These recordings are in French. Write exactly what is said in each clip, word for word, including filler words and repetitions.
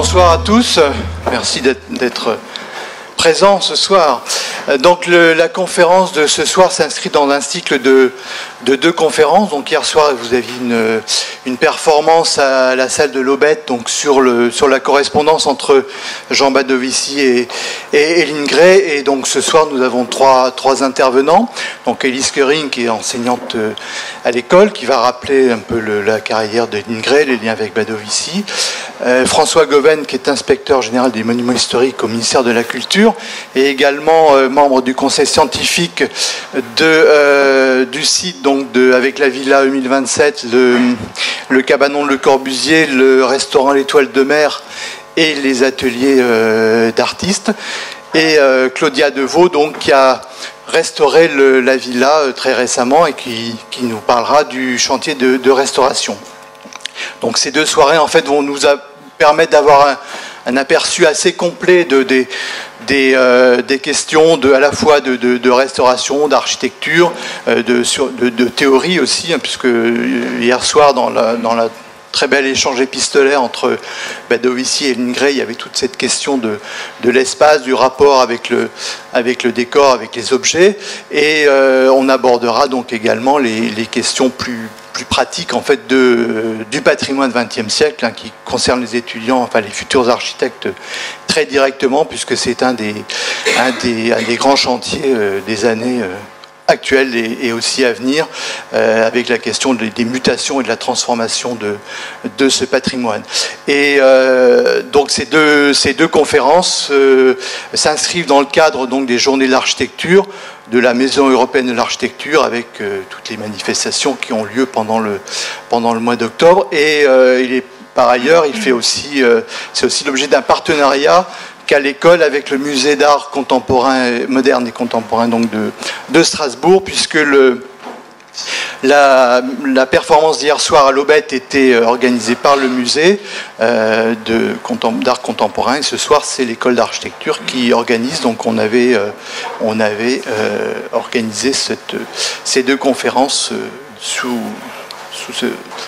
Bonsoir à tous, merci d'être présents ce soir. Donc le, la conférence de ce soir s'inscrit dans un cycle de, de deux conférences. Donc hier soir vous aviez une, une performance à la salle de l'Aubette, donc sur, le, sur la correspondance entre Jean Badovici et, et Eileen Gray. Et donc ce soir nous avons trois, trois intervenants. Donc Élise Koering qui est enseignante à l'école, qui va rappeler un peu le, la carrière d'Eileen Gray, les liens avec Badovici. Euh, François Goven qui est inspecteur général des monuments historiques au ministère de la Culture et également euh, membre du conseil scientifique de, euh, du site, donc de, avec la Villa E mille vingt-sept, le, le Cabanon de Le Corbusier, le restaurant L'Étoile de Mer et les ateliers euh, d'artistes. Et euh, Claudia Devaux, donc, qui a restauré le, la villa euh, très récemment et qui, qui nous parlera du chantier de, de restauration. Donc ces deux soirées en fait vont nous permettre d'avoir un, un aperçu assez complet de, de, Des, euh, des questions de, à la fois de, de, de restauration, d'architecture, euh, de, de, de théorie aussi, hein, puisque hier soir, dans la, dans la très bel échange épistolaire entre Badovici et Eileen Gray, il y avait toute cette question de, de l'espace, du rapport avec le, avec le décor, avec les objets. Et euh, on abordera donc également les, les questions plus, plus pratiques en fait, de, euh, du patrimoine vingtième siècle, hein, qui concerne les étudiants, enfin les futurs architectes, très directement, puisque c'est un des, un, des, un des grands chantiers euh, des années euh, actuelles et, et aussi à venir, euh, avec la question de, des mutations et de la transformation de, de ce patrimoine. Et euh, donc ces deux, ces deux conférences euh, s'inscrivent dans le cadre donc, des journées de l'architecture, de la Maison Européenne de l'Architecture, avec euh, toutes les manifestations qui ont lieu pendant le, pendant le mois d'octobre. Et euh, il est Par ailleurs, il fait aussi, euh, c'est aussi l'objet d'un partenariat qu'a l'école avec le musée d'art contemporain, moderne et contemporain donc de, de Strasbourg, puisque le, la, la performance d'hier soir à l'Aubette était organisée par le musée euh, d'art contemporain. Et ce soir, c'est l'école d'architecture qui organise. Donc, on avait, euh, on avait euh, organisé cette, ces deux conférences euh, sous... sous ce,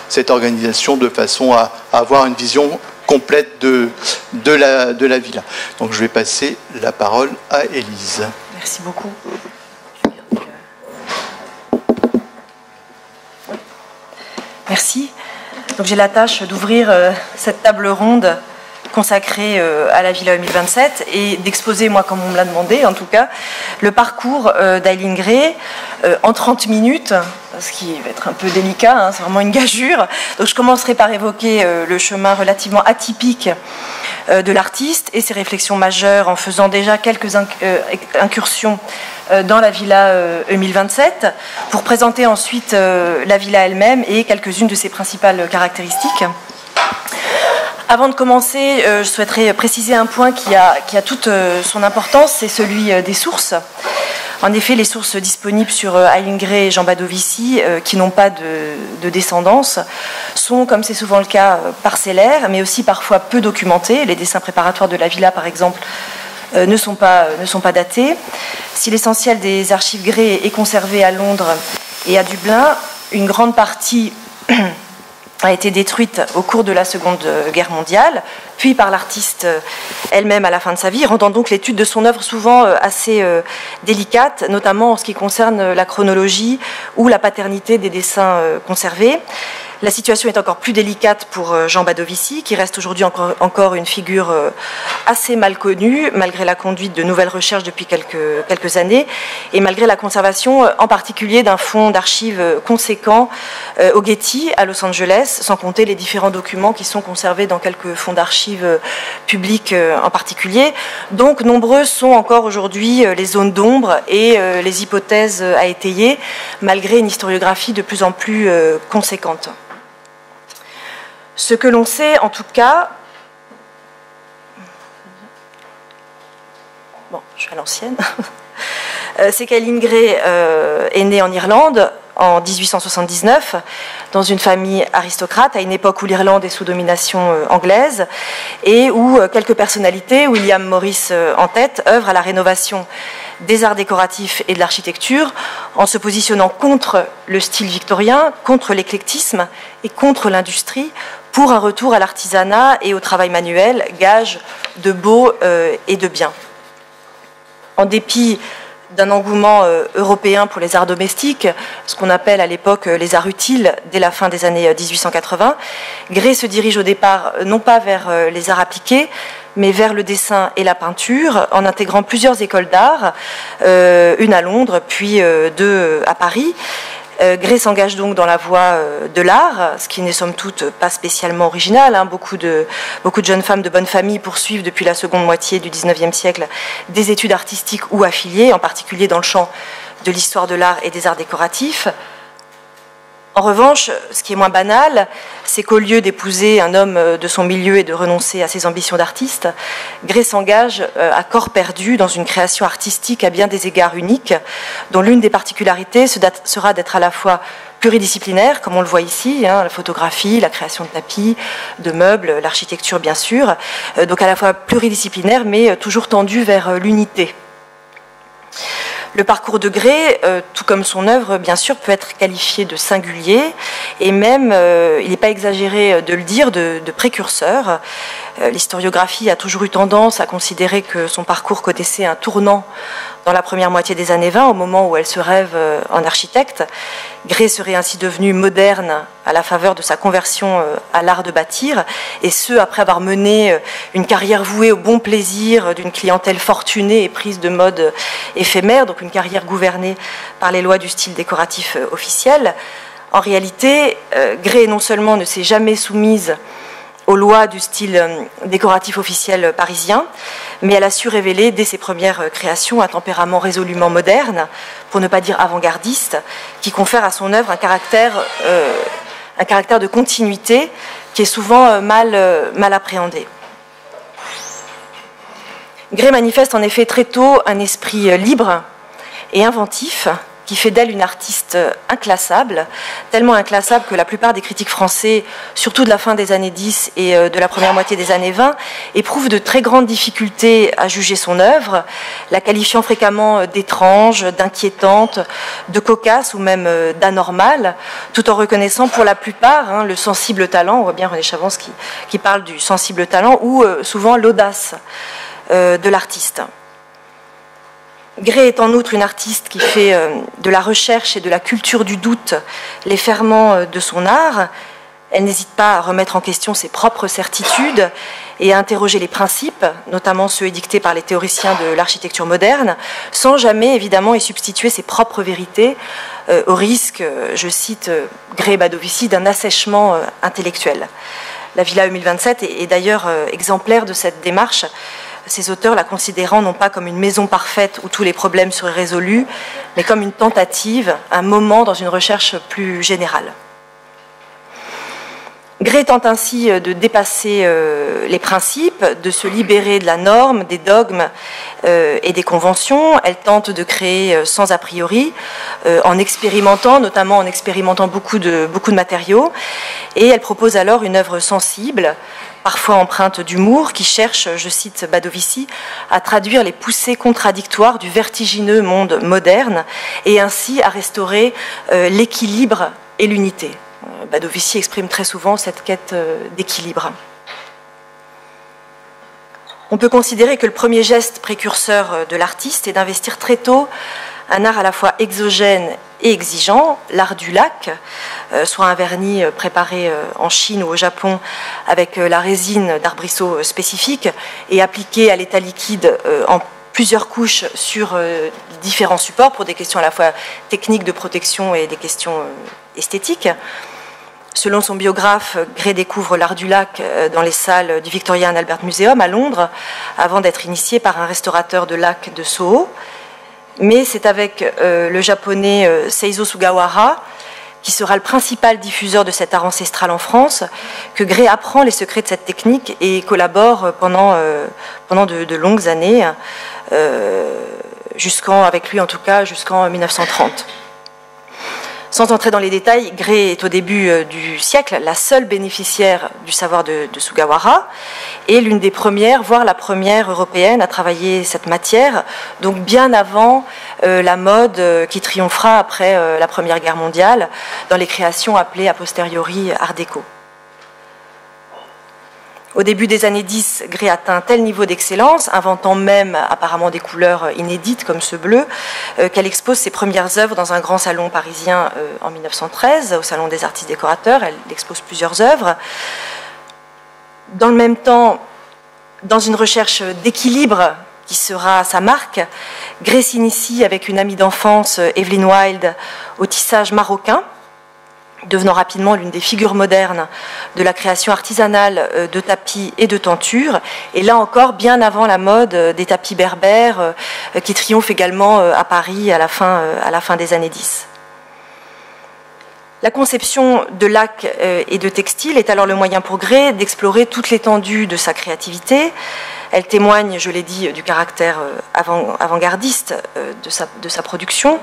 cette organisation de façon à, à avoir une vision complète de, de, la, de la villa. Donc je vais passer la parole à Élise. Merci beaucoup. Merci. Donc j'ai la tâche d'ouvrir euh, cette table ronde consacrée euh, à la Villa E mille vingt-sept et d'exposer, moi comme on me l'a demandé en tout cas, le parcours euh, d'Eileen Gray euh, en trente minutes, ce qui va être un peu délicat, hein, c'est vraiment une gageure. Donc je commencerai par évoquer euh, le chemin relativement atypique euh, de l'artiste et ses réflexions majeures en faisant déjà quelques inc euh, incursions euh, dans la Villa euh, E mille vingt-sept pour présenter ensuite euh, la villa elle-même et quelques-unes de ses principales caractéristiques. Avant de commencer, je souhaiterais préciser un point qui a, qui a toute son importance, c'est celui des sources. En effet, les sources disponibles sur Eileen Gray et Jean Badovici, qui n'ont pas de, de descendance, sont, comme c'est souvent le cas, parcellaires, mais aussi parfois peu documentées. Les dessins préparatoires de la villa, par exemple, ne sont pas, ne sont pas datés. Si l'essentiel des archives Gray est conservé à Londres et à Dublin, une grande partie a été détruite au cours de la Seconde Guerre mondiale, puis par l'artiste elle-même à la fin de sa vie, rendant donc l'étude de son œuvre souvent assez délicate, notamment en ce qui concerne la chronologie ou la paternité des dessins conservés. La situation est encore plus délicate pour Jean Badovici, qui reste aujourd'hui encore une figure assez mal connue, malgré la conduite de nouvelles recherches depuis quelques, quelques années, et malgré la conservation en particulier d'un fonds d'archives conséquent au Getty, à Los Angeles, sans compter les différents documents qui sont conservés dans quelques fonds d'archives publics en particulier. Donc, nombreuses sont encore aujourd'hui les zones d'ombre et les hypothèses à étayer, malgré une historiographie de plus en plus conséquente. Ce que l'on sait, en tout cas... Bon, je suis à l'ancienne. C'est qu'Eileen Gray euh, est née en Irlande en dix-huit cent soixante-dix-neuf, dans une famille aristocrate, à une époque où l'Irlande est sous domination euh, anglaise, et où euh, quelques personnalités, William Morris euh, en tête, œuvrent à la rénovation des arts décoratifs et de l'architecture, en se positionnant contre le style victorien, contre l'éclectisme et contre l'industrie, pour un retour à l'artisanat et au travail manuel, gage de beau euh, et de bien. En dépit d'un engouement euh, européen pour les arts domestiques, ce qu'on appelle à l'époque euh, les arts utiles, dès la fin des années mille huit cent quatre-vingts, Gray se dirige au départ non pas vers euh, les arts appliqués, mais vers le dessin et la peinture, en intégrant plusieurs écoles d'art, euh, une à Londres, puis euh, deux à Paris. Gray s'engage donc dans la voie de l'art, ce qui n'est somme toute pas spécialement original. Hein. Beaucoup de, beaucoup de jeunes femmes de bonne famille poursuivent depuis la seconde moitié du dix-neuvième siècle des études artistiques ou affiliées, en particulier dans le champ de l'histoire de l'art et des arts décoratifs. En revanche, ce qui est moins banal, c'est qu'au lieu d'épouser un homme de son milieu et de renoncer à ses ambitions d'artiste, Gray s'engage à corps perdu dans une création artistique à bien des égards unique, dont l'une des particularités sera d'être à la fois pluridisciplinaire, comme on le voit ici, hein, la photographie, la création de tapis, de meubles, l'architecture bien sûr, donc à la fois pluridisciplinaire mais toujours tendue vers l'unité. Le parcours de Gray, euh, tout comme son œuvre, bien sûr, peut être qualifié de singulier et même, euh, il n'est pas exagéré de le dire, de, de précurseur. Euh, L'historiographie a toujours eu tendance à considérer que son parcours connaissait un tournant dans la première moitié des années vingt, au moment où elle se rêve euh, en architecte. Gray serait ainsi devenue moderne à la faveur de sa conversion euh, à l'art de bâtir, et ce, après avoir mené euh, une carrière vouée au bon plaisir euh, d'une clientèle fortunée et prise de mode euh, éphémère, donc une carrière gouvernée par les lois du style décoratif officiel. En réalité, Gray non seulement ne s'est jamais soumise aux lois du style décoratif officiel parisien, mais elle a su révéler dès ses premières créations un tempérament résolument moderne, pour ne pas dire avant-gardiste, qui confère à son œuvre un caractère, euh, un caractère de continuité qui est souvent mal, mal appréhendé. Gray manifeste en effet très tôt un esprit libre et inventif, qui fait d'elle une artiste inclassable, tellement inclassable que la plupart des critiques français, surtout de la fin des années dix et de la première moitié des années vingt, éprouvent de très grandes difficultés à juger son œuvre, la qualifiant fréquemment d'étrange, d'inquiétante, de cocasse ou même d'anormale, tout en reconnaissant pour la plupart hein, le sensible talent, on voit bien René Chavance qui, qui parle du sensible talent, ou euh, souvent l'audace euh, de l'artiste. Gray est en outre une artiste qui fait de la recherche et de la culture du doute les ferments de son art. Elle n'hésite pas à remettre en question ses propres certitudes et à interroger les principes, notamment ceux édictés par les théoriciens de l'architecture moderne, sans jamais évidemment y substituer ses propres vérités, euh, au risque, je cite Gray Badovici, d'un assèchement euh, intellectuel. La Villa E mille vingt-sept est, est d'ailleurs euh, exemplaire de cette démarche, ces auteurs la considérant non pas comme une maison parfaite où tous les problèmes seraient résolus, mais comme une tentative, un moment dans une recherche plus générale. Gray tente ainsi de dépasser euh, les principes, de se libérer de la norme, des dogmes euh, et des conventions. Elle tente de créer euh, sans a priori, euh, en expérimentant, notamment en expérimentant beaucoup de, beaucoup de matériaux. Et elle propose alors une œuvre sensible, parfois empreinte d'humour, qui cherche, je cite Badovici, à traduire les poussées contradictoires du vertigineux monde moderne et ainsi à restaurer euh, l'équilibre et l'unité. Badovici exprime très souvent cette quête d'équilibre. On peut considérer que le premier geste précurseur de l'artiste est d'investir très tôt un art à la fois exogène et exigeant, l'art du lac, soit un vernis préparé en Chine ou au Japon avec la résine d'arbrisseau spécifique et appliqué à l'état liquide en plusieurs couches sur différents supports pour des questions à la fois techniques de protection et des questions esthétiques. Selon son biographe, Gray découvre l'art du lac dans les salles du Victoria and Albert Museum à Londres, avant d'être initié par un restaurateur de lac de Soho. Mais c'est avec euh, le japonais euh, Seizo Sugawara, qui sera le principal diffuseur de cet art ancestral en France, que Gray apprend les secrets de cette technique et collabore pendant, euh, pendant de, de longues années, euh, jusqu'en, avec lui en tout cas, jusqu'en mille neuf cent trente. Sans entrer dans les détails, Gray est au début du siècle la seule bénéficiaire du savoir de, de Sugawara et l'une des premières, voire la première européenne à travailler cette matière, donc bien avant euh, la mode euh, qui triomphera après euh, la Première Guerre mondiale dans les créations appelées a posteriori Art déco. Au début des années dix, Gray atteint un tel niveau d'excellence, inventant même apparemment des couleurs inédites comme ce bleu, euh, qu'elle expose ses premières œuvres dans un grand salon parisien euh, en mille neuf cent treize, au Salon des artistes décorateurs. Elle expose plusieurs œuvres. Dans le même temps, dans une recherche d'équilibre qui sera sa marque, Gray s'initie avec une amie d'enfance, Evelyn Wilde, au tissage marocain, devenant rapidement l'une des figures modernes de la création artisanale de tapis et de tentures. Et là encore, bien avant la mode des tapis berbères, qui triomphe également à Paris à la fin, à la fin des années dix. La conception de lacs et de textiles est alors le moyen pour Gray d'explorer toute l'étendue de sa créativité. Elle témoigne, je l'ai dit, du caractère avant-gardiste de sa, de sa production.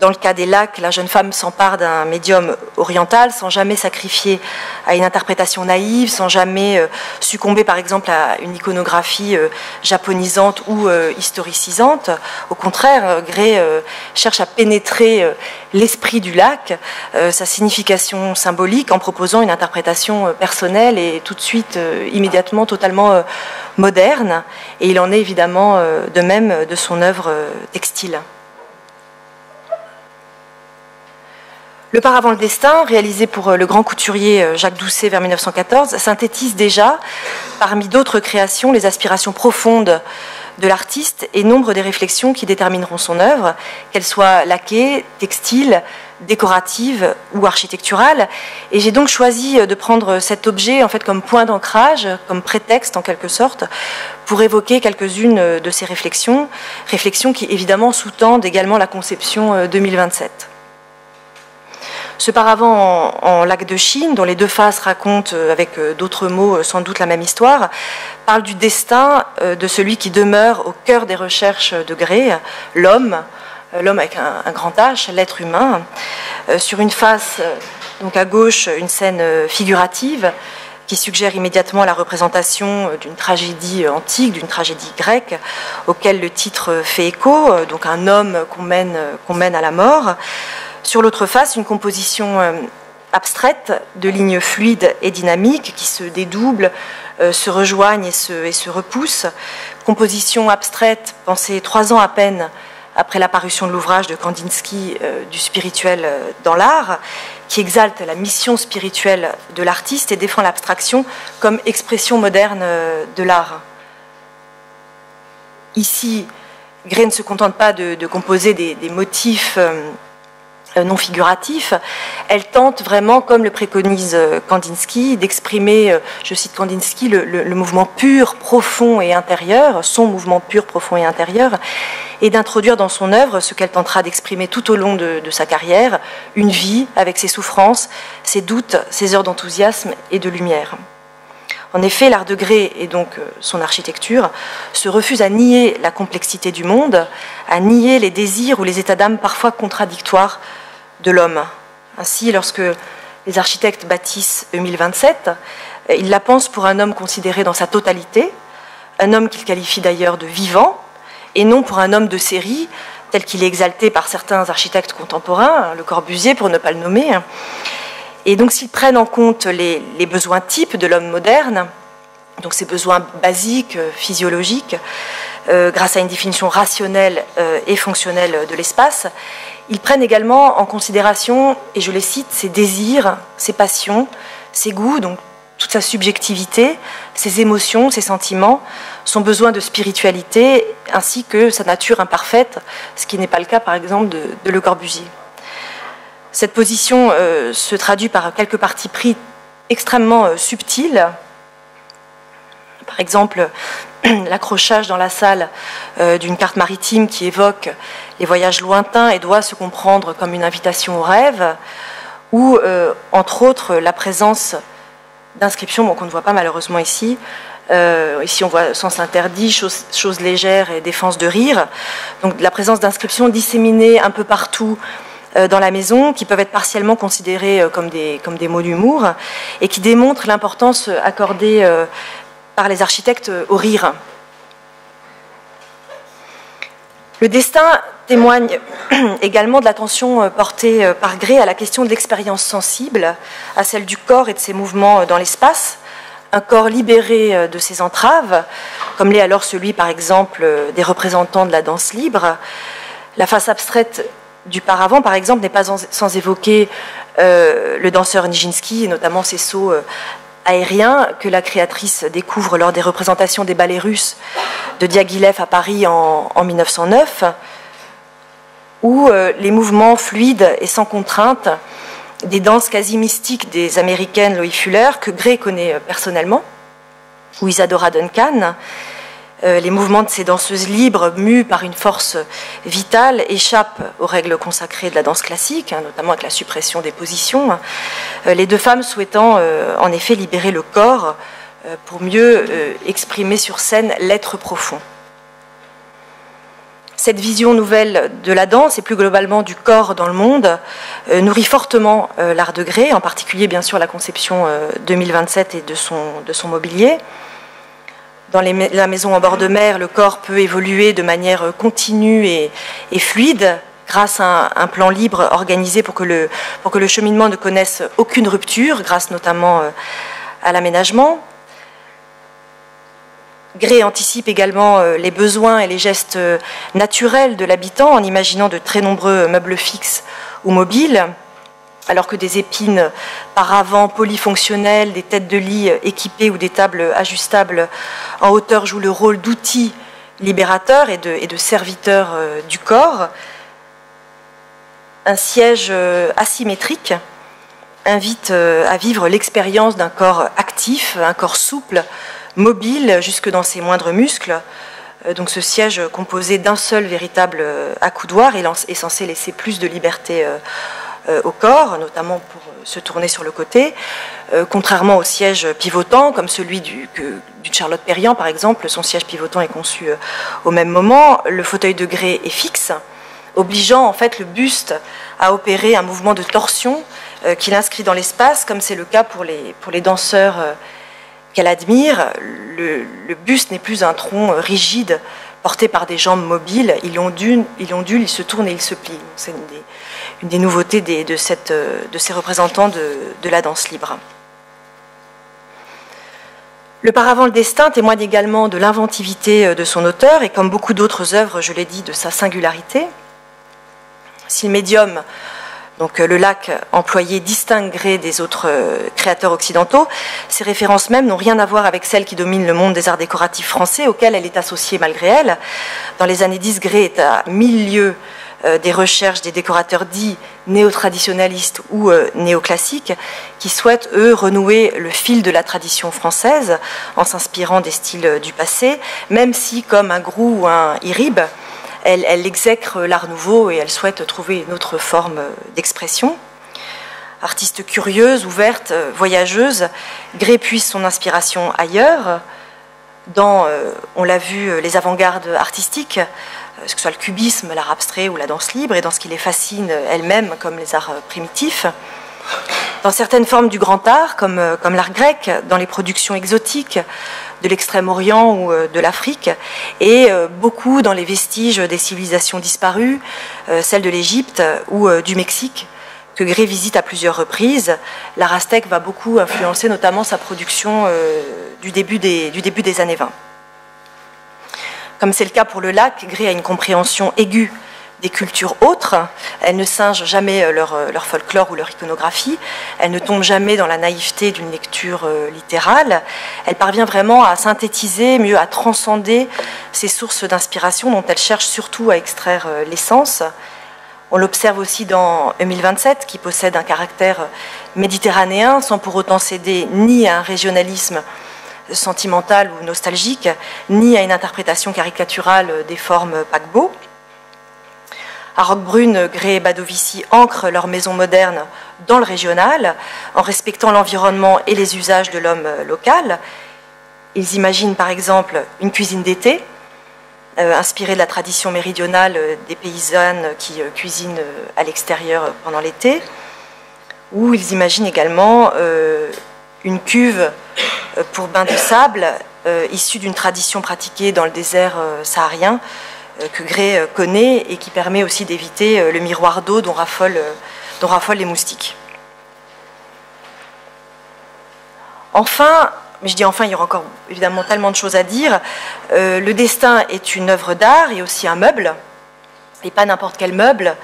Dans le cas des lacs, la jeune femme s'empare d'un médium oriental sans jamais sacrifier à une interprétation naïve, sans jamais succomber par exemple à une iconographie japonisante ou historicisante. Au contraire, Gray cherche à pénétrer l'esprit du lac, sa signification symbolique, en proposant une interprétation personnelle et tout de suite, immédiatement, totalement moderne. Et il en est évidemment de même de son œuvre textile. Le Paravent le destin, réalisé pour le grand couturier Jacques Doucet vers mille neuf cent quatorze, synthétise déjà, parmi d'autres créations, les aspirations profondes de l'artiste et nombre des réflexions qui détermineront son œuvre, qu'elles soient laquées, textiles, décoratives ou architecturales. Et j'ai donc choisi de prendre cet objet en fait comme point d'ancrage, comme prétexte en quelque sorte, pour évoquer quelques-unes de ces réflexions, réflexions qui évidemment sous-tendent également la conception deux mille vingt-sept. Ce paravent en, en lac de Chine, dont les deux faces racontent, avec d'autres mots sans doute la même histoire, parle du destin de celui qui demeure au cœur des recherches de Gray, l'homme, l'homme avec un, un grand H, l'être humain. Sur une face, donc à gauche, une scène figurative qui suggère immédiatement la représentation d'une tragédie antique, d'une tragédie grecque, auquel le titre fait écho, donc un homme qu'on mène, qu'on mène à la mort. Sur l'autre face, une composition abstraite de lignes fluides et dynamiques qui se dédoublent, se rejoignent et se, et se repoussent. Composition abstraite pensée trois ans à peine après la parution de l'ouvrage de Kandinsky du spirituel dans l'art, qui exalte la mission spirituelle de l'artiste et défend l'abstraction comme expression moderne de l'art. Ici, Gray ne se contente pas de, de composer des, des motifs non figuratif, elle tente vraiment, comme le préconise Kandinsky, d'exprimer, je cite Kandinsky, le, le, le mouvement pur, profond et intérieur, son mouvement pur, profond et intérieur, et d'introduire dans son œuvre ce qu'elle tentera d'exprimer tout au long de, de sa carrière, une vie avec ses souffrances, ses doutes, ses heures d'enthousiasme et de lumière. En effet, l'art de Gray, et donc son architecture, se refuse à nier la complexité du monde, à nier les désirs ou les états d'âme parfois contradictoires de l'homme. Ainsi, lorsque les architectes bâtissent deux mille vingt-sept, ils la pensent pour un homme considéré dans sa totalité, un homme qu'ils qualifient d'ailleurs de vivant, et non pour un homme de série, tel qu'il est exalté par certains architectes contemporains, Le Corbusier pour ne pas le nommer. Et donc s'ils prennent en compte les, les besoins types de l'homme moderne, donc ces besoins basiques, physiologiques, euh, grâce à une définition rationnelle euh, et fonctionnelle de l'espace, ils prennent également en considération, et je les cite, ses désirs, ses passions, ses goûts, donc toute sa subjectivité, ses émotions, ses sentiments, son besoin de spiritualité, ainsi que sa nature imparfaite, ce qui n'est pas le cas par exemple de, de Le Corbusier. Cette position euh, se traduit par quelques partis pris extrêmement euh, subtils. Par exemple, l'accrochage dans la salle euh, d'une carte maritime qui évoque les voyages lointains et doit se comprendre comme une invitation au rêve, ou euh, entre autres la présence d'inscriptions bon, qu'on ne voit pas malheureusement ici. Euh, ici on voit sens interdit, chose, chose légère et défense de rire. Donc la présence d'inscriptions disséminées un peu partout dans la maison, qui peuvent être partiellement considérés comme des, comme des mots d'humour, et qui démontrent l'importance accordée par les architectes au rire. Le destin témoigne également de l'attention portée par Gray à la question de l'expérience sensible, à celle du corps et de ses mouvements dans l'espace, un corps libéré de ses entraves, comme l'est alors celui, par exemple, des représentants de la danse libre. La face abstraite du paravent, par exemple, n'est pas sans évoquer euh, le danseur Nijinsky, et notamment ses sauts euh, aériens que la créatrice découvre lors des représentations des ballets russes de Diaghilev à Paris en, en mille neuf cent neuf, où euh, les mouvements fluides et sans contrainte des danses quasi mystiques des Américaines Loïe Fuller, que Gray connaît personnellement, ou Isadora Duncan, euh, les mouvements de ces danseuses libres, mues par une force vitale, échappent aux règles consacrées de la danse classique, hein, notamment avec la suppression des positions, euh, les deux femmes souhaitant euh, en effet libérer le corps euh, pour mieux euh, exprimer sur scène l'être profond. Cette vision nouvelle de la danse et plus globalement du corps dans le monde euh, nourrit fortement euh, l'art de Gray, en particulier bien sûr la conception euh, deux mille vingt-sept et de son, de son mobilier. Dans les, la maison en bord de mer, le corps peut évoluer de manière continue et, et fluide grâce à un, un plan libre organisé pour que, le, pour que le cheminement ne connaisse aucune rupture, grâce notamment euh, à l'aménagement. Gray anticipe également les besoins et les gestes naturels de l'habitant en imaginant de très nombreux meubles fixes ou mobiles, alors que des épines paravents polyfonctionnels, des têtes de lit équipées ou des tables ajustables en hauteur jouent le rôle d'outils libérateurs et de, et de serviteurs du corps. Un siège asymétrique invite à vivre l'expérience d'un corps actif, un corps souple, mobile jusque dans ses moindres muscles. Donc ce siège composé d'un seul véritable accoudoir est censé laisser plus de liberté au corps, notamment pour se tourner sur le côté, contrairement aux sièges pivotants comme celui du, que, du Charlotte Perriand par exemple. Son siège pivotant est conçu au même moment. Le fauteuil de Gray est fixe, obligeant en fait le buste à opérer un mouvement de torsion qu'il inscrit dans l'espace, comme c'est le cas pour les, pour les danseurs qu'elle admire. Le, le buste n'est plus un tronc rigide porté par des jambes mobiles. Il ondule, il, ondule, il se tourne et il se plie. C'est une des, une des nouveautés des, de, cette, de ces représentants de, de la danse libre. Le paravent, le destin, témoigne également de l'inventivité de son auteur et, comme beaucoup d'autres œuvres, je l'ai dit, de sa singularité. Si le médium, donc le lac employé, distinguerait des autres créateurs occidentaux, ces références mêmes n'ont rien à voir avec celles qui dominent le monde des arts décoratifs français, auxquels elle est associée malgré elle. Dans les années dix, Gray est à mille lieues des recherches des décorateurs dits néo-traditionalistes ou néoclassiques, qui souhaitent, eux, renouer le fil de la tradition française en s'inspirant des styles du passé, même si, comme un Grou ou un Irib, Elle, elle exècre l'art nouveau et elle souhaite trouver une autre forme d'expression. Artiste curieuse, ouverte, voyageuse, Gray puise son inspiration ailleurs, dans, on l'a vu, les avant-gardes artistiques, que ce soit le cubisme, l'art abstrait ou la danse libre, et dans ce qui les fascine elle-même, comme les arts primitifs. Dans certaines formes du grand art, comme, comme l'art grec, dans les productions exotiques de l'Extrême-Orient ou de l'Afrique, et beaucoup dans les vestiges des civilisations disparues, celles de l'Égypte ou du Mexique, que Gray visite à plusieurs reprises. L'art aztèque va beaucoup influencer notamment sa production du début des, du début des années vingt. Comme c'est le cas pour le lac, Gray a une compréhension aiguë des cultures autres. Elle ne singe jamais leur, leur folklore ou leur iconographie, elle ne tombe jamais dans la naïveté d'une lecture littérale, elle parvient vraiment à synthétiser, mieux à transcender ces sources d'inspiration dont elle cherche surtout à extraire l'essence. On l'observe aussi dans deux mille vingt-sept, qui possède un caractère méditerranéen sans pour autant céder ni à un régionalisme sentimental ou nostalgique, ni à une interprétation caricaturale des formes paquebots. À Roquebrune, Gray et Badovici ancrent leur maison moderne dans le régional, en respectant l'environnement et les usages de l'homme local. Ils imaginent par exemple une cuisine d'été, euh, inspirée de la tradition méridionale des paysannes qui euh, cuisinent à l'extérieur pendant l'été, ou ils imaginent également euh, une cuve pour bain de sable, euh, issue d'une tradition pratiquée dans le désert euh, saharien, que Gray connaît et qui permet aussi d'éviter le miroir d'eau dont raffolent, dont raffolent les moustiques. Enfin, mais je dis enfin, il y aura encore évidemment tellement de choses à dire. Euh, le destin est une œuvre d'art et aussi un meuble, et pas n'importe quel meuble,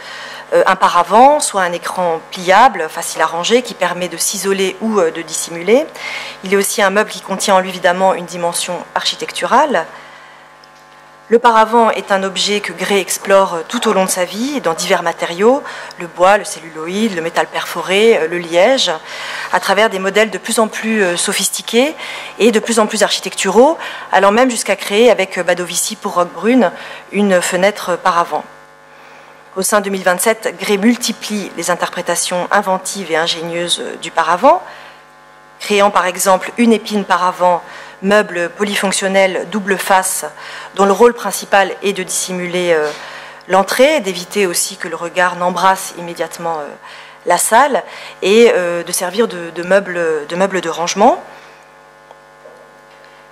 euh, un paravent, soit un écran pliable, facile à ranger, qui permet de s'isoler ou euh, de dissimuler. Il est aussi un meuble qui contient en lui évidemment une dimension architecturale. Le paravent est un objet que Gray explore tout au long de sa vie, dans divers matériaux, le bois, le celluloïd, le métal perforé, le liège, à travers des modèles de plus en plus sophistiqués et de plus en plus architecturaux, allant même jusqu'à créer avec Badovici pour Roquebrune une fenêtre paravent. Au sein de deux mille vingt-sept, Gray multiplie les interprétations inventives et ingénieuses du paravent, créant par exemple une épine paravent, meuble polyfonctionnel double face, dont le rôle principal est de dissimuler euh, l'entrée, d'éviter aussi que le regard n'embrasse immédiatement euh, la salle, et euh, de servir de, de, meuble, de meuble de rangement.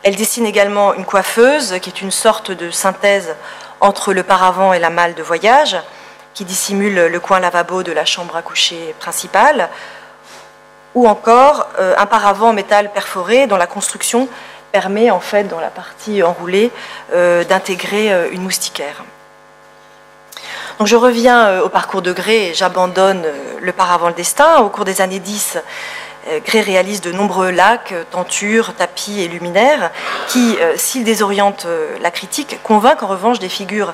Elle dessine également une coiffeuse, qui est une sorte de synthèse entre le paravent et la malle de voyage, qui dissimule le coin lavabo de la chambre à coucher principale, ou encore euh, un paravent en métal perforé dont la construction permet en fait dans la partie enroulée euh, d'intégrer euh, une moustiquaire. Donc je reviens euh, au parcours de Gray et j'abandonne euh, le paravent le destin. Au cours des années dix, euh, Gray réalise de nombreux lacs, tentures, tapis et luminaires qui, euh, s'ils désorientent euh, la critique, convainquent en revanche des figures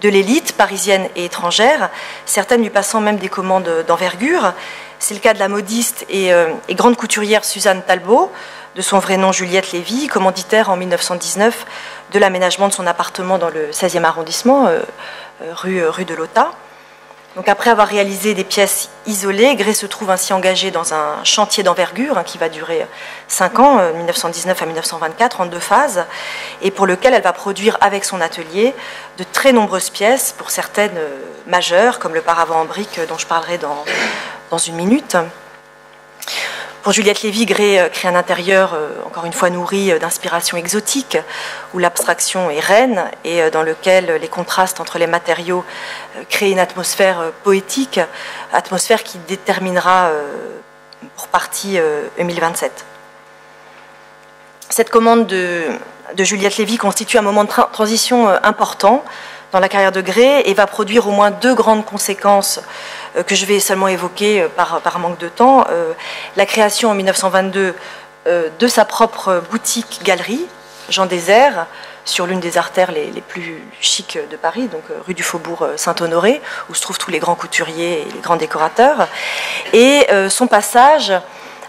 de l'élite parisienne et étrangère, certaines lui passant même des commandes d'envergure. C'est le cas de la modiste et, euh, et grande couturière Suzanne Talbot, de son vrai nom Juliette Lévy, commanditaire en mille neuf cent dix-neuf de l'aménagement de son appartement dans le seizième arrondissement, euh, rue, euh, rue de Lota. Donc après avoir réalisé des pièces isolées, Gray se trouve ainsi engagé dans un chantier d'envergure hein, qui va durer cinq ans, euh, mille neuf cent dix-neuf à mille neuf cent vingt-quatre, en deux phases, et pour lequel elle va produire avec son atelier de très nombreuses pièces, pour certaines euh, majeures, comme le paravent en briques euh, dont je parlerai dans... dans une minute. Pour Juliette Lévy, Gray crée un intérieur, encore une fois nourri d'inspiration exotique, où l'abstraction est reine et dans lequel les contrastes entre les matériaux créent une atmosphère poétique, atmosphère qui déterminera pour partie deux mille vingt-sept. Cette commande de, de Juliette Lévy constitue un moment de tra- transition important dans la carrière de Gray et va produire au moins deux grandes conséquences euh, que je vais seulement évoquer par, par manque de temps. Euh, la création en mille neuf cent vingt-deux euh, de sa propre boutique-galerie, Jean Désert, sur l'une des artères les, les plus chics de Paris, donc rue du Faubourg Saint-Honoré, où se trouvent tous les grands couturiers et les grands décorateurs, et euh, son passage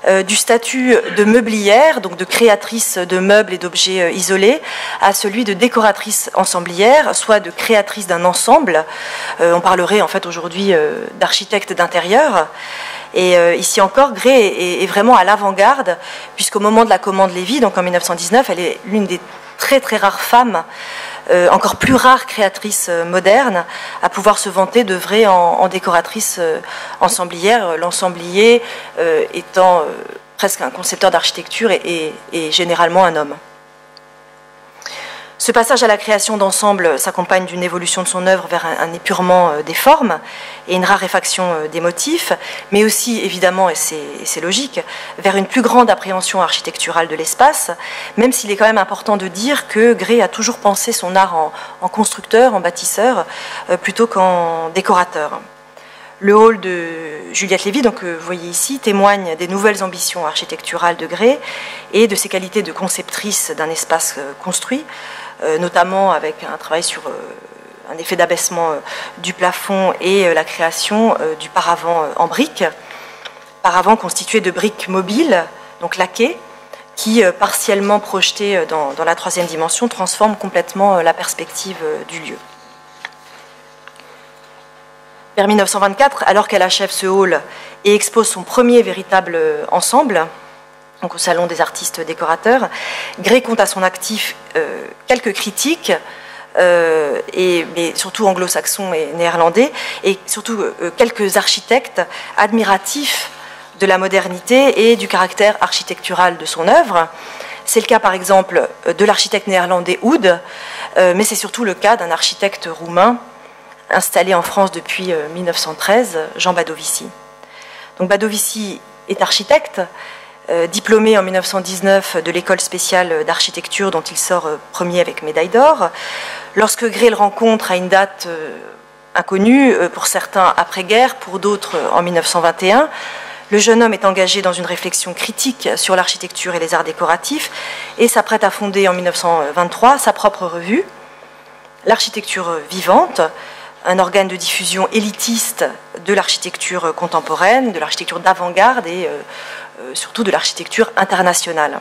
Euh, du statut de meublière, donc de créatrice de meubles et d'objets euh, isolés, à celui de décoratrice ensemblière, soit de créatrice d'un ensemble. Euh, on parlerait en fait aujourd'hui euh, d'architecte d'intérieur. Et euh, ici encore, Gray est, est vraiment à l'avant-garde, puisqu'au moment de la commande Lévy, donc en mille neuf cent dix-neuf, elle est l'une des très très rares femmes, euh, encore plus rares créatrices euh, modernes, à pouvoir se vanter d'œuvrer en, en décoratrice euh, ensemblière, l'ensemblier euh, étant euh, presque un concepteur d'architecture et, et, et généralement un homme. Ce passage à la création d'ensemble s'accompagne d'une évolution de son œuvre vers un, un épurement euh, des formes et une raréfaction euh, des motifs, mais aussi, évidemment, et c'est logique, vers une plus grande appréhension architecturale de l'espace, même s'il est quand même important de dire que Gray a toujours pensé son art en, en constructeur, en bâtisseur, euh, plutôt qu'en décorateur. Le hall de Juliette Lévy, donc, vous voyez ici, témoigne des nouvelles ambitions architecturales de Gray et de ses qualités de conceptrice d'un espace euh, construit, notamment avec un travail sur un effet d'abaissement du plafond et la création du paravent en briques, paravent constitué de briques mobiles, donc laquées, qui, partiellement projetées dans, dans la troisième dimension, transforment complètement la perspective du lieu. Vers mille neuf cent vingt-quatre, alors qu'elle achève ce hall et expose son premier véritable ensemble, donc au Salon des artistes décorateurs, Gray compte à son actif euh, quelques critiques, euh, et, mais surtout anglo-saxons et néerlandais, et surtout euh, quelques architectes admiratifs de la modernité et du caractère architectural de son œuvre. C'est le cas par exemple de l'architecte néerlandais Oud, euh, mais c'est surtout le cas d'un architecte roumain installé en France depuis euh, mille neuf cent treize, Jean Badovici. Donc Badovici est architecte, euh, diplômé en mille neuf cent dix-neuf de l'école spéciale d'architecture dont il sort euh, premier avec médaille d'or. Lorsque Gray le rencontre à une date euh, inconnue, euh, pour certains après-guerre, pour d'autres euh, en mille neuf cent vingt et un, le jeune homme est engagé dans une réflexion critique sur l'architecture et les arts décoratifs et s'apprête à fonder en mille neuf cent vingt-trois sa propre revue, L'Architecture Vivante, un organe de diffusion élitiste de l'architecture contemporaine, de l'architecture d'avant-garde et euh, surtout de l'architecture internationale.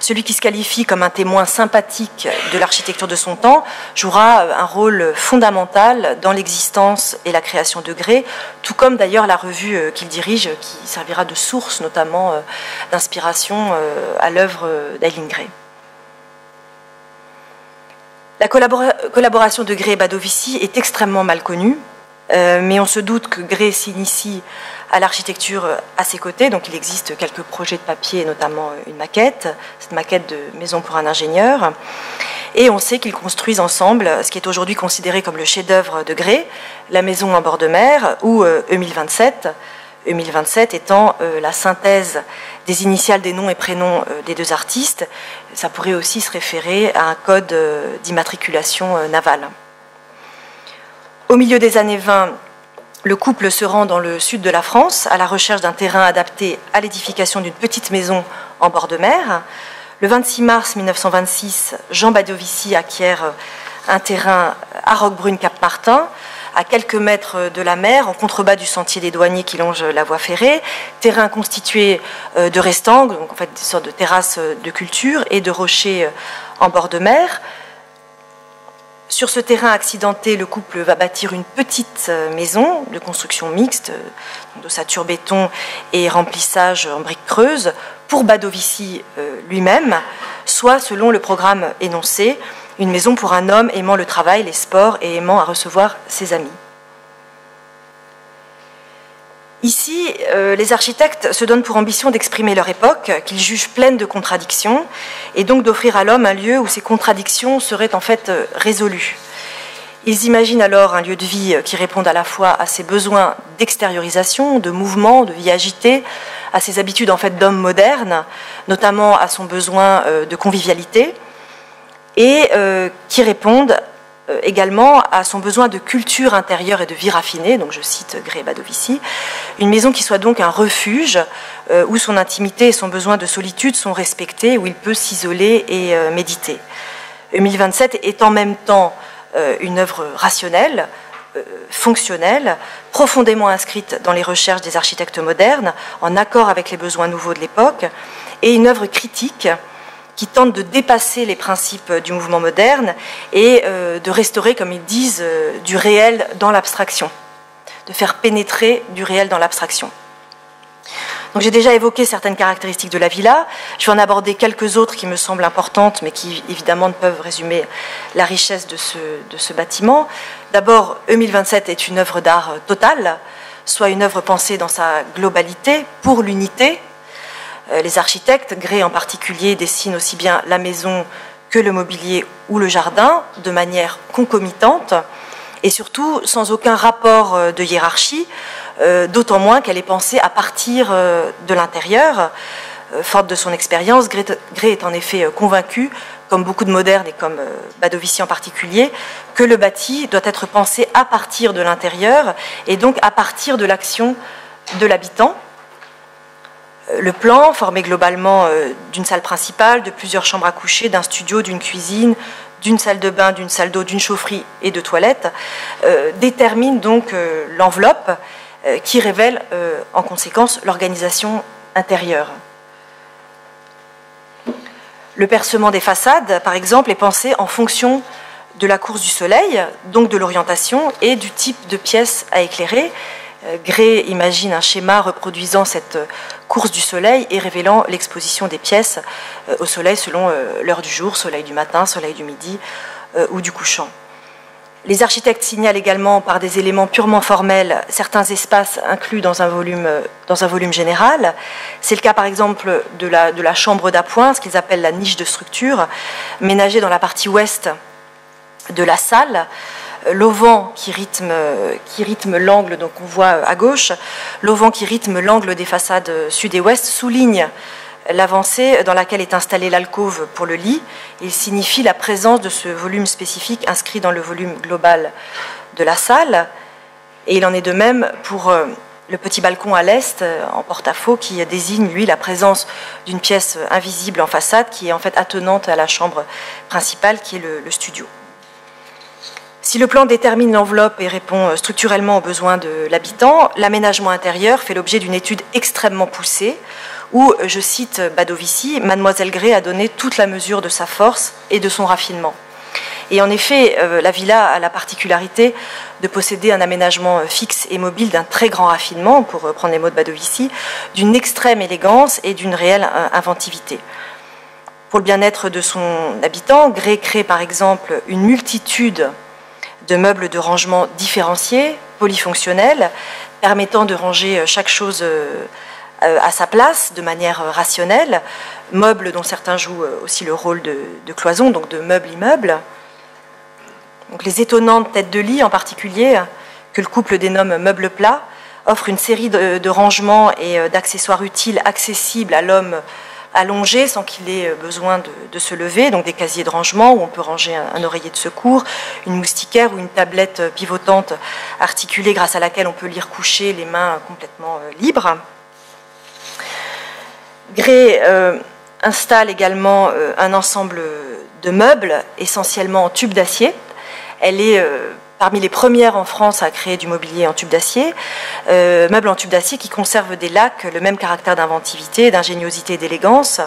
Celui qui se qualifie comme un témoin sympathique de l'architecture de son temps jouera un rôle fondamental dans l'existence et la création de Gray, tout comme d'ailleurs la revue qu'il dirige, qui servira de source notamment euh, d'inspiration euh, à l'œuvre d'Eileen Gray. La collaboration de Gray et Badovici est extrêmement mal connue, euh, mais on se doute que Gray s'initie à l'architecture à ses côtés, donc il existe quelques projets de papier, notamment une maquette, cette maquette de Maison pour un ingénieur, et on sait qu'ils construisent ensemble ce qui est aujourd'hui considéré comme le chef-d'œuvre de Gray, la maison en bord de mer, ou euh, E mille vingt-sept, E mille vingt-sept étant euh, la synthèse des initiales des noms et prénoms euh, des deux artistes. Ça pourrait aussi se référer à un code euh, d'immatriculation euh, navale. Au milieu des années vingt, le couple se rend dans le sud de la France à la recherche d'un terrain adapté à l'édification d'une petite maison en bord de mer. Le vingt-six mars mille neuf cent vingt-six, Jean Badovici acquiert un terrain à Roquebrune-Cap-Martin, à quelques mètres de la mer, en contrebas du sentier des douaniers qui longe la voie ferrée, terrain constitué de restangles, donc en fait des sortes de terrasses de culture et de rochers en bord de mer. Sur ce terrain accidenté, le couple va bâtir une petite maison de construction mixte, d'ossature béton et remplissage en briques creuses, pour Badovici lui-même, soit selon le programme énoncé, une maison pour un homme aimant le travail, les sports et aimant à recevoir ses amis. Ici, euh, les architectes se donnent pour ambition d'exprimer leur époque, qu'ils jugent pleine de contradictions, et donc d'offrir à l'homme un lieu où ces contradictions seraient en fait euh, résolues. Ils imaginent alors un lieu de vie qui réponde à la fois à ses besoins d'extériorisation, de mouvement, de vie agitée, à ses habitudes en fait d'homme moderne, notamment à son besoin euh, de convivialité, et euh, qui répondent euh, également à son besoin de culture intérieure et de vie raffinée, donc je cite Gray et Badovici, une maison qui soit donc un refuge euh, où son intimité et son besoin de solitude sont respectés, où il peut s'isoler et euh, méditer. E mille vingt-sept est en même temps euh, une œuvre rationnelle, euh, fonctionnelle, profondément inscrite dans les recherches des architectes modernes, en accord avec les besoins nouveaux de l'époque, et une œuvre critique, qui tentent de dépasser les principes du mouvement moderne et euh, de restaurer, comme ils disent, euh, du réel dans l'abstraction, de faire pénétrer du réel dans l'abstraction. Donc j'ai déjà évoqué certaines caractéristiques de la villa, je vais en aborder quelques autres qui me semblent importantes, mais qui évidemment ne peuvent résumer la richesse de ce, de ce bâtiment. D'abord, E mille vingt-sept est une œuvre d'art totale, soit une œuvre pensée dans sa globalité, pour l'unité. Les architectes, Gray en particulier, dessinent aussi bien la maison que le mobilier ou le jardin de manière concomitante et surtout sans aucun rapport de hiérarchie, d'autant moins qu'elle est pensée à partir de l'intérieur. Forte de son expérience, Gray est en effet convaincu, comme beaucoup de modernes et comme Badovici en particulier, que le bâti doit être pensé à partir de l'intérieur et donc à partir de l'action de l'habitant. Le plan, formé globalement d'une salle principale, de plusieurs chambres à coucher, d'un studio, d'une cuisine, d'une salle de bain, d'une salle d'eau, d'une chaufferie et de toilettes, euh, détermine donc euh, l'enveloppe euh, qui révèle euh, en conséquence l'organisation intérieure. Le percement des façades, par exemple, est pensé en fonction de la course du soleil, donc de l'orientation et du type de pièce à éclairer. Gray imagine un schéma reproduisant cette course du soleil et révélant l'exposition des pièces au soleil selon l'heure du jour, soleil du matin, soleil du midi ou du couchant. Les architectes signalent également par des éléments purement formels certains espaces inclus dans un volume, dans un volume général. C'est le cas par exemple de la, de la chambre d'appoint, ce qu'ils appellent la niche de structure, ménagée dans la partie ouest de la salle, l'auvent qui rythme, qui rythme l'angle, donc on voit à gauche, l'auvent qui rythme l'angle des façades sud et ouest souligne l'avancée dans laquelle est installée l'alcôve pour le lit. Il signifie la présence de ce volume spécifique inscrit dans le volume global de la salle. Et il en est de même pour le petit balcon à l'est, en porte-à-faux, qui désigne, lui, la présence d'une pièce invisible en façade qui est en fait attenante à la chambre principale, qui est le, le studio. Si le plan détermine l'enveloppe et répond structurellement aux besoins de l'habitant, l'aménagement intérieur fait l'objet d'une étude extrêmement poussée, où, je cite Badovici, « Mademoiselle Gray a donné toute la mesure de sa force et de son raffinement ». Et en effet, la villa a la particularité de posséder un aménagement fixe et mobile d'un très grand raffinement, pour reprendre les mots de Badovici, d'une extrême élégance et d'une réelle inventivité. Pour le bien-être de son habitant, Gray crée par exemple une multitude de meubles de rangement différenciés, polyfonctionnels, permettant de ranger chaque chose à sa place de manière rationnelle, meubles dont certains jouent aussi le rôle de, de cloison, donc de meuble-immeuble. Donc les étonnantes têtes de lit en particulier, que le couple dénomme meubles plats, offrent une série de, de rangements et d'accessoires utiles accessibles à l'homme allongé sans qu'il ait besoin de, de se lever, donc des casiers de rangement où on peut ranger un, un oreiller de secours, une moustiquaire ou une tablette pivotante articulée grâce à laquelle on peut lire couché, les mains complètement libres. Gray euh, installe également euh, un ensemble de meubles, essentiellement en tubes d'acier. Elle est euh, parmi les premières en France à créer du mobilier en tube d'acier, euh, meubles en tube d'acier qui conservent des lacs le même caractère d'inventivité, d'ingéniosité et d'élégance,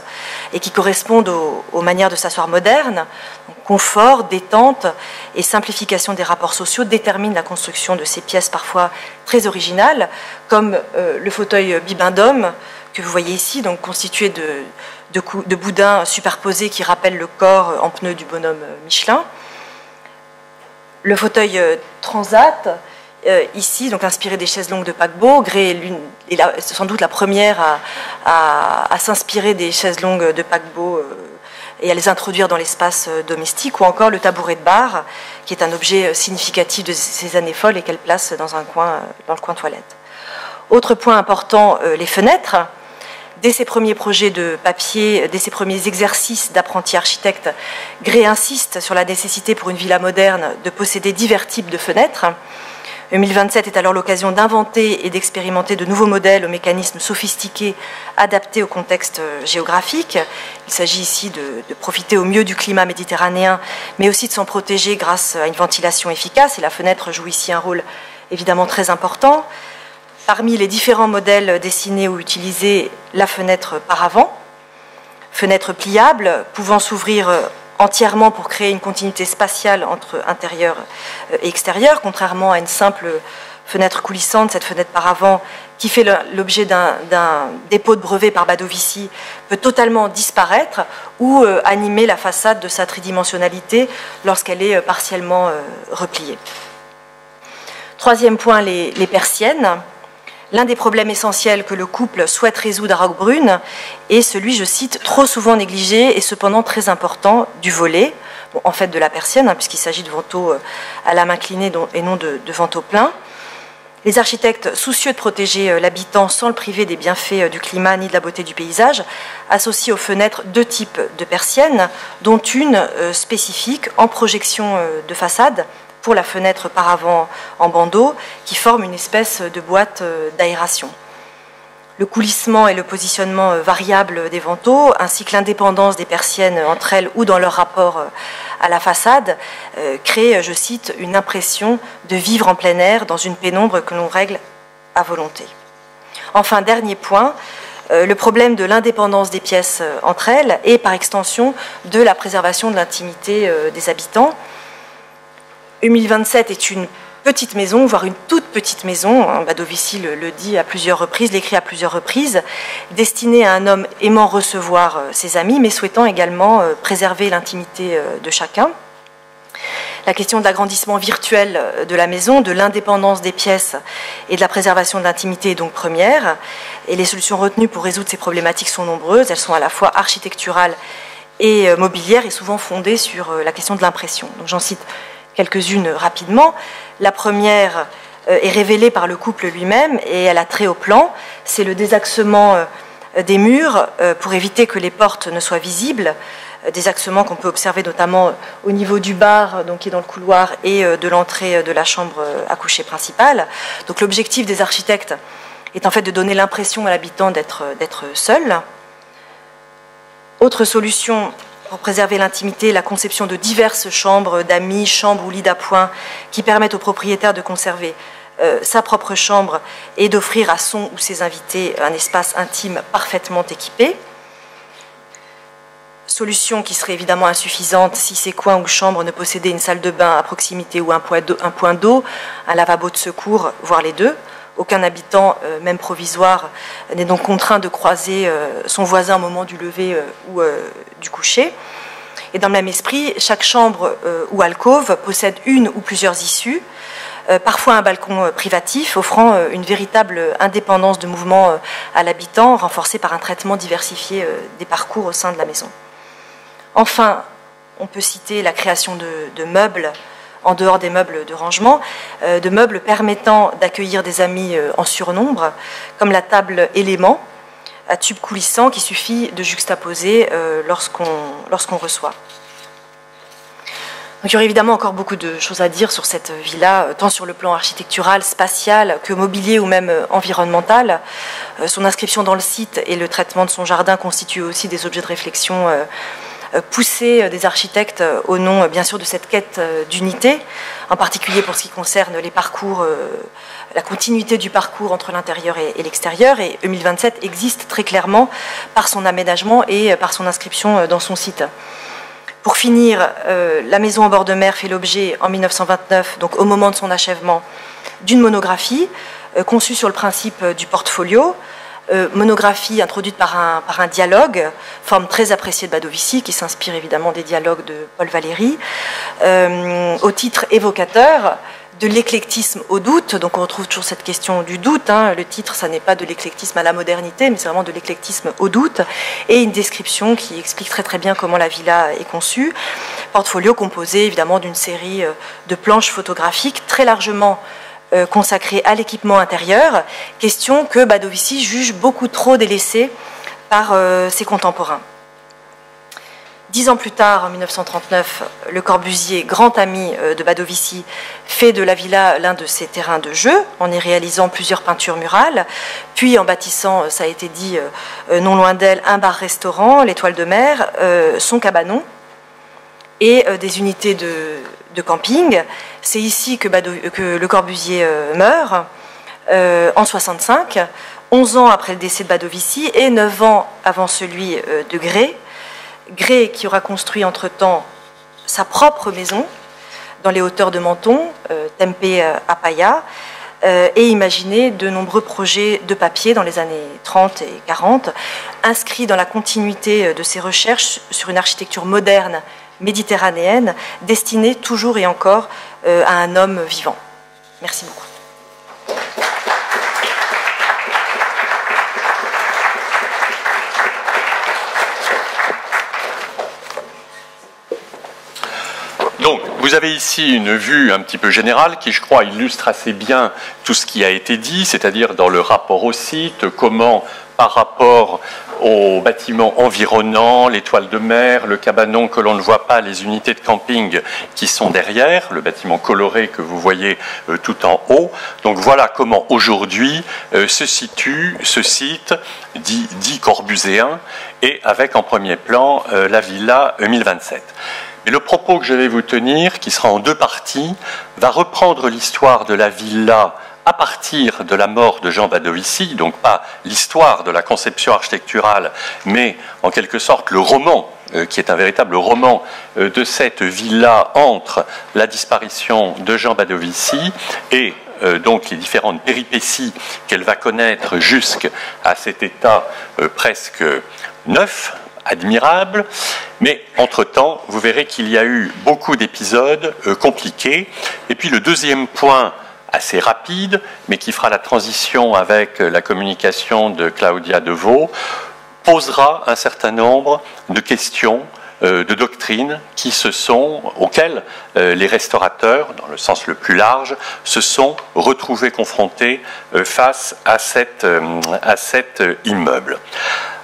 et qui correspondent aux, aux manières de s'asseoir modernes. Donc, confort, détente et simplification des rapports sociaux déterminent la construction de ces pièces parfois très originales, comme euh, le fauteuil bibendum que vous voyez ici, donc constitué de, de, de boudins superposés qui rappellent le corps en pneu du bonhomme Michelin. Le fauteuil transat, euh, ici, donc inspiré des chaises longues de paquebot. Gray est, est la, sans doute la première à, à, à s'inspirer des chaises longues de paquebot euh, et à les introduire dans l'espace domestique, ou encore le tabouret de bar, qui est un objet significatif de ces années folles et qu'elle place dans, un coin, dans le coin toilette. Autre point important, euh, les fenêtres. Dès ses premiers projets de papier, dès ses premiers exercices d'apprenti architecte, Gray insiste sur la nécessité pour une villa moderne de posséder divers types de fenêtres. deux mille vingt-sept est alors l'occasion d'inventer et d'expérimenter de nouveaux modèles aux mécanismes sophistiqués adaptés au contexte géographique. Il s'agit ici de, de profiter au mieux du climat méditerranéen, mais aussi de s'en protéger grâce à une ventilation efficace, et la fenêtre joue ici un rôle évidemment très important. Parmi les différents modèles dessinés ou utilisés, la fenêtre par avant, fenêtre pliable, pouvant s'ouvrir entièrement pour créer une continuité spatiale entre intérieur et extérieur, contrairement à une simple fenêtre coulissante. Cette fenêtre par avant, qui fait l'objet d'un dépôt de brevet par Badovici, peut totalement disparaître ou euh, animer la façade de sa tridimensionnalité lorsqu'elle est partiellement euh, repliée. Troisième point, les, les persiennes. L'un des problèmes essentiels que le couple souhaite résoudre à Roquebrune est celui, je cite, trop souvent négligé et cependant très important du volet, bon, en fait de la persienne, hein, puisqu'il s'agit de vantaux à lame inclinée et non de, de vantaux pleins. Les architectes, soucieux de protéger l'habitant sans le priver des bienfaits du climat ni de la beauté du paysage, associent aux fenêtres deux types de persiennes, dont une spécifique en projection de façade, pour la fenêtre par avant en bandeau, qui forme une espèce de boîte d'aération. Le coulissement et le positionnement variable des vantaux, ainsi que l'indépendance des persiennes entre elles ou dans leur rapport à la façade, créent, je cite, une impression de vivre en plein air dans une pénombre que l'on règle à volonté. Enfin, dernier point, le problème de l'indépendance des pièces entre elles et, par extension, de la préservation de l'intimité des habitants. deux mille vingt-sept est une petite maison, voire une toute petite maison, Badovici le, le dit à plusieurs reprises, l'écrit à plusieurs reprises, destinée à un homme aimant recevoir ses amis, mais souhaitant également préserver l'intimité de chacun. La question de l'agrandissement virtuel de la maison, de l'indépendance des pièces et de la préservation de l'intimité est donc première, et les solutions retenues pour résoudre ces problématiques sont nombreuses. Elles sont à la fois architecturales et mobilières, et souvent fondées sur la question de l'impression. Donc j'en cite quelques-unes rapidement. La première est révélée par le couple lui-même et elle a trait au plan. C'est le désaxement des murs pour éviter que les portes ne soient visibles, des axements qu'on peut observer notamment au niveau du bar, donc qui est dans le couloir, et de l'entrée de la chambre à coucher principale. Donc l'objectif des architectes est en fait de donner l'impression à l'habitant d'être d'être seul. Autre solution pour préserver l'intimité, la conception de diverses chambres d'amis, chambres ou lits d'appoint qui permettent au propriétaire de conserver euh, sa propre chambre et d'offrir à son ou ses invités un espace intime parfaitement équipé. Solution qui serait évidemment insuffisante si ces coins ou chambres ne possédaient une salle de bain à proximité ou un point d'eau, un lavabo de secours, voire les deux. Aucun habitant, euh, même provisoire, n'est donc contraint de croiser euh, son voisin au moment du lever euh, ou euh, du coucher. Et dans le même esprit, chaque chambre euh, ou alcôve possède une ou plusieurs issues, euh, parfois un balcon euh, privatif, offrant euh, une véritable indépendance de mouvement euh, à l'habitant, renforcée par un traitement diversifié euh, des parcours au sein de la maison. Enfin, on peut citer la création de, de meubles, en dehors des meubles de rangement, euh, de meubles permettant d'accueillir des amis euh, en surnombre, comme la table élément à tube coulissant qui suffit de juxtaposer euh, lorsqu'on lorsqu'on reçoit. Donc, il y aurait évidemment encore beaucoup de choses à dire sur cette villa, tant sur le plan architectural, spatial, que mobilier ou même environnemental. Euh, son inscription dans le site et le traitement de son jardin constituent aussi des objets de réflexion euh, poussée des architectes au nom, bien sûr, de cette quête d'unité, en particulier pour ce qui concerne les parcours, la continuité du parcours entre l'intérieur et l'extérieur. Et E mille vingt-sept existe très clairement par son aménagement et par son inscription dans son site. Pour finir, la maison en bord de mer fait l'objet, en mille neuf cent vingt-neuf, donc au moment de son achèvement, d'une monographie conçue sur le principe du portfolio. Euh, monographie introduite par un, par un dialogue, forme très appréciée de Badovici, qui s'inspire évidemment des dialogues de Paul Valéry, euh, au titre évocateur de l'éclectisme au doute. Donc on retrouve toujours cette question du doute, hein. Le titre, ça n'est pas de l'éclectisme à la modernité, mais c'est vraiment de l'éclectisme au doute, et une description qui explique très très bien comment la villa est conçue. Portfolio composé évidemment d'une série de planches photographiques très largement consacré à l'équipement intérieur, question que Badovici juge beaucoup trop délaissée par euh, ses contemporains. Dix ans plus tard, en mille neuf cent trente-neuf, Le Corbusier, grand ami de Badovici, fait de la villa l'un de ses terrains de jeu, en y réalisant plusieurs peintures murales, puis en bâtissant, ça a été dit, euh, non loin d'elle, un bar-restaurant, l'Étoile de Mer, euh, son cabanon, et euh, des unités de... de camping. C'est ici que, Bado, que Le Corbusier meurt, euh, en soixante-cinq, onze ans après le décès de Badovici et neuf ans avant celui de Gray. Gray qui aura construit entre-temps sa propre maison dans les hauteurs de Menton, euh, Tempé à Paya, euh, et imaginé de nombreux projets de papier dans les années trente et quarante, inscrits dans la continuité de ses recherches sur une architecture moderne méditerranéenne, destinée toujours et encore euh, à un homme vivant. Merci beaucoup. Donc, vous avez ici une vue un petit peu générale qui, je crois, illustre assez bien tout ce qui a été dit, c'est-à-dire dans le rapport au site, comment, par rapport aux bâtiments environnants, l'Étoile de Mer, le cabanon que l'on ne voit pas, les unités de camping qui sont derrière, le bâtiment coloré que vous voyez euh, tout en haut. Donc voilà comment aujourd'hui euh, se situe ce site dit, dit corbuséen, et avec en premier plan euh, la villa E mille vingt-sept. Et le propos que je vais vous tenir, qui sera en deux parties, va reprendre l'histoire de la villa à partir de la mort de Jean Badovici, donc pas l'histoire de la conception architecturale, mais en quelque sorte le roman, euh, qui est un véritable roman euh, de cette villa entre la disparition de Jean Badovici et euh, donc les différentes péripéties qu'elle va connaître jusqu'à cet état euh, presque neuf, admirable, mais entre-temps, vous verrez qu'il y a eu beaucoup d'épisodes euh, compliqués. Et puis le deuxième point assez rapide, mais qui fera la transition avec la communication de Claudia Devaux, posera un certain nombre de questions euh, de doctrines qui se sont, auxquelles euh, les restaurateurs, dans le sens le plus large, se sont retrouvés confrontés euh, face à cet euh, à cet euh, immeuble.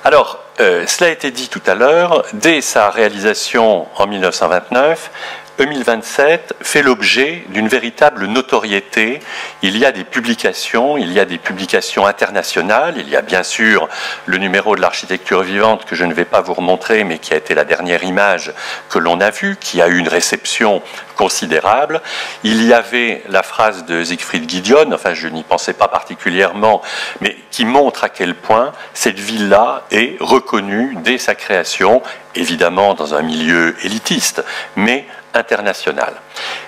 Alors, euh, cela a été dit tout à l'heure, dès sa réalisation en mille neuf cent vingt-neuf, E mille vingt-sept fait l'objet d'une véritable notoriété. Il y a des publications, il y a des publications internationales, il y a bien sûr le numéro de l'Architecture vivante que je ne vais pas vous remontrer, mais qui a été la dernière image que l'on a vue, qui a eu une réception considérable. Il y avait la phrase de Siegfried Gideon, enfin je n'y pensais pas particulièrement, mais qui montre à quel point cette ville-là est reconnue dès sa création, évidemment dans un milieu élitiste, mais international.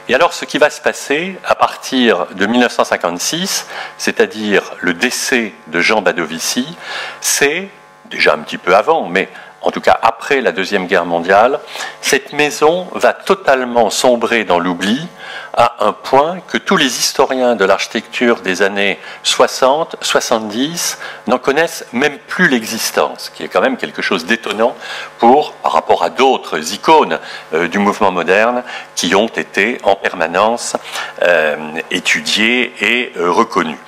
Et alors ce qui va se passer à partir de mille neuf cent cinquante-six, c'est-à-dire le décès de Jean Badovici, c'est, déjà un petit peu avant, mais en tout cas après la Deuxième Guerre mondiale, cette maison va totalement sombrer dans l'oubli à un point que tous les historiens de l'architecture des années soixante, soixante-dix n'en connaissent même plus l'existence, qui est quand même quelque chose d'étonnant pour, par rapport à d'autres icônes euh, du mouvement moderne qui ont été en permanence euh, étudiées et euh, reconnues.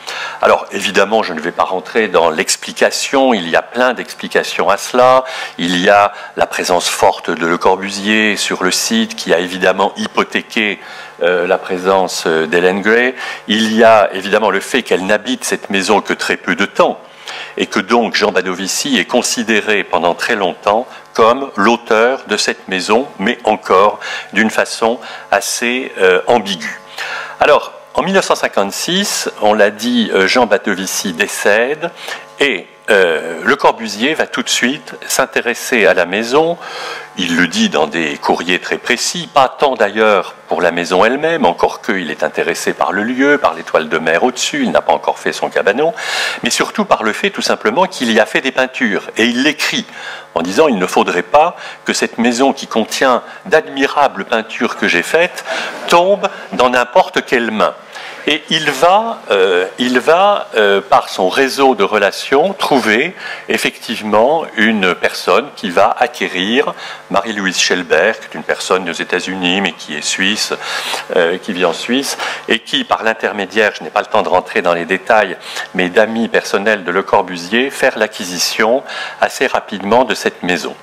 Alors évidemment, je ne vais pas rentrer dans l'explication, il y a plein d'explications à cela. Il y a la présence forte de Le Corbusier sur le site qui a évidemment hypothéqué euh, la présence d'Eileen Gray. Il y a évidemment le fait qu'elle n'habite cette maison que très peu de temps et que donc Jean Badovici est considéré pendant très longtemps comme l'auteur de cette maison, mais encore d'une façon assez euh, ambiguë. Alors, en mille neuf cent cinquante-six, on l'a dit, Jean Badovici décède et Euh, Le Corbusier va tout de suite s'intéresser à la maison. Il le dit dans des courriers très précis, pas tant d'ailleurs pour la maison elle-même, encore qu'il est intéressé par le lieu, par l'étoile de mer au-dessus, il n'a pas encore fait son cabanon, mais surtout par le fait tout simplement qu'il y a fait des peintures. Et il l'écrit en disant « Il ne faudrait pas que cette maison qui contient d'admirables peintures que j'ai faites tombe dans n'importe quelle main ». Et il va, euh, il va euh, par son réseau de relations, trouver effectivement une personne qui va acquérir Marie-Louise Schelbert, qui est une personne aux États-Unis, mais qui est suisse, euh, qui vit en Suisse, et qui, par l'intermédiaire, je n'ai pas le temps de rentrer dans les détails, mais d'amis personnels de Le Corbusier, faire l'acquisition assez rapidement de cette maison.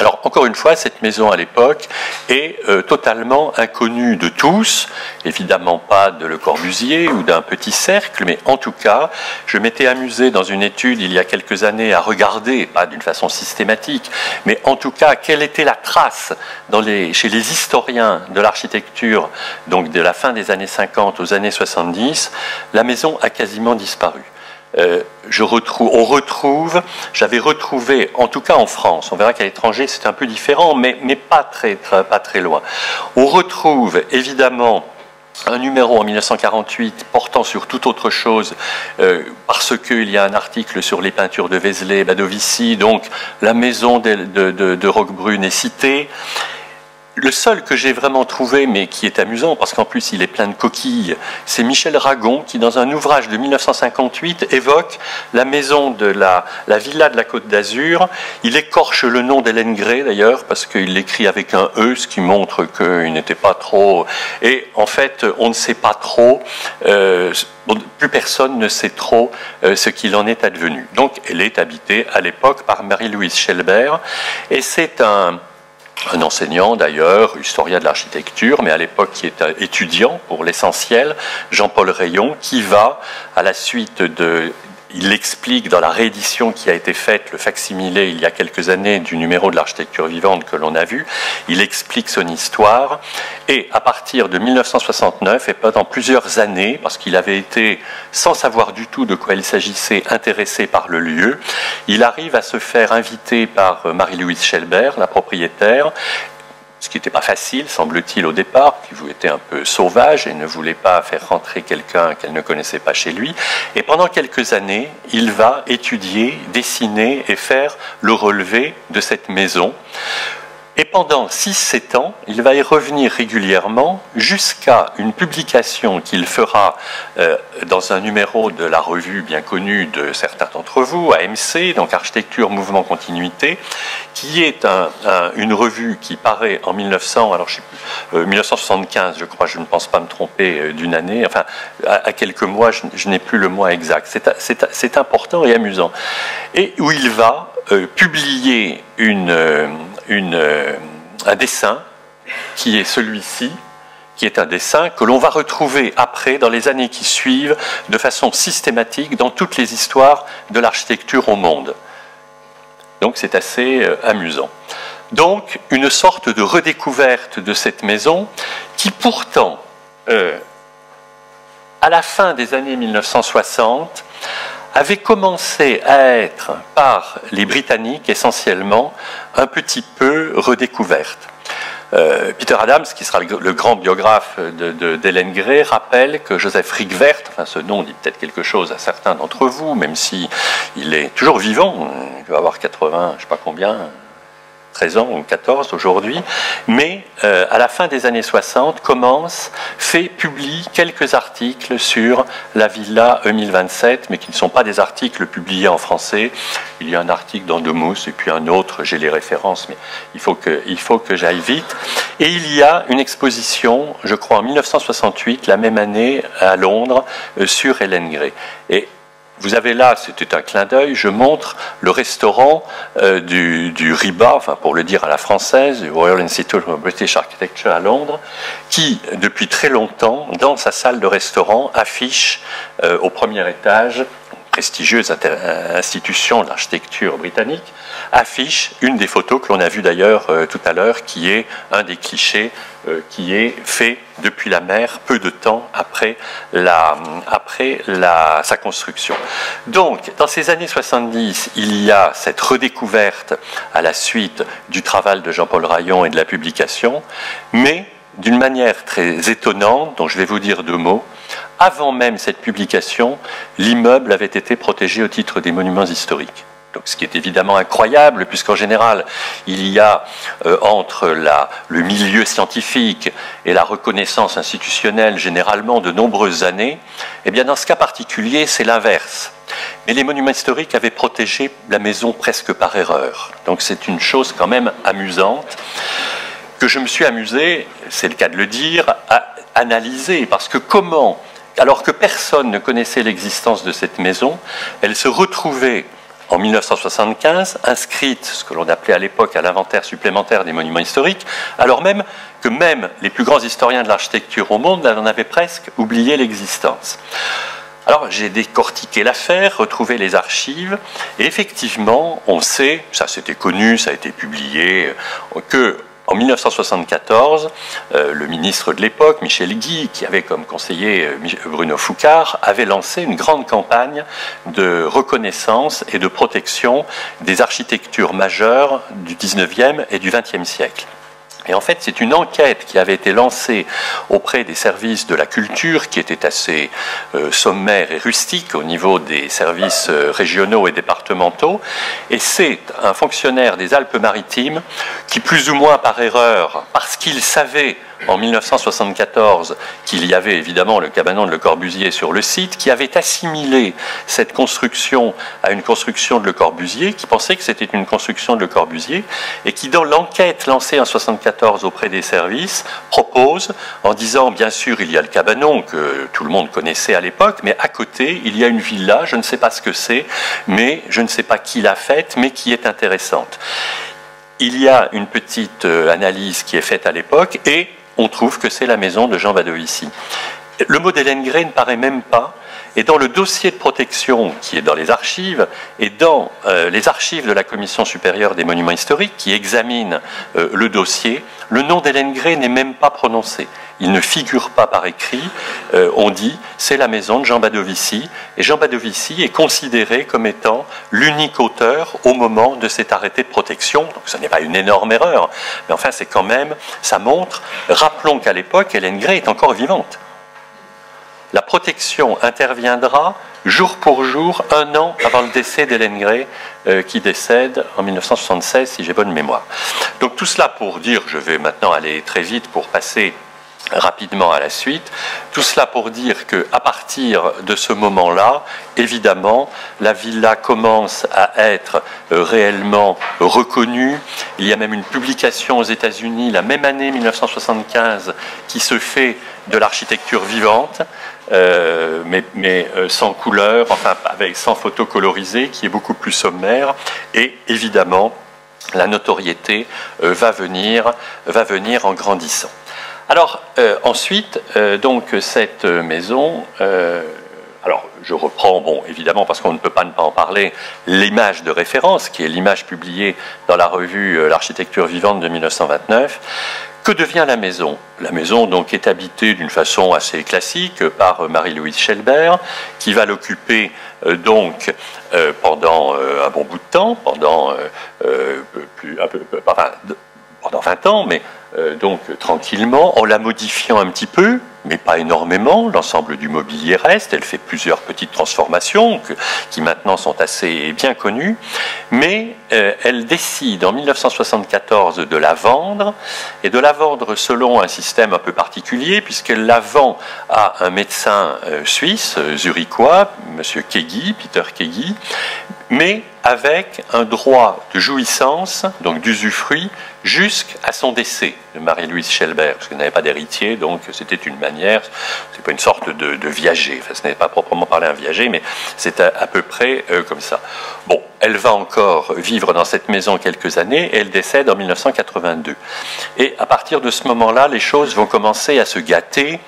Alors, encore une fois, cette maison à l'époque est euh, totalement inconnue de tous, évidemment pas de Le Corbusier ou d'un petit cercle, mais en tout cas, je m'étais amusé dans une étude il y a quelques années à regarder, pas d'une façon systématique, mais en tout cas, quelle était la trace dans les, chez les historiens de l'architecture, donc de la fin des années cinquante aux années soixante-dix, la maison a quasiment disparu. Euh, je retrouve, on retrouve, j'avais retrouvé, en tout cas en France, on verra qu'à l'étranger c'est un peu différent, mais, mais pas, très, très, pas très loin. On retrouve évidemment un numéro en mille neuf cent quarante-huit portant sur toute autre chose, euh, parce qu'il y a un article sur les peintures de Vézelay, Badovici, donc la maison de, de, de, de Roquebrune est citée. Le seul que j'ai vraiment trouvé, mais qui est amusant, parce qu'en plus il est plein de coquilles, c'est Michel Ragon qui, dans un ouvrage de mille neuf cent cinquante-huit, évoque la maison de la, la villa de la Côte d'Azur. Il écorche le nom d'Eileen Gray, d'ailleurs, parce qu'il l'écrit avec un E, ce qui montre qu'il n'était pas trop... Et en fait, on ne sait pas trop... Euh, plus personne ne sait trop euh, ce qu'il en est advenu. Donc, elle est habitée à l'époque par Marie-Louise Schelbert, et c'est un... un enseignant d'ailleurs, historien de l'architecture, mais à l'époque qui est étudiant pour l'essentiel, Jean-Paul Rayon, qui va, à la suite de... Il explique dans la réédition qui a été faite, le facsimilé il y a quelques années du numéro de l'Architecture vivante que l'on a vu, il explique son histoire, et à partir de mille neuf cent soixante-neuf, et pendant plusieurs années, parce qu'il avait été, sans savoir du tout de quoi il s'agissait, intéressé par le lieu, il arrive à se faire inviter par Marie-Louise Schelbert, la propriétaire, ce qui n'était pas facile, semble-t-il, au départ, qui était un peu sauvage et ne voulait pas faire rentrer quelqu'un qu'elle ne connaissait pas chez lui. Et pendant quelques années, il va étudier, dessiner et faire le relevé de cette maison. Et pendant six sept ans, il va y revenir régulièrement jusqu'à une publication qu'il fera euh, dans un numéro de la revue bien connue de certains d'entre vous, A M C, donc Architecture, Mouvement, Continuité, qui est un, un, une revue qui paraît en mille neuf cents, alors je sais plus, euh, mille neuf cent soixante-quinze, je crois, je ne pense pas me tromper euh, d'une année, enfin, à, à quelques mois, je, je n'ai plus le mois exact. C'est important et amusant. Et où il va euh, publier une... Euh, Une, euh, un dessin qui est celui-ci, qui est un dessin que l'on va retrouver après, dans les années qui suivent, de façon systématique dans toutes les histoires de l'architecture au monde. Donc c'est assez euh, amusant. Donc une sorte de redécouverte de cette maison qui pourtant, euh, à la fin des années mille neuf cent soixante, avait commencé à être, par les Britanniques essentiellement, un petit peu redécouverte. Euh, Peter Adams, qui sera le, le grand biographe d'Eileen Gray, rappelle que Joseph Rickvert, enfin ce nom dit peut-être quelque chose à certains d'entre vous, même si il est toujours vivant, il va avoir quatre-vingts, je ne sais pas combien, treize ans ou quatorze aujourd'hui, mais euh, à la fin des années soixante, commence, fait, publie quelques articles sur la Villa E mille vingt-sept, mais qui ne sont pas des articles publiés en français. Il y a un article dans Domus et puis un autre, j'ai les références, mais il faut que, il faut que j'aille vite. Et il y a une exposition, je crois en mille neuf cent soixante-huit, la même année à Londres, euh, sur Eileen Gray. Et vous avez là, c'était un clin d'œil, je montre le restaurant euh, du, du R I B A, enfin pour le dire à la française, du Royal Institute of British Architecture à Londres, qui, depuis très longtemps, dans sa salle de restaurant, affiche euh, au premier étage, prestigieuse institution de l'architecture britannique, affiche une des photos que l'on a vue d'ailleurs euh, tout à l'heure, qui est un des clichés euh, qui est fait depuis la mer, peu de temps après, la, après la, sa construction. Donc, dans ces années soixante-dix, il y a cette redécouverte à la suite du travail de Jean-Paul Rayon et de la publication, mais d'une manière très étonnante, dont je vais vous dire deux mots. Avant même cette publication, l'immeuble avait été protégé au titre des monuments historiques. Donc, ce qui est évidemment incroyable, puisqu'en général, il y a euh, entre la, le milieu scientifique et la reconnaissance institutionnelle généralement de nombreuses années. Eh bien, dans ce cas particulier, c'est l'inverse. Mais les monuments historiques avaient protégé la maison presque par erreur. Donc c'est une chose quand même amusante, que je me suis amusé, c'est le cas de le dire, à analyser, parce que comment, alors que personne ne connaissait l'existence de cette maison, elle se retrouvait en mille neuf cent soixante-quinze inscrite, ce que l'on appelait à l'époque à l'inventaire supplémentaire des monuments historiques, alors même que même les plus grands historiens de l'architecture au monde en avaient presque oublié l'existence. Alors j'ai décortiqué l'affaire, retrouvé les archives, et effectivement on sait, ça c'était connu, ça a été publié, que en mille neuf cent soixante-quatorze, euh, le ministre de l'époque, Michel Guy, qui avait comme conseiller euh, Bruno Foucard, avait lancé une grande campagne de reconnaissance et de protection des architectures majeures du dix-neuvième et du vingtième siècle. Et en fait, c'est une enquête qui avait été lancée auprès des services de la culture, qui était assez euh, sommaire et rustique au niveau des services euh, régionaux et départementaux. Et c'est un fonctionnaire des Alpes-Maritimes qui, plus ou moins par erreur, parce qu'il savait en mille neuf cent soixante-quatorze qu'il y avait évidemment le cabanon de Le Corbusier sur le site, qui avait assimilé cette construction à une construction de Le Corbusier, qui pensait que c'était une construction de Le Corbusier, et qui dans l'enquête lancée en mille neuf cent soixante-quatorze auprès des services propose, en disant bien sûr il y a le cabanon que tout le monde connaissait à l'époque, mais à côté il y a une villa, je ne sais pas ce que c'est, mais je ne sais pas qui l'a faite, mais qui est intéressante. Il y a une petite analyse qui est faite à l'époque, et on trouve que c'est la maison de Jean Badovici. Le mot d'Eileen Gray ne paraît même pas, et dans le dossier de protection qui est dans les archives, et dans euh, les archives de la Commission supérieure des monuments historiques qui examine euh, le dossier, le nom d'Eileen Gray n'est même pas prononcé. Il ne figure pas par écrit, euh, on dit c'est la maison de Jean Badovici, et Jean Badovici est considéré comme étant l'unique auteur au moment de cet arrêté de protection. Donc ce n'est pas une énorme erreur, mais enfin c'est quand même, ça montre, rappelons qu'à l'époque Eileen Gray est encore vivante. La protection interviendra jour pour jour, un an avant le décès d'Eileen Gray, euh, qui décède en mille neuf cent soixante-seize, si j'ai bonne mémoire. Donc tout cela pour dire, je vais maintenant aller très vite pour passer rapidement à la suite, tout cela pour dire qu'à partir de ce moment-là, évidemment, la villa commence à être euh, réellement reconnue. Il y a même une publication aux États-Unis la même année, mille neuf cent soixante-quinze, qui se fait de l'architecture vivante, Euh, mais, mais euh, sans couleur, enfin avec, sans photo colorisée, qui est beaucoup plus sommaire. Et évidemment, la notoriété euh, va venir, va venir en grandissant. Alors euh, ensuite, euh, donc cette maison. Euh, alors je reprends, bon évidemment parce qu'on ne peut pas ne pas en parler, l'image de référence qui est l'image publiée dans la revue euh, L'Architecture Vivante de mille neuf cent vingt-neuf. Que devient la maison? La maison donc est habitée d'une façon assez classique par Marie-Louise Schelbert, qui va l'occuper euh, donc euh, pendant euh, un bon bout de temps, pendant, euh, euh, plus, un peu, enfin, pendant vingt ans, mais euh, donc euh, tranquillement, en la modifiant un petit peu, mais pas énormément. L'ensemble du mobilier reste, elle fait plusieurs petites transformations que, qui maintenant sont assez bien connues, mais euh, elle décide en mille neuf cent soixante-quatorze de la vendre, et de la vendre selon un système un peu particulier, puisqu'elle la vend à un médecin euh, suisse, euh, zurichois, monsieur Kägi, Peter Kägi, mais avec un droit de jouissance, donc d'usufruit, jusqu'à son décès de Marie-Louise Schelbert, parce qu'elle n'avait pas d'héritier, donc c'était une manière, c'est pas une sorte de, de viager, enfin ce n'est pas proprement parler un viager, mais c'est à, à peu près euh, comme ça. Bon, elle va encore vivre dans cette maison quelques années, et elle décède en mille neuf cent quatre-vingt-deux. Et à partir de ce moment-là, les choses vont commencer à se gâter.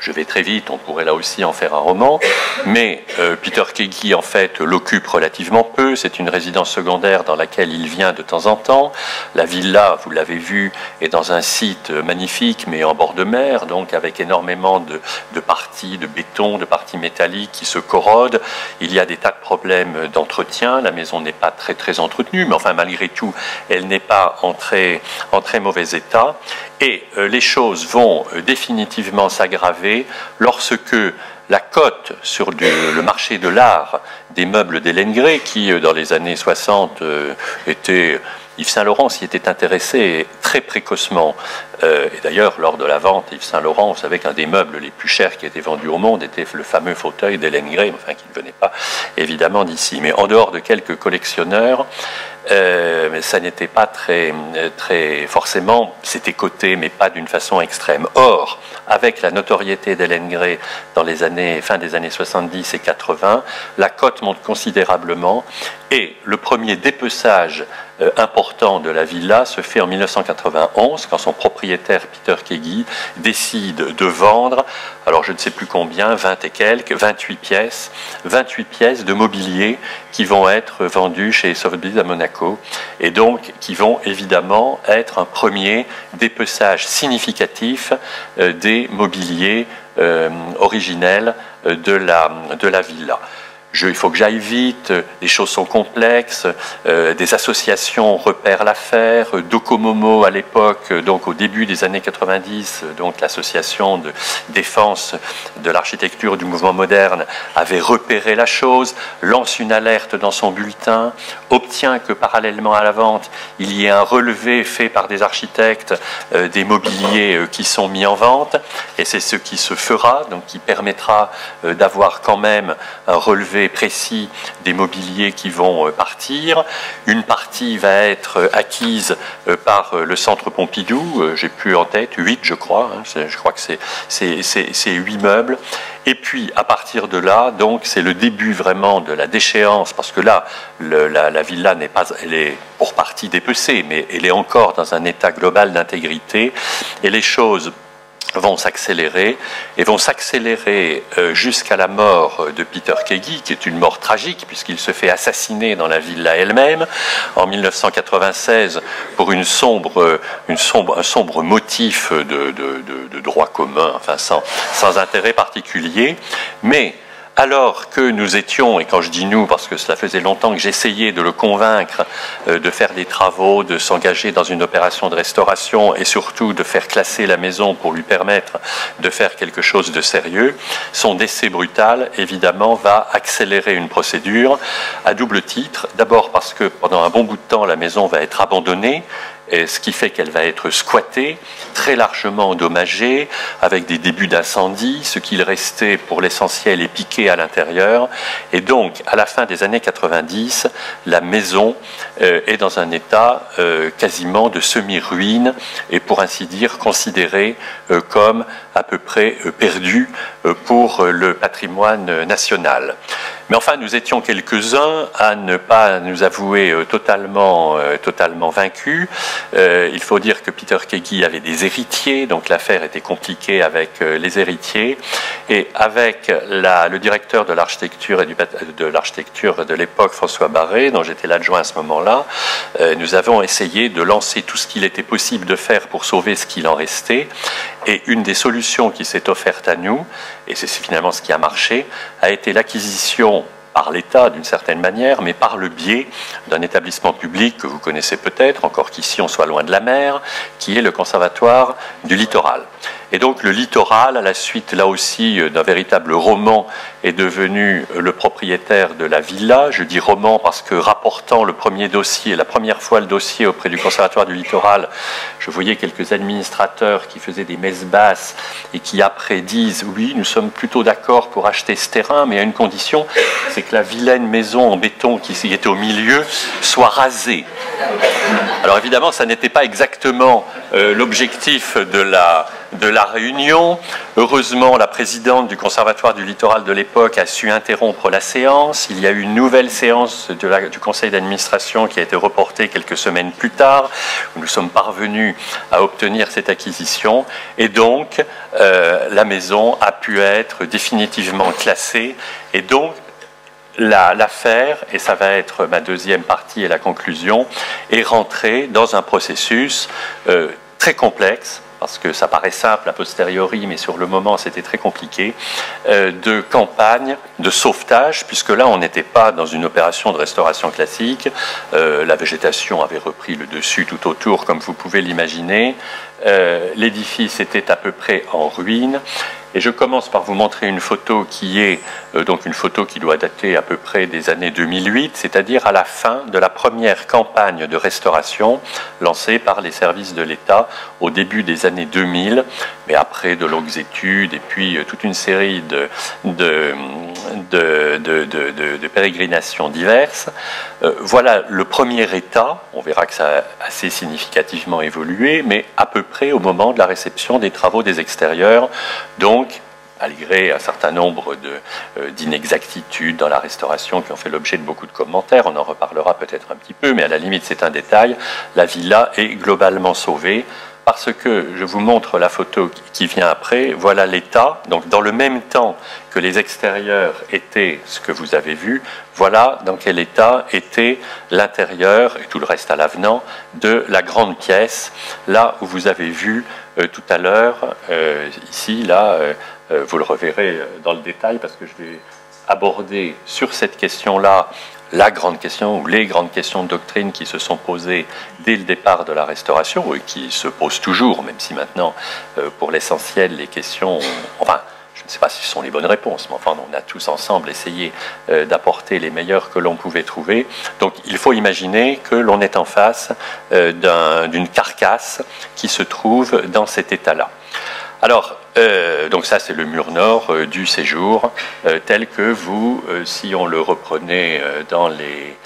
Je vais très vite, on pourrait là aussi en faire un roman, mais euh, Peter Kägi en fait l'occupe relativement peu, c'est une résidence secondaire dans laquelle il vient de temps en temps. La villa, vous l'avez vu, est dans un site magnifique mais en bord de mer, donc avec énormément de, de parties de béton, de parties métalliques qui se corrodent. Il y a des tas de problèmes d'entretien, la maison n'est pas très très entretenue, mais enfin malgré tout elle n'est pas en très, en très mauvais état. Et euh, les choses vont euh, définitivement s'aggraver lorsque la cote sur du, le marché de l'art des meubles d'Eileen Gray, qui euh, dans les années soixante euh, était... Yves Saint-Laurent s'y était intéressé très précocement. Euh, et d'ailleurs, lors de la vente, Yves Saint-Laurent, vous savez qu'un des meubles les plus chers qui était vendu au monde était le fameux fauteuil d'Eileen Gray, enfin, qui ne venait pas évidemment d'ici. Mais en dehors de quelques collectionneurs, euh, ça n'était pas très, très forcément, c'était coté, mais pas d'une façon extrême. Or, avec la notoriété d'Eileen Gray dans les années, fin des années soixante-dix et quatre-vingts, la cote monte considérablement et le premier dépeçage Euh, important de la villa se fait en mille neuf cent quatre-vingt-onze, quand son propriétaire Peter Kägi décide de vendre, alors je ne sais plus combien, vingt et quelques, vingt-huit pièces, vingt-huit pièces de mobilier qui vont être vendues chez Sotheby's à Monaco, et donc qui vont évidemment être un premier dépeçage significatif euh, des mobiliers euh, originels euh, de la, de la villa. Je, il faut que j'aille vite, les choses sont complexes, euh, des associations repèrent l'affaire, Docomomo à l'époque, donc au début des années quatre-vingt-dix, donc l'association de défense de l'architecture du mouvement moderne avait repéré la chose, lance une alerte dans son bulletin, obtient que parallèlement à la vente, il y ait un relevé fait par des architectes euh, des mobiliers euh, qui sont mis en vente, et c'est ce qui se fera, donc qui permettra euh, d'avoir quand même un relevé précis des mobiliers qui vont partir. Une partie va être acquise par le centre Pompidou, j'ai plus en tête, huit je crois, hein, je crois que c'est huit meubles. Et puis à partir de là, donc c'est le début vraiment de la déchéance, parce que là, le, la, la villa n'est pas, elle est pour partie dépecée, mais elle est encore dans un état global d'intégrité, et les choses vont s'accélérer, et vont s'accélérer jusqu'à la mort de Peter Kägi, qui est une mort tragique, puisqu'il se fait assassiner dans la villa elle-même, en mille neuf cent quatre-vingt-seize, pour une sombre, une sombre, un sombre motif de, de, de, de droit commun, enfin sans, sans intérêt particulier, mais alors que nous étions, et quand je dis nous, parce que cela faisait longtemps que j'essayais de le convaincre euh, de faire des travaux, de s'engager dans une opération de restauration et surtout de faire classer la maison pour lui permettre de faire quelque chose de sérieux, son décès brutal, évidemment, va accélérer une procédure à double titre. D'abord parce que pendant un bon bout de temps, la maison va être abandonnée, et ce qui fait qu'elle va être squattée, très largement endommagée, avec des débuts d'incendie, ce qu'il restait pour l'essentiel est piqué à l'intérieur. Et donc, à la fin des années quatre-vingt-dix, la maison euh, est dans un état euh, quasiment de semi-ruine, et pour ainsi dire considérée euh, comme à peu près euh, perdue euh, pour euh, le patrimoine euh, national. Mais enfin, nous étions quelques-uns à ne pas nous avouer euh, totalement, euh, totalement vaincus. Euh, il faut dire que Peter Kägi avait des héritiers, donc l'affaire était compliquée avec euh, les héritiers. Et avec la, le directeur de l'architecture et du, de l'architecture de l'époque, François Barès, dont j'étais l'adjoint à ce moment-là, euh, nous avons essayé de lancer tout ce qu'il était possible de faire pour sauver ce qu'il en restait. Et une des solutions qui s'est offerte à nous, et c'est finalement ce qui a marché, a été l'acquisition par l'État d'une certaine manière, mais par le biais d'un établissement public que vous connaissez peut-être, encore qu'ici on soit loin de la mer, qui est le Conservatoire du Littoral. Et donc le Littoral, à la suite là aussi d'un véritable roman, est devenu le propriétaire de la villa. Je dis roman parce que rapportant le premier dossier, la première fois le dossier auprès du Conservatoire du Littoral, je voyais quelques administrateurs qui faisaient des messes basses et qui après disent « oui, nous sommes plutôt d'accord pour acheter ce terrain, mais à une condition, c'est que la vilaine maison en béton qui était au milieu soit rasée ». Alors évidemment, ça n'était pas exactement euh, l'objectif de la... de la réunion. Heureusement, la présidente du Conservatoire du Littoral de l'époque a su interrompre la séance. Il y a eu une nouvelle séance de la, du conseil d'administration qui a été reportée quelques semaines plus tard, où nous sommes parvenus à obtenir cette acquisition. Et donc, euh, la maison a pu être définitivement classée. Et donc, l'affaire, et ça va être ma deuxième partie et la conclusion, est rentrée dans un processus euh, très complexe, parce que ça paraît simple a posteriori, mais sur le moment c'était très compliqué, euh, de campagne, de sauvetage, puisque là on n'était pas dans une opération de restauration classique, euh, la végétation avait repris le dessus tout autour, comme vous pouvez l'imaginer, euh, l'édifice était à peu près en ruine. Et je commence par vous montrer une photo qui est euh, donc une photo qui doit dater à peu près des années deux mille huit, c'est-à-dire à la fin de la première campagne de restauration lancée par les services de l'État au début des années deux mille, mais après de longues études et puis euh, toute une série de, de, de, de, de, de, de pérégrinations diverses. Euh, voilà le premier état, on verra que ça a assez significativement évolué, mais à peu près au moment de la réception des travaux des extérieurs, donc malgré un certain nombre d'inexactitudes dans la restauration qui ont fait l'objet de beaucoup de commentaires, on en reparlera peut-être un petit peu, mais à la limite c'est un détail, la villa est globalement sauvée, parce que, je vous montre la photo qui vient après, voilà l'état, donc dans le même temps que les extérieurs étaient ce que vous avez vu, voilà dans quel état était l'intérieur, et tout le reste à l'avenant, de la grande pièce, là où vous avez vu euh, tout à l'heure, euh, ici, là, euh, vous le reverrez dans le détail parce que je vais aborder sur cette question-là la grande question ou les grandes questions de doctrine qui se sont posées dès le départ de la restauration et qui se posent toujours, même si maintenant, pour l'essentiel, les questions... Enfin, je ne sais pas si ce sont les bonnes réponses, mais enfin, on a tous ensemble essayé d'apporter les meilleures que l'on pouvait trouver. Donc, il faut imaginer que l'on est en face d'un, d'une carcasse qui se trouve dans cet état-là. Alors, euh, donc ça c'est le mur nord euh, du séjour, euh, tel que vous, euh, si on le reprenait euh, dans les...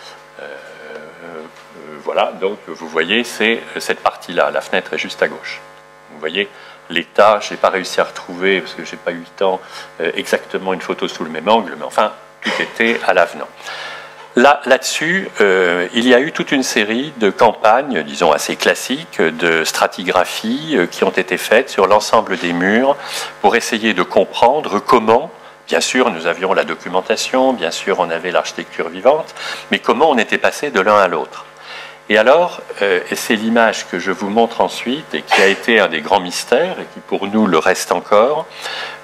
Euh, euh, voilà, donc vous voyez, c'est cette partie-là, la fenêtre est juste à gauche. Vous voyez l'état, je n'ai pas réussi à retrouver, parce que je n'ai pas eu le temps, euh, exactement une photo sous le même angle, mais enfin, tout était à l'avenant. Là, là-dessus, euh, il y a eu toute une série de campagnes, disons assez classiques, de stratigraphies euh, qui ont été faites sur l'ensemble des murs pour essayer de comprendre comment, bien sûr, nous avions la documentation, bien sûr, on avait l'architecture vivante, mais comment on était passé de l'un à l'autre. Et alors, euh, et c'est l'image que je vous montre ensuite et qui a été un des grands mystères et qui pour nous le reste encore,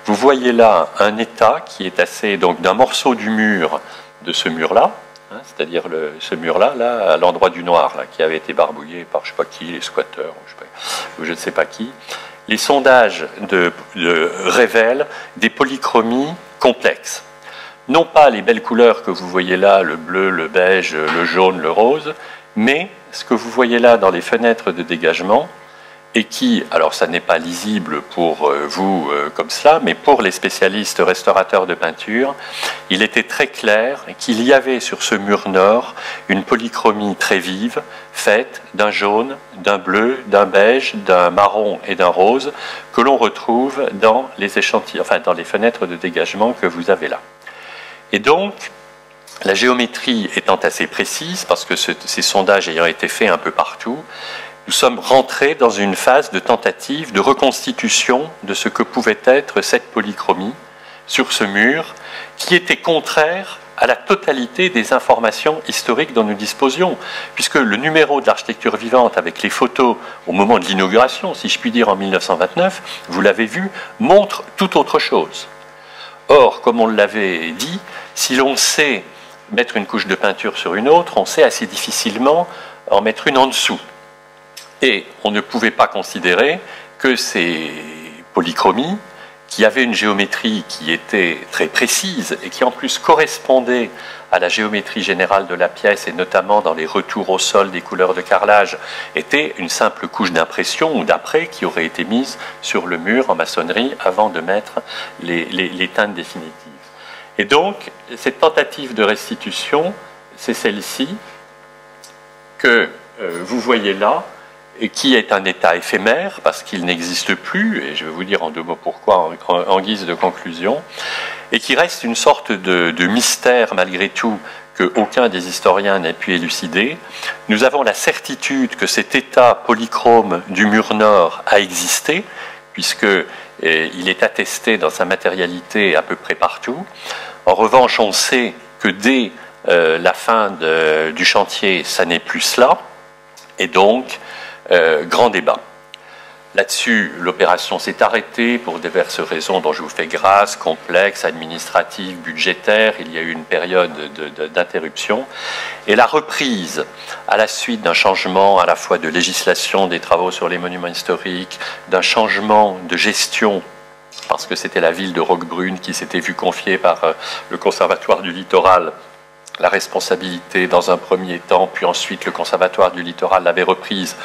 vous voyez là un état qui est assez, donc d'un morceau du mur, de ce mur-là, hein, c'est-à-dire ce mur-là, là, à l'endroit du noir, là, qui avait été barbouillé par je ne sais pas qui, les squatteurs, ou je, sais pas, ou je ne sais pas qui. Les sondages de, de, révèlent des polychromies complexes. Non pas les belles couleurs que vous voyez là, le bleu, le beige, le jaune, le rose, mais ce que vous voyez là dans les fenêtres de dégagement, et qui, alors ça n'est pas lisible pour vous comme cela, mais pour les spécialistes restaurateurs de peinture, il était très clair qu'il y avait sur ce mur nord une polychromie très vive, faite d'un jaune, d'un bleu, d'un beige, d'un marron et d'un rose, que l'on retrouve dans les échantillons, enfin dans les fenêtres de dégagement que vous avez là. Et donc, la géométrie étant assez précise, parce que ce, ces sondages ayant été faits un peu partout, nous sommes rentrés dans une phase de tentative de reconstitution de ce que pouvait être cette polychromie sur ce mur, qui était contraire à la totalité des informations historiques dont nous disposions, puisque le numéro de l'architecture vivante avec les photos au moment de l'inauguration, si je puis dire en mille neuf cent vingt-neuf, vous l'avez vu, montre tout autre chose. Or, comme on l'avait dit, si l'on sait mettre une couche de peinture sur une autre, on sait assez difficilement en mettre une en dessous. Et on ne pouvait pas considérer que ces polychromies, qui avaient une géométrie qui était très précise et qui en plus correspondait à la géométrie générale de la pièce et notamment dans les retours au sol des couleurs de carrelage, était une simple couche d'impression ou d'apprêt qui aurait été mise sur le mur en maçonnerie avant de mettre les, les, les teintes définitives. Et donc, cette tentative de restitution, c'est celle-ci que euh, vous voyez là, et qui est un état éphémère, parce qu'il n'existe plus, et je vais vous dire en deux mots pourquoi, en, en guise de conclusion, et qui reste une sorte de, de mystère, malgré tout, qu'aucun des historiens n'a pu élucider. Nous avons la certitude que cet état polychrome du mur nord a existé, puisqu'il est attesté dans sa matérialité à peu près partout. En revanche, on sait que dès euh, la fin de, du chantier, ça n'est plus cela, et donc, Euh, grand débat. Là-dessus, l'opération s'est arrêtée pour diverses raisons dont je vous fais grâce, complexes, administratives, budgétaires. Il y a eu une période d'interruption. Et la reprise, à la suite d'un changement à la fois de législation des travaux sur les monuments historiques, d'un changement de gestion, parce que c'était la ville de Roquebrune qui s'était vue confier par le Conservatoire du Littoral la responsabilité dans un premier temps, puis ensuite le Conservatoire du Littoral l'avait reprise.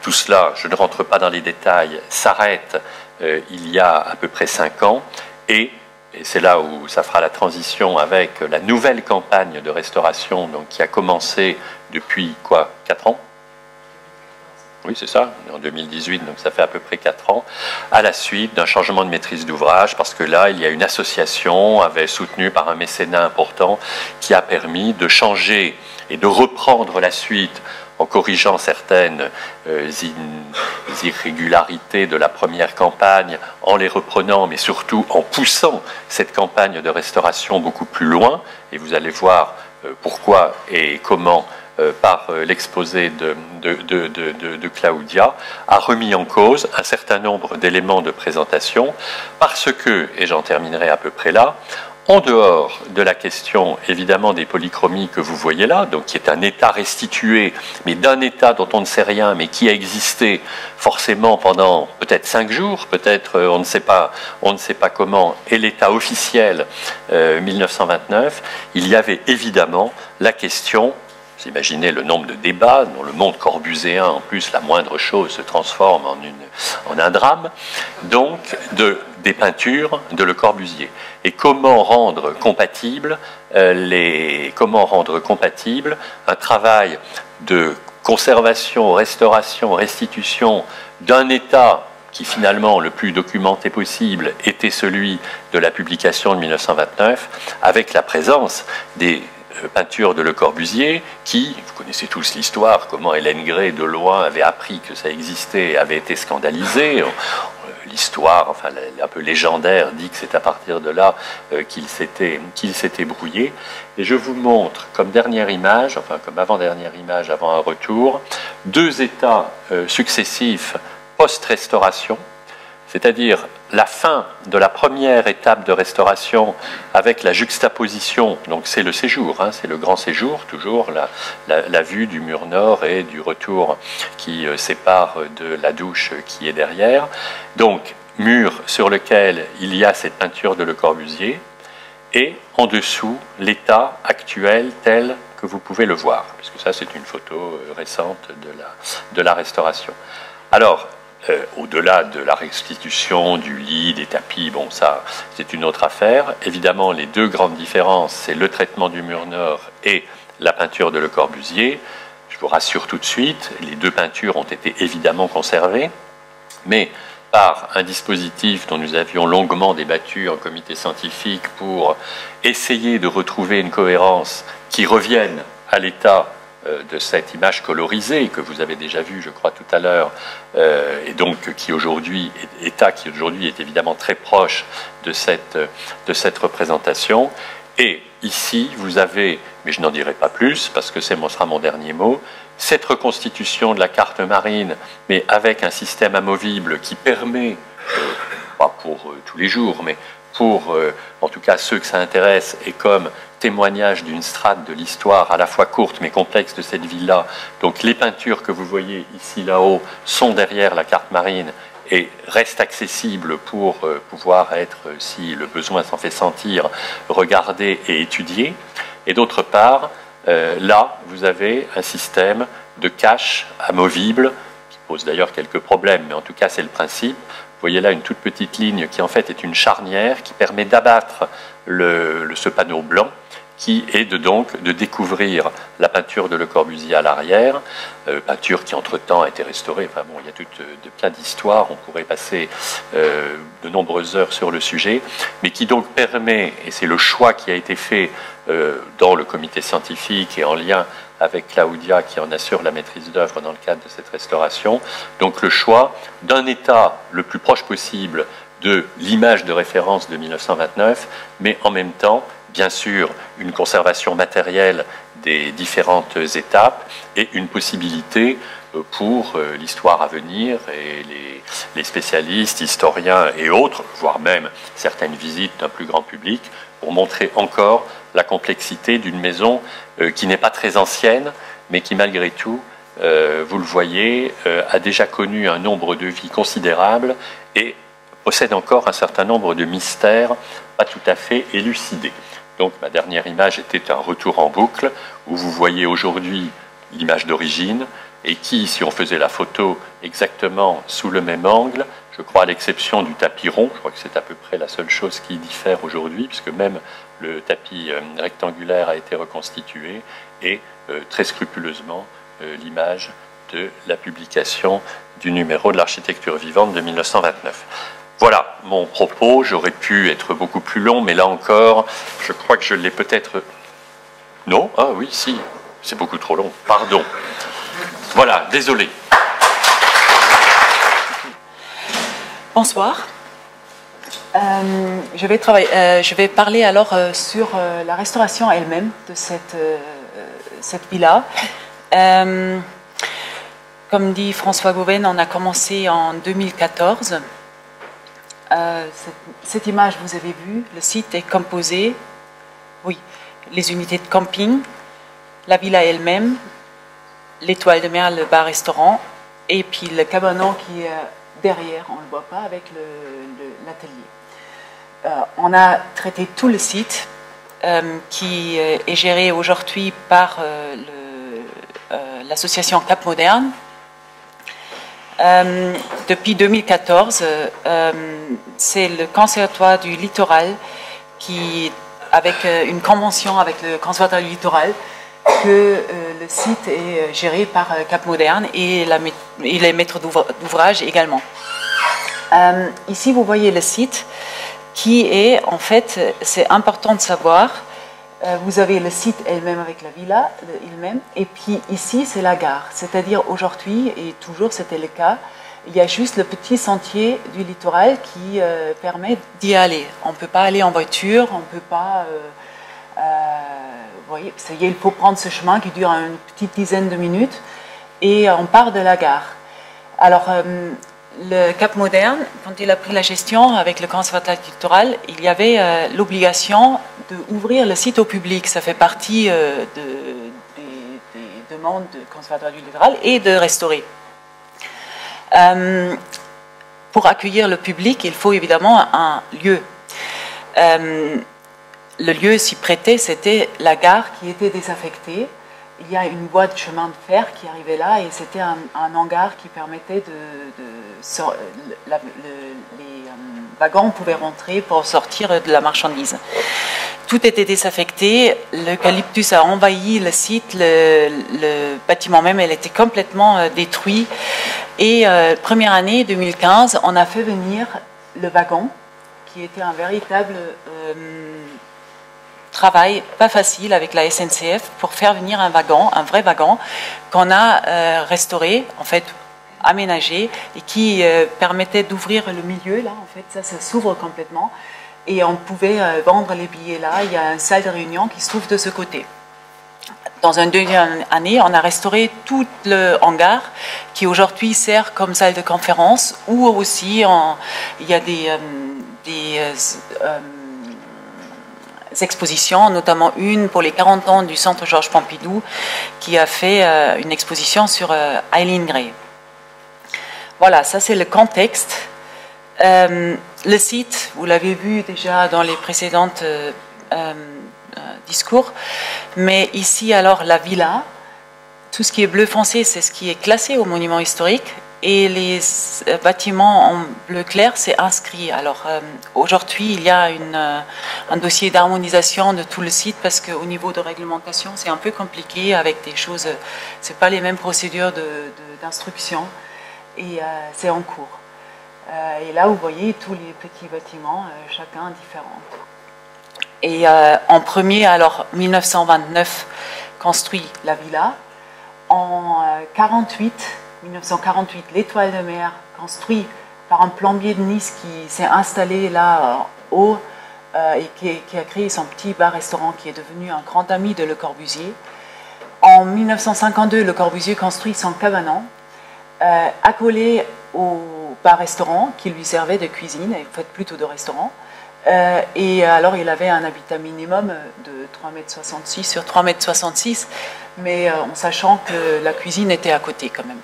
Tout cela, je ne rentre pas dans les détails, s'arrête euh, il y a à peu près cinq ans, et, et c'est là où ça fera la transition avec la nouvelle campagne de restauration donc, qui a commencé depuis quoi, quatre ans ? Oui, c'est ça, en deux mille dix-huit, donc ça fait à peu près quatre ans, à la suite d'un changement de maîtrise d'ouvrage, parce que là, il y a une association, avait soutenue par un mécénat important, qui a permis de changer et de reprendre la suite en corrigeant certaines euh, in, irrégularités de la première campagne, en les reprenant, mais surtout en poussant cette campagne de restauration beaucoup plus loin, et vous allez voir euh, pourquoi et comment par l'exposé de, de, de, de, de Claudia, a remis en cause un certain nombre d'éléments de présentation, parce que, et j'en terminerai à peu près là, en dehors de la question, évidemment, des polychromies que vous voyez là, donc qui est un état restitué, mais d'un état dont on ne sait rien, mais qui a existé forcément pendant peut-être cinq jours, peut-être on ne sait pas, on ne sait pas comment, et l'état officiel euh, mille neuf cent vingt-neuf, il y avait évidemment la question. Vous imaginez le nombre de débats dont le monde corbuséen, en plus, la moindre chose se transforme en, une, en un drame, donc de, des peintures de Le Corbusier. Et comment rendre compatible, euh, les, comment rendre compatible un travail de conservation, restauration, restitution d'un état qui finalement le plus documenté possible était celui de la publication de mille neuf cent vingt-neuf, avec la présence des peinture de Le Corbusier, qui, vous connaissez tous l'histoire, comment Eileen Gray et Deloye avaient appris que ça existait et avaient été scandalisés. L'histoire, enfin un peu légendaire, dit que c'est à partir de là euh, qu'il s'était qu'il s'était brouillé. Et je vous montre comme dernière image, enfin comme avant-dernière image avant un retour, deux états euh, successifs post-restauration, c'est-à-dire la fin de la première étape de restauration avec la juxtaposition, donc c'est le séjour, hein, c'est le grand séjour, toujours la, la, la vue du mur nord et du retour qui euh, sépare de la douche qui est derrière. Donc, mur sur lequel il y a cette peinture de Le Corbusier, et en dessous, l'état actuel tel que vous pouvez le voir, puisque ça c'est une photo récente de la, de la restauration. Alors, Euh, au-delà de la restitution, du lit, des tapis, bon ça c'est une autre affaire. Évidemment les deux grandes différences, c'est le traitement du mur nord et la peinture de Le Corbusier. Je vous rassure tout de suite, les deux peintures ont été évidemment conservées, mais par un dispositif dont nous avions longuement débattu en comité scientifique pour essayer de retrouver une cohérence qui revienne à l'état de cette image colorisée que vous avez déjà vue, je crois, tout à l'heure, euh, et donc qui aujourd'hui, état qui aujourd'hui est évidemment très proche de cette, de cette représentation. Et ici, vous avez, mais je n'en dirai pas plus, parce que ce sera mon dernier mot, cette reconstitution de la carte marine, mais avec un système amovible qui permet, euh, pas pour euh, tous les jours, mais pour, euh, en tout cas, ceux que ça intéresse, et comme témoignage d'une strate de l'histoire à la fois courte mais complexe de cette ville-là. Donc les peintures que vous voyez ici, là-haut, sont derrière la carte marine et restent accessibles pour euh, pouvoir être, si le besoin s'en fait sentir, regardées et étudiées. Et d'autre part, euh, là, vous avez un système de cache amovible, qui pose d'ailleurs quelques problèmes, mais en tout cas c'est le principe. Vous voyez là une toute petite ligne qui en fait est une charnière qui permet d'abattre le, le, ce panneau blanc qui aide donc de découvrir la peinture de Le Corbusier à l'arrière, euh, peinture qui entre-temps a été restaurée. Enfin bon, il y a tout de, de, plein d'histoires, on pourrait passer euh, de nombreuses heures sur le sujet, mais qui donc permet, et c'est le choix qui a été fait euh, dans le comité scientifique et en lien avec Claudia qui en assure la maîtrise d'œuvre dans le cadre de cette restauration, donc le choix d'un état le plus proche possible de l'image de référence de mille neuf cent vingt-neuf, mais en même temps, bien sûr, une conservation matérielle des différentes étapes et une possibilité pour l'histoire à venir et les, les spécialistes, historiens et autres, voire même certaines visites d'un plus grand public, pour montrer encore la complexité d'une maison qui n'est pas très ancienne, mais qui malgré tout, vous le voyez, a déjà connu un nombre de vies considérable et possède encore un certain nombre de mystères pas tout à fait élucidés. Donc ma dernière image était un retour en boucle, où vous voyez aujourd'hui l'image d'origine, et qui, si on faisait la photo exactement sous le même angle, je crois à l'exception du tapis rond, je crois que c'est à peu près la seule chose qui diffère aujourd'hui, puisque même le tapis rectangulaire a été reconstitué, et euh, très scrupuleusement euh, l'image de la publication du numéro de l'Architecture Vivante de mille neuf cent vingt-neuf. Voilà mon propos, j'aurais pu être beaucoup plus long, mais là encore, je crois que je l'ai peut-être... Non? Ah oui, si, c'est beaucoup trop long, pardon. Voilà, désolé. Bonsoir. Euh, je, vais travailler, euh, je vais parler alors euh, sur euh, la restauration elle-même de cette, euh, cette villa. Euh, comme dit François Goven, on a commencé en deux mille quatorze. Euh, cette, cette image, vous avez vu, le site est composé, oui, les unités de camping, la villa elle-même, l'Étoile de Mer, le bar-restaurant, et puis le Cabanon qui est derrière, on ne le voit pas, avec l'atelier. Euh, on a traité tout le site euh, qui est géré aujourd'hui par euh, l'association euh, Cap Moderne. Euh, depuis deux mille quatorze, euh, c'est le Conservatoire du Littoral qui, avec euh, une convention avec le Conservatoire du Littoral, que euh, le site est géré par euh, Cap Moderne et, la, et les maîtres d'ouvrage également. Euh, ici, vous voyez le site qui est, en fait, c'est important de savoir, Euh, vous avez le site elle-même avec la villa elle-même. Et puis ici, c'est la gare. C'est-à-dire aujourd'hui, et toujours c'était le cas, il y a juste le petit sentier du littoral qui euh, permet d'y aller. On ne peut pas aller en voiture, on ne peut pas... Euh, euh, vous voyez, il faut prendre ce chemin qui dure une petite dizaine de minutes et on part de la gare. Alors, euh, le Cap Moderne, quand il a pris la gestion avec le Conservatoire du Littoral, il y avait euh, l'obligation d'ouvrir le site au public. Ça fait partie euh, de, des, des demandes du Conservatoire du Littoral et de restaurer. Euh, pour accueillir le public, il faut évidemment un lieu. Euh, le lieu s'y prêtait, c'était la gare qui était désaffectée. Il y a une voie de chemin de fer qui arrivait là et c'était un, un hangar qui permettait de... de sur, la, le, les euh, wagons pouvaient rentrer pour sortir de la marchandise. Tout était désaffecté, l'eucalyptus a envahi le site, le, le bâtiment même, elle était complètement détruit. Et euh, première année, deux mille quinze, on a fait venir le wagon, qui était un véritable euh, travail pas facile avec la S N C F pour faire venir un wagon, un vrai wagon, qu'on a euh, restauré, en fait, aménagé, et qui euh, permettait d'ouvrir le milieu, là, en fait, ça, ça s'ouvre complètement. Et on pouvait euh, vendre les billets là. Il y a une salle de réunion qui se trouve de ce côté. Dans une deuxième année, on a restauré tout le hangar qui aujourd'hui sert comme salle de conférence ou aussi on, il y a des, euh, des euh, euh, expositions, notamment une pour les quarante ans du Centre Georges Pompidou qui a fait euh, une exposition sur euh, Eileen Gray. Voilà, ça c'est le contexte. Euh, le site, vous l'avez vu déjà dans les précédentes euh, euh, discours, mais ici alors la villa, tout ce qui est bleu foncé c'est ce qui est classé au monument historique et les bâtiments en bleu clair c'est inscrit. Alors euh, aujourd'hui il y a une, euh, un dossier d'harmonisation de tout le site parce qu'au niveau de réglementation c'est un peu compliqué avec des choses, c'est pas les mêmes procédures d'instruction et euh, c'est en cours. Euh, et là, vous voyez tous les petits bâtiments, euh, chacun différent. Et euh, en premier, alors, mille neuf cent vingt-neuf, construit la villa. En euh, quarante-huit, mille neuf cent quarante-huit, l'Étoile de Mer, construit par un plombier de Nice qui s'est installé là en haut euh, et qui, qui a créé son petit bar-restaurant qui est devenu un grand ami de Le Corbusier. En mille neuf cent cinquante-deux, Le Corbusier construit son Cabanon, euh, accolé au bar-restaurant qui lui servait de cuisine, et en fait plutôt de restaurant. Euh, et alors il avait un habitat minimum de trois mètres soixante-six sur trois mètres soixante-six, mais euh, en sachant que la cuisine était à côté quand même.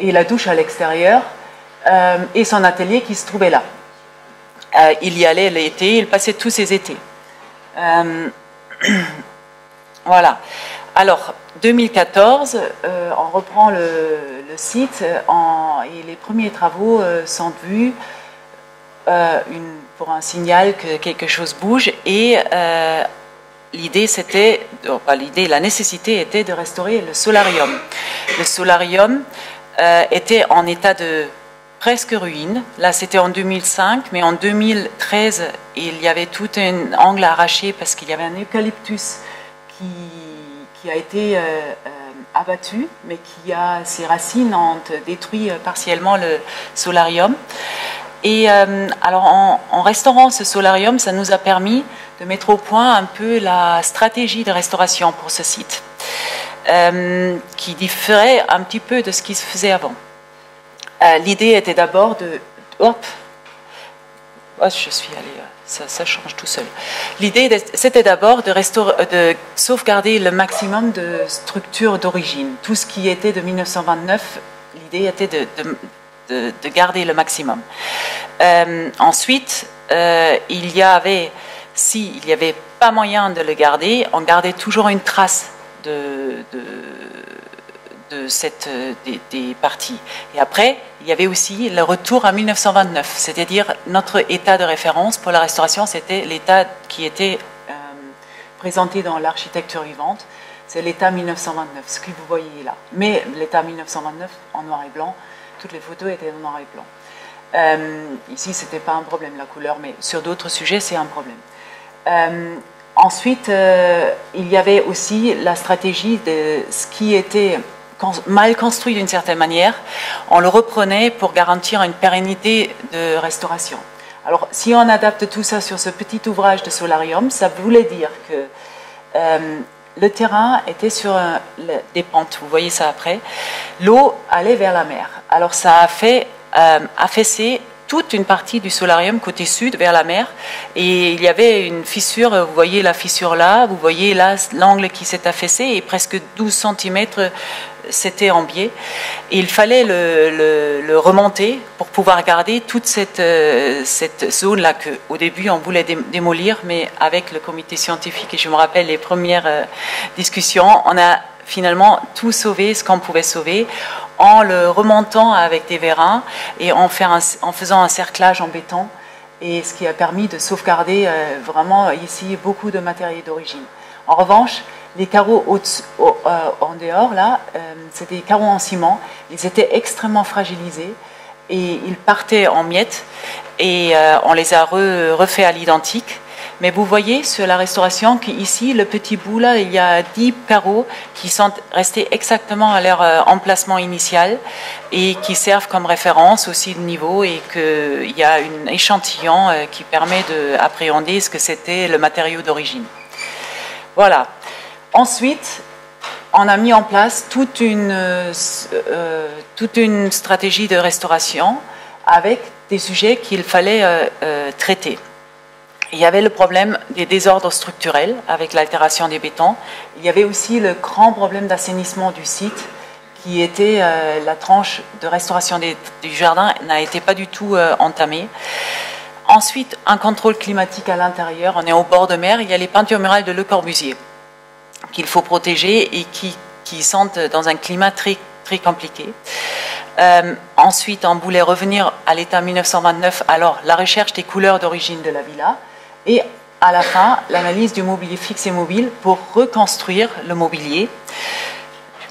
Et la douche à l'extérieur, euh, et son atelier qui se trouvait là. Euh, il y allait l'été, il passait tous ses étés. Euh, voilà. Alors, deux mille quatorze, euh, on reprend le, le site en, et les premiers travaux euh, sont vus euh, une, pour un signal que quelque chose bouge et euh, l'idée c'était, oh, pas l'idée, la nécessité était de restaurer le solarium. Le solarium euh, était en état de presque ruine. Là, c'était en deux mille cinq, mais en deux mille treize, il y avait tout un angle arraché parce qu'il y avait un eucalyptus qui... qui a été euh, euh, abattu, mais qui a ses racines ont détruit euh, partiellement le solarium. Et euh, alors, en, en restaurant ce solarium, ça nous a permis de mettre au point un peu la stratégie de restauration pour ce site, euh, qui différait un petit peu de ce qui se faisait avant. Euh, L'idée était d'abord de... Hop, oh, je suis allée... Ça, ça change tout seul. L'idée, c'était d'abord de, de sauvegarder le maximum de structures d'origine. Tout ce qui était de mille neuf cent vingt-neuf, l'idée était de, de, de, de garder le maximum. Euh, ensuite, euh, il y avait, s'il n'y avait pas moyen de le garder, on gardait toujours une trace de... de De cette, des, des parties. Et après, il y avait aussi le retour à mille neuf cent vingt-neuf, c'est-à-dire notre état de référence pour la restauration, c'était l'état qui était euh, présenté dans l'architecture vivante, c'est l'état mille neuf cent vingt-neuf, ce que vous voyez là. Mais l'état mille neuf cent vingt-neuf en noir et blanc, toutes les photos étaient en noir et blanc. Euh, ici, c'était pas un problème la couleur, mais sur d'autres sujets, c'est un problème. Euh, Ensuite, euh, il y avait aussi la stratégie de ce qui était mal construit d'une certaine manière, on le reprenait pour garantir une pérennité de restauration. Alors, si on adapte tout ça sur ce petit ouvrage de solarium, ça voulait dire que euh, le terrain était sur un, le, des pentes, vous voyez ça après, l'eau allait vers la mer. Alors, ça a fait euh, affaisser toute une partie du solarium côté sud vers la mer, et il y avait une fissure, vous voyez la fissure là, vous voyez là l'angle qui s'est affaissé, et presque douze centimètres c'était en biais, et il fallait le, le, le remonter pour pouvoir garder toute cette, cette zone là qu'au début on voulait démolir, mais avec le comité scientifique, et je me rappelle les premières discussions, on a finalement tout sauver, ce qu'on pouvait sauver, en le remontant avec des vérins et en, faire un, en faisant un cerclage en béton, et ce qui a permis de sauvegarder euh, vraiment ici beaucoup de matériaux d'origine. En revanche, les carreaux au, au, euh, en dehors, là, euh, c'était des carreaux en ciment, ils étaient extrêmement fragilisés et ils partaient en miettes, et euh, on les a re, refaits à l'identique. Mais vous voyez sur la restauration qu'ici, le petit bout là, il y a dix carreaux qui sont restés exactement à leur emplacement initial et qui servent comme référence aussi de niveau, et qu'il y a un échantillon qui permet d'appréhender ce que c'était le matériau d'origine. Voilà. Ensuite, on a mis en place toute une, euh, toute une stratégie de restauration avec des sujets qu'il fallait euh, euh, traiter. Il y avait le problème des désordres structurels avec l'altération des bétons. Il y avait aussi le grand problème d'assainissement du site, qui était euh, la tranche de restauration des, du jardin n'a été pas du tout euh, entamée. Ensuite, un contrôle climatique à l'intérieur. On est au bord de mer. Il y a les peintures murales de Le Corbusier qu'il faut protéger et qui, qui sont dans un climat très, très compliqué. Euh, ensuite, on voulait revenir à l'état mille neuf cent vingt-neuf. Alors, la recherche des couleurs d'origine de la villa. Et à la fin, l'analyse du mobilier fixe et mobile pour reconstruire le mobilier.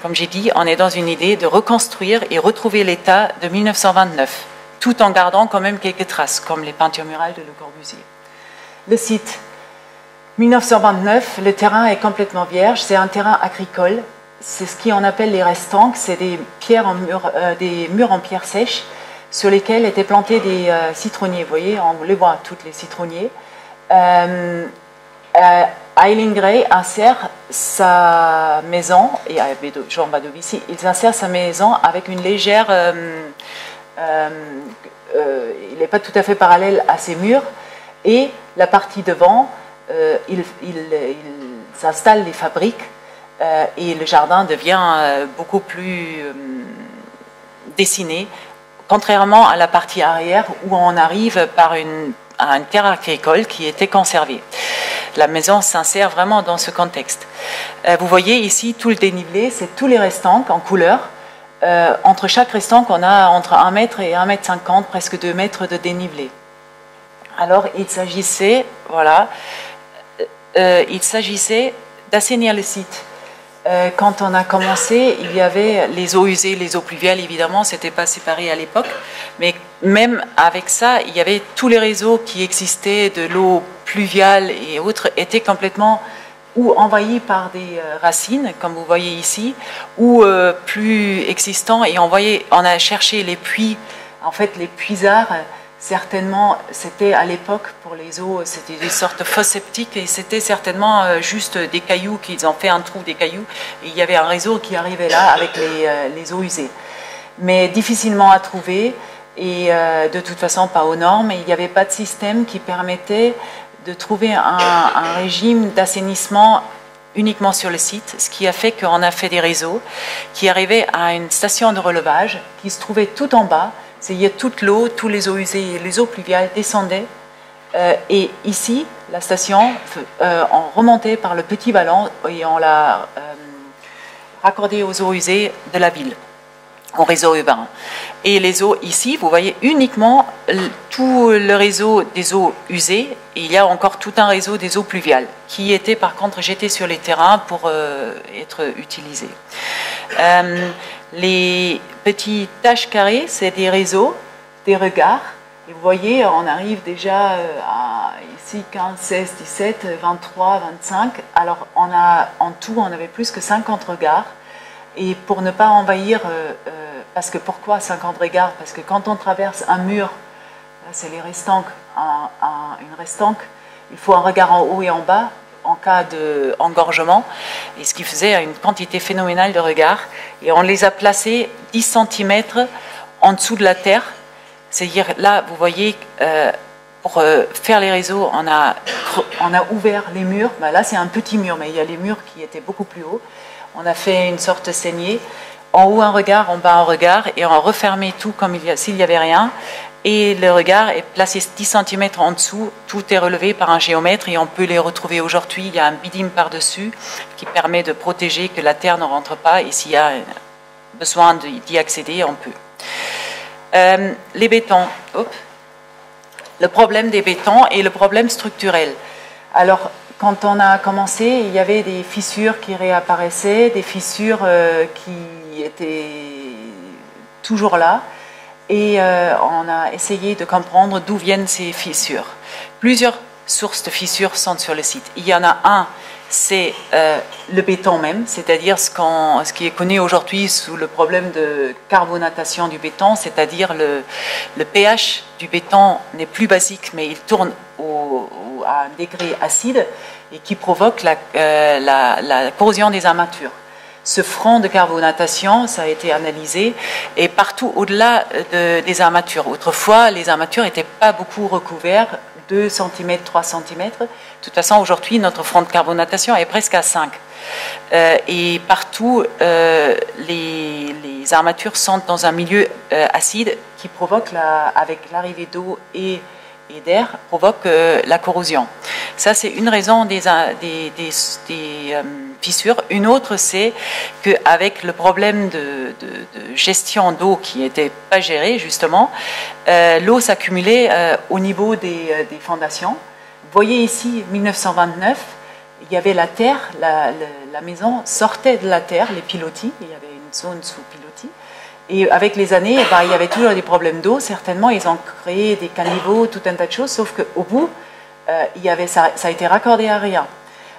Comme j'ai dit, on est dans une idée de reconstruire et retrouver l'état de mille neuf cent vingt-neuf, tout en gardant quand même quelques traces, comme les peintures murales de Le Corbusier. Le site, mille neuf cent vingt-neuf, le terrain est complètement vierge, c'est un terrain agricole, c'est ce qu'on appelle les restanques, c'est des, euh, des murs en pierre sèche sur lesquels étaient plantés des euh, citronniers, vous voyez, on les voit, toutes les citronniers. Euh, euh, Eileen Gray insère sa maison, et Jean Badovici, ils insèrent sa maison avec une légère... Euh, euh, euh, il n'est pas tout à fait parallèle à ses murs, et la partie devant, euh, ils, ils, ils installent les fabriques, euh, et le jardin devient euh, beaucoup plus euh, dessiné, contrairement à la partie arrière où on arrive par une... à une terre agricole qui était conservée. La maison s'insère vraiment dans ce contexte. Euh, vous voyez ici tout le dénivelé, c'est tous les restanques en couleur. Euh, entre chaque restanque, on a entre un mètre et un mètre cinquante, presque deux mètres de dénivelé. Alors, il s'agissait voilà, euh, il s'agissait d'assainir le site. Euh, quand on a commencé, il y avait les eaux usées, les eaux pluviales, évidemment, ce n'était pas séparé à l'époque, mais même avec ça, il y avait tous les réseaux qui existaient, de l'eau pluviale et autres, étaient complètement ou envahis par des racines, comme vous voyez ici, ou euh, plus existants, et on, voyait, on a cherché les puits, en fait les puisards, certainement, c'était à l'époque, pour les eaux, c'était des sortes de fosses septiques, et c'était certainement juste des cailloux qu'ils ont fait un trou des cailloux, et il y avait un réseau qui arrivait là avec les, les eaux usées. Mais difficilement à trouver, et de toute façon pas aux normes, et il n'y avait pas de système qui permettait de trouver un, un régime d'assainissement uniquement sur le site, ce qui a fait qu'on a fait des réseaux qui arrivaient à une station de relevage qui se trouvait tout en bas. C'est-à-dire toute l'eau, tous les eaux usées, les eaux pluviales descendaient. Euh, et ici, la station, euh, on remontait par le petit ballon et on l'a euh, raccordée aux eaux usées de la ville, au réseau urbain. Et les eaux ici, vous voyez uniquement tout le réseau des eaux usées. Et il y a encore tout un réseau des eaux pluviales qui était par contre jeté sur les terrains pour euh, être utilisé. Euh, Les petites taches carrées, c'est des réseaux, des regards, Et vous voyez, on arrive déjà à ici quinze, seize, dix-sept, vingt-trois, vingt-cinq. Alors on a, en tout, on avait plus que cinquante regards. Et pour ne pas envahir, euh, euh, parce que pourquoi cinquante regards? Parce que quand on traverse un mur, c'est les restanques, un, un, une restanque, il faut un regard en haut et en bas en cas d'engorgement. Et ce qui faisait une quantité phénoménale de regards. Et on les a placés dix centimètres en dessous de la terre. C'est-à-dire, là, vous voyez, euh, pour euh, faire les réseaux, on a, on a ouvert les murs. Ben là, c'est un petit mur, mais il y a les murs qui étaient beaucoup plus hauts. On a fait une sorte de saignée. En haut, un regard, en bas, un regard. Et on refermait tout comme s'il n'y avait rien. Et le regard est placé dix centimètres en dessous. Tout est relevé par un géomètre et on peut les retrouver aujourd'hui. Il y a un bidim par-dessus qui permet de protéger que la terre ne rentre pas. Et s'il y a besoin d'y accéder, on peut. Euh, les bétons, Oups. le problème des bétons et le problème structurel. Alors, quand on a commencé, il y avait des fissures qui réapparaissaient, des fissures euh, qui étaient toujours là, et euh, on a essayé de comprendre d'où viennent ces fissures. Plusieurs sources de fissures sont sur le site. Il y en a un, c'est euh, le béton même, c'est-à-dire ce, qu'on, ce qui est connu aujourd'hui sous le problème de carbonatation du béton, c'est-à-dire le, le pH du béton n'est plus basique, mais il tourne au, au, à un degré acide et qui provoque la, euh, la, la corrosion des armatures. Ce front de carbonatation, ça a été analysé, et partout au-delà de, des armatures. Autrefois, les armatures n'étaient pas beaucoup recouvertes, deux centimètres, trois centimètres. De toute façon, aujourd'hui, notre front de carbonatation est presque à cinq. Euh, et partout, euh, les, les armatures sont dans un milieu euh, acide qui provoque, la, avec l'arrivée d'eau et, et d'air, provoque euh, la corrosion. Ça, c'est une raison des, des, des, des euh, fissures. Une autre, c'est qu'avec le problème de, de, de gestion d'eau qui n'était pas gérée, justement, euh, l'eau s'accumulait euh, au niveau des, des fondations. Vous voyez ici, mille neuf cent vingt-neuf, il y avait la terre, la, la, la maison sortait de la terre, les pilotis, il y avait une zone sous pilotis. Et avec les années, eh ben, il y avait toujours des problèmes d'eau. Certainement, ils ont créé des caniveaux, tout un tas de choses, sauf qu'au bout, euh, il y avait, ça, ça a été raccordé à rien.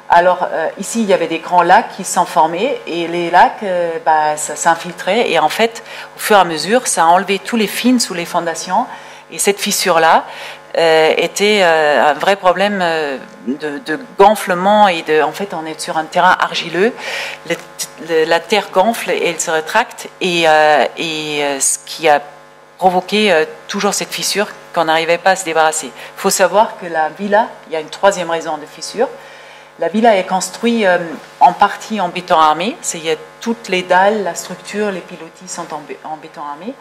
Alors euh, ici, il y avait des grands lacs qui s'en formaient et les lacs, euh, bah, ça s'infiltrait. Et en fait, au fur et à mesure, ça a enlevé tous les fils sous les fondations. Et cette fissure-là euh, était euh, un vrai problème euh, de, de gonflement. Et de, en fait, on est sur un terrain argileux. Le, le, la terre gonfle et elle se rétracte. Et, euh, et euh, ce qui a provoqué euh, toujours cette fissure qu'on n'arrivait pas à se débarrasser. Il faut savoir que la villa, il y a une troisième raison de fissure. La villa est construite euh, en partie en béton armé. Il y a toutes les dalles, la structure, les pilotis sont en, bé en béton armé.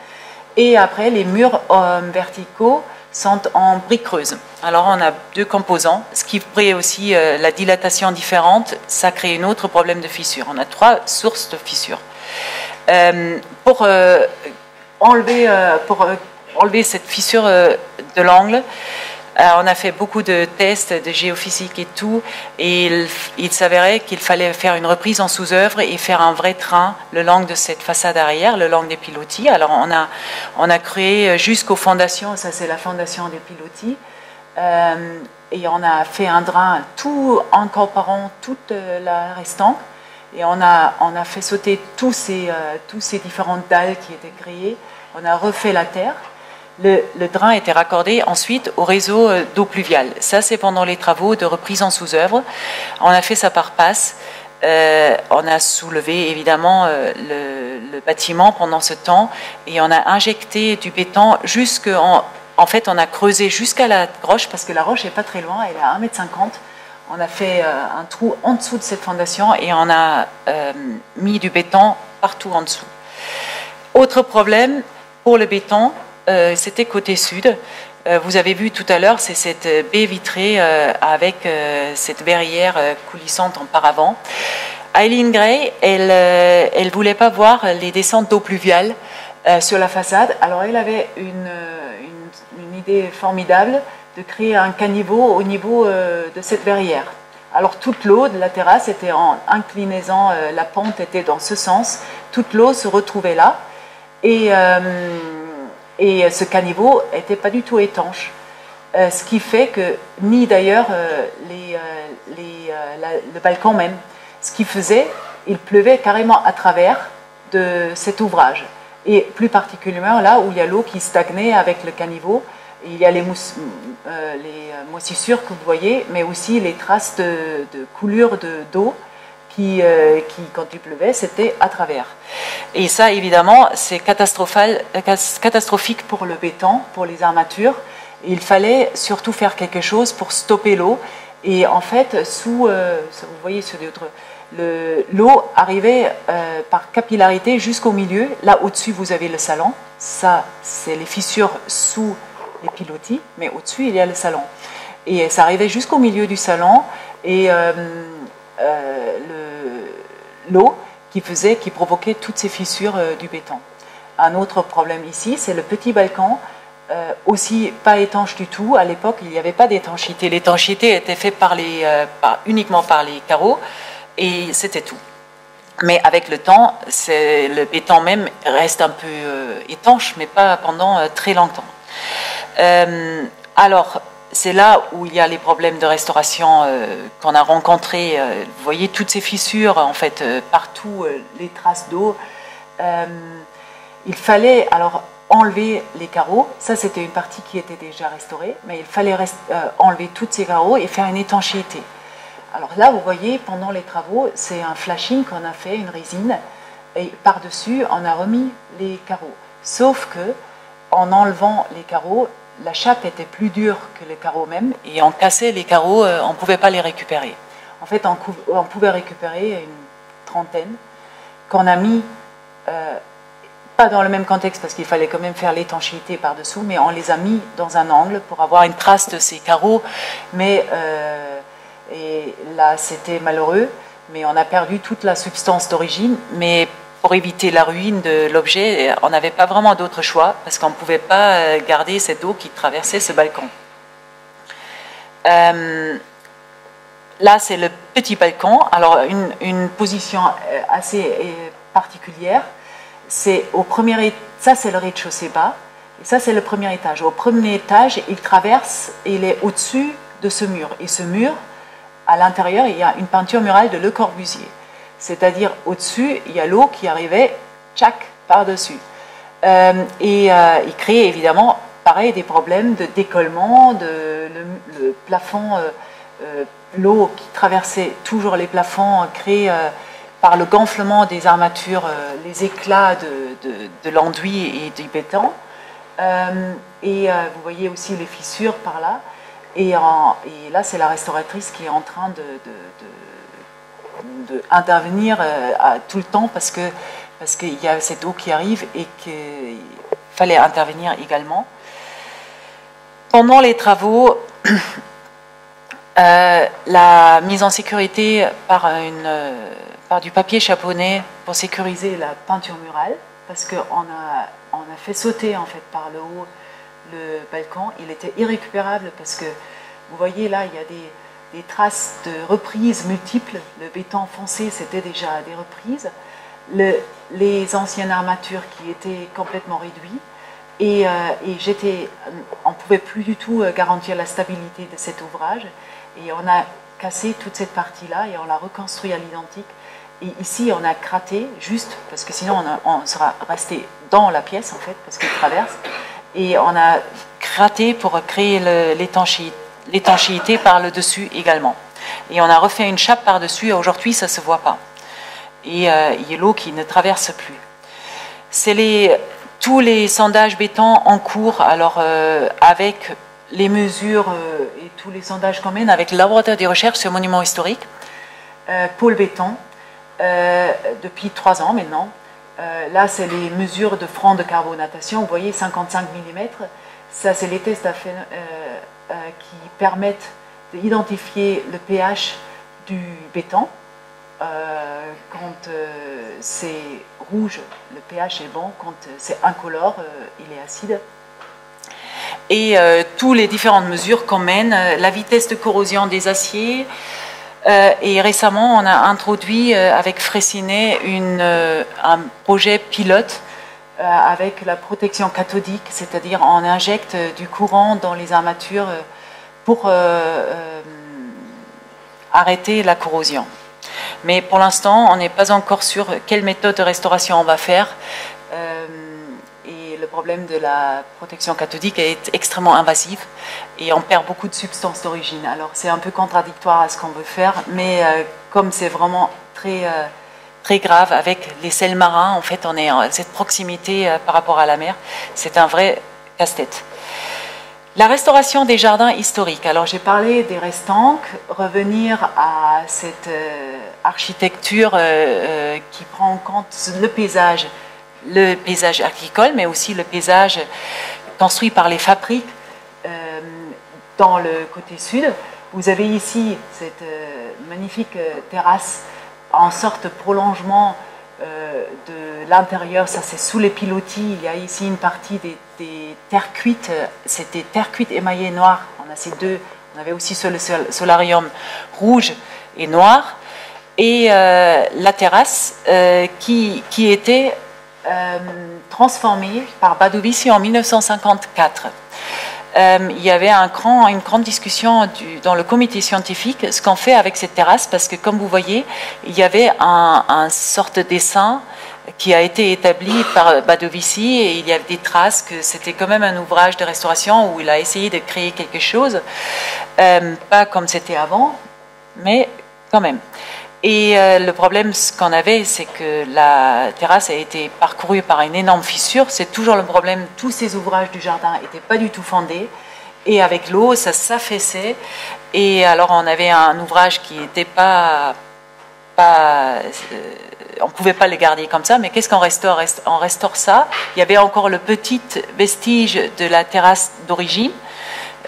Et après, les murs euh, verticaux sont en briques creuses. Alors, on a deux composants. Ce qui crée aussi euh, la dilatation différente, ça crée un autre problème de fissure. On a trois sources de fissures. Euh, pour, euh, enlever, euh, pour euh, enlever cette fissure euh, de l'angle, on a fait beaucoup de tests de géophysique et tout, et il, il s'avérait qu'il fallait faire une reprise en sous-œuvre et faire un vrai train le long de cette façade arrière, le long des pilotis. Alors on a, on a créé jusqu'aux fondations, ça c'est la fondation des pilotis, euh, et on a fait un drain tout en comparant toute la restante, et on a, on a fait sauter tous ces, euh, tous ces différentes dalles qui étaient créées, on a refait la terre. Le, le drain était raccordé ensuite au réseau d'eau pluviale. Ça, c'est pendant les travaux de reprise en sous-œuvre. On a fait ça par passe. Euh, on a soulevé, évidemment, euh, le, le bâtiment pendant ce temps et on a injecté du béton jusqu'en... En fait, on a creusé jusqu'à la roche parce que la roche n'est pas très loin, elle est à un mètre cinquante. On a fait euh, un trou en dessous de cette fondation et on a euh, mis du béton partout en dessous. Autre problème pour le béton... Euh, c'était côté sud. Euh, vous avez vu tout à l'heure, c'est cette baie vitrée euh, avec euh, cette verrière euh, coulissante en paravent. Eileen Gray, elle euh, elle voulait pas voir les descentes d'eau pluviale euh, sur la façade. Alors elle avait une, une, une idée formidable de créer un caniveau au niveau euh, de cette verrière. Alors toute l'eau de la terrasse était en inclinaison, euh, la pente était dans ce sens. Toute l'eau se retrouvait là. Et... Euh, Et ce caniveau n'était pas du tout étanche. Euh, ce qui fait que, ni d'ailleurs euh, les, euh, les, euh, la, le balcon même, ce qui faisait, il pleuvait carrément à travers de cet ouvrage. Et plus particulièrement là où il y a l'eau qui stagnait avec le caniveau, il y a les, mousse, euh, les moisissures que vous voyez, mais aussi les traces de, de coulures d'eau qui, euh, qui, quand il pleuvait, c'était à travers. Et ça, évidemment, c'est catastrophique pour le béton, pour les armatures. Il fallait surtout faire quelque chose pour stopper l'eau. Et en fait, sous, euh, vous voyez sur les autres, le, l'eau arrivait euh, par capillarité jusqu'au milieu. Là, au-dessus, vous avez le salon. Ça, c'est les fissures sous les pilotis, mais au-dessus, il y a le salon. Et ça arrivait jusqu'au milieu du salon. Et euh, euh, le, l'eau qui faisait, qui provoquait toutes ces fissures euh, du béton. Un autre problème ici, c'est le petit balcon. Euh, aussi pas étanche du tout. À l'époque, il n'y avait pas d'étanchéité. L'étanchéité était faite par les, euh, par, uniquement par les carreaux, et c'était tout. Mais avec le temps, le béton même reste un peu euh, étanche, mais pas pendant euh, très longtemps. Euh, alors, c'est là où il y a les problèmes de restauration euh, qu'on a rencontrés. Euh, vous voyez toutes ces fissures, en fait, euh, partout, euh, les traces d'eau. Euh, il fallait... alors enlever les carreaux, ça c'était une partie qui était déjà restaurée, mais il fallait rest euh, enlever tous ces carreaux et faire une étanchéité. Alors là, vous voyez, pendant les travaux, c'est un flashing qu'on a fait, une résine, et par-dessus, on a remis les carreaux. Sauf que, en enlevant les carreaux, la chape était plus dure que les carreaux même, et on cassait les carreaux, euh, on ne pouvait pas les récupérer. En fait, on, on pouvait récupérer une trentaine qu'on a mis... Euh, pas dans le même contexte parce qu'il fallait quand même faire l'étanchéité par-dessous, mais on les a mis dans un angle pour avoir une trace de ces carreaux. Mais euh, et là, c'était malheureux, mais on a perdu toute la substance d'origine. Mais pour éviter la ruine de l'objet, on n'avait pas vraiment d'autre choix parce qu'on ne pouvait pas garder cette eau qui traversait ce balcon. Euh, là, c'est le petit balcon. Alors, une, une position assez particulière. C'est au premier, ça c'est le rez-de-chaussée bas, et ça c'est le premier étage. Au premier étage, il traverse, et il est au-dessus de ce mur. Et ce mur, à l'intérieur, il y a une peinture murale de Le Corbusier. C'est-à-dire, au-dessus, il y a l'eau qui arrivait, tchac, par-dessus. Euh, et euh, il crée évidemment, pareil, des problèmes de décollement, de le, le plafond, euh, euh, l'eau qui traversait toujours les plafonds, crée... Euh, par le gonflement des armatures, euh, les éclats de, de, de l'enduit et du béton. Euh, et euh, vous voyez aussi les fissures par là. Et, en, et là, c'est la restauratrice qui est en train de, de, de, de intervenir euh, à, tout le temps parce que parce qu'il y a cette eau qui arrive et qu'il fallait intervenir également. Pendant les travaux, euh, la mise en sécurité par une... Euh, du papier japonais pour sécuriser la peinture murale, parce qu'on a, on a fait sauter en fait par le haut le balcon. Il était irrécupérable parce que vous voyez là, il y a des, des traces de reprises multiples. Le béton foncé, c'était déjà des reprises. Le, les anciennes armatures qui étaient complètement réduites. Et, euh, et j'étais, on ne pouvait plus du tout garantir la stabilité de cet ouvrage. Et on a cassé toute cette partie-là et on l'a reconstruit à l'identique. Et ici, on a craté, juste, parce que sinon, on, a, on sera resté dans la pièce, en fait, parce qu'il traverse. Et on a craté pour créer l'étanchéité par le dessus également. Et on a refait une chape par-dessus, et aujourd'hui, ça ne se voit pas. Et euh, il y a l'eau qui ne traverse plus. C'est les, tous les sondages béton en cours, alors euh, avec les mesures euh, et tous les sondages qu'on mène, avec le laboratoire des recherches sur monuments historiques, euh, pôle béton, Euh, depuis trois ans maintenant. Euh, là, c'est les mesures de francs de carbonatation. Vous voyez, cinquante-cinq millimètres. Ça, c'est les tests à fait, euh, euh, qui permettent d'identifier le pH du béton. Euh, quand euh, c'est rouge, le pH est bon. Quand euh, c'est incolore, euh, il est acide. Et euh, toutes les différentes mesures qu'on mène, euh, la vitesse de corrosion des aciers. Euh, et récemment, on a introduit euh, avec Freyssinet une, euh, un projet pilote avec la protection cathodique, c'est-à-dire on injecte du courant dans les armatures pour euh, euh, arrêter la corrosion. Mais pour l'instant, on n'est pas encore sûr quelle méthode de restauration on va faire. Euh, et le problème de la protection cathodique est extrêmement invasif et on perd beaucoup de substances d'origine. Alors c'est un peu contradictoire à ce qu'on veut faire, mais euh, comme c'est vraiment très... Euh, très grave avec les sels marins, en fait on est à cette proximité par rapport à la mer, c'est un vrai casse-tête. La restauration des jardins historiques, alors j'ai parlé des restanques, revenir à cette architecture qui prend en compte le paysage, le paysage agricole mais aussi le paysage construit par les fabriques dans le côté sud. Vous avez ici cette magnifique terrasse en sorte de prolongement euh, de l'intérieur, ça c'est sous les pilotis, il y a ici une partie des, des terres cuites, c'est des terres cuites émaillées noires, on a ces deux, on avait aussi sur le solarium rouge et noir, et euh, la terrasse euh, qui, qui était euh, transformée par Badovici en mille neuf cent cinquante-quatre. Euh, il y avait un grand, une grande discussion du, dans le comité scientifique, ce qu'on fait avec cette terrasse, parce que comme vous voyez, il y avait un, un sorte de dessin qui a été établi par Badovici, et il y avait des traces que c'était quand même un ouvrage de restauration où il a essayé de créer quelque chose, euh, pas comme c'était avant, mais quand même. Et euh, le problème ce qu'on avait, c'est que la terrasse a été parcourue par une énorme fissure. C'est toujours le problème. Tous ces ouvrages du jardin n'étaient pas du tout fondés. Et avec l'eau, ça s'affaissait. Et alors, on avait un ouvrage qui n'était pas... pas euh, on ne pouvait pas le garder comme ça. Mais qu'est-ce qu'on restaure? On restaure ça. Il y avait encore le petit vestige de la terrasse d'origine.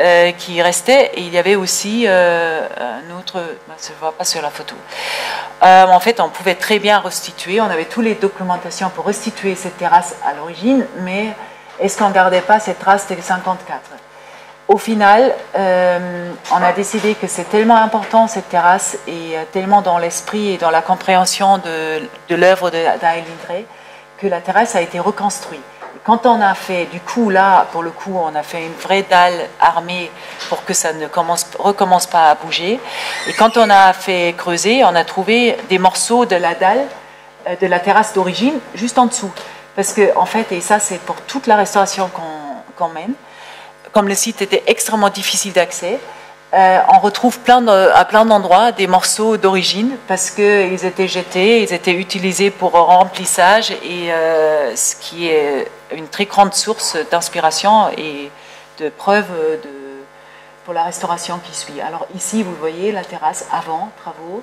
Euh, qui restait, et il y avait aussi euh, un autre, ça ne se voit pas sur la photo. Euh, en fait, on pouvait très bien restituer, on avait toutes les documentations pour restituer cette terrasse à l'origine, mais est-ce qu'on ne gardait pas cette trace de cinquante-quatre? Au final, euh, on a décidé que c'est tellement important cette terrasse, et tellement dans l'esprit et dans la compréhension de, de l'œuvre d'Eileen Gray, que la terrasse a été reconstruite. Quand on a fait, du coup, là, pour le coup, on a fait une vraie dalle armée pour que ça ne commence, recommence pas à bouger. Et quand on a fait creuser, on a trouvé des morceaux de la dalle, de la terrasse d'origine, juste en dessous. Parce que, en fait, et ça, c'est pour toute la restauration qu'on qu'on mène, comme le site était extrêmement difficile d'accès, euh, on retrouve plein de, à plein d'endroits des morceaux d'origine parce qu'ils étaient jetés, ils étaient utilisés pour remplissage, et euh, ce qui est une très grande source d'inspiration et de preuves de, pour la restauration qui suit. Alors ici, vous voyez la terrasse avant travaux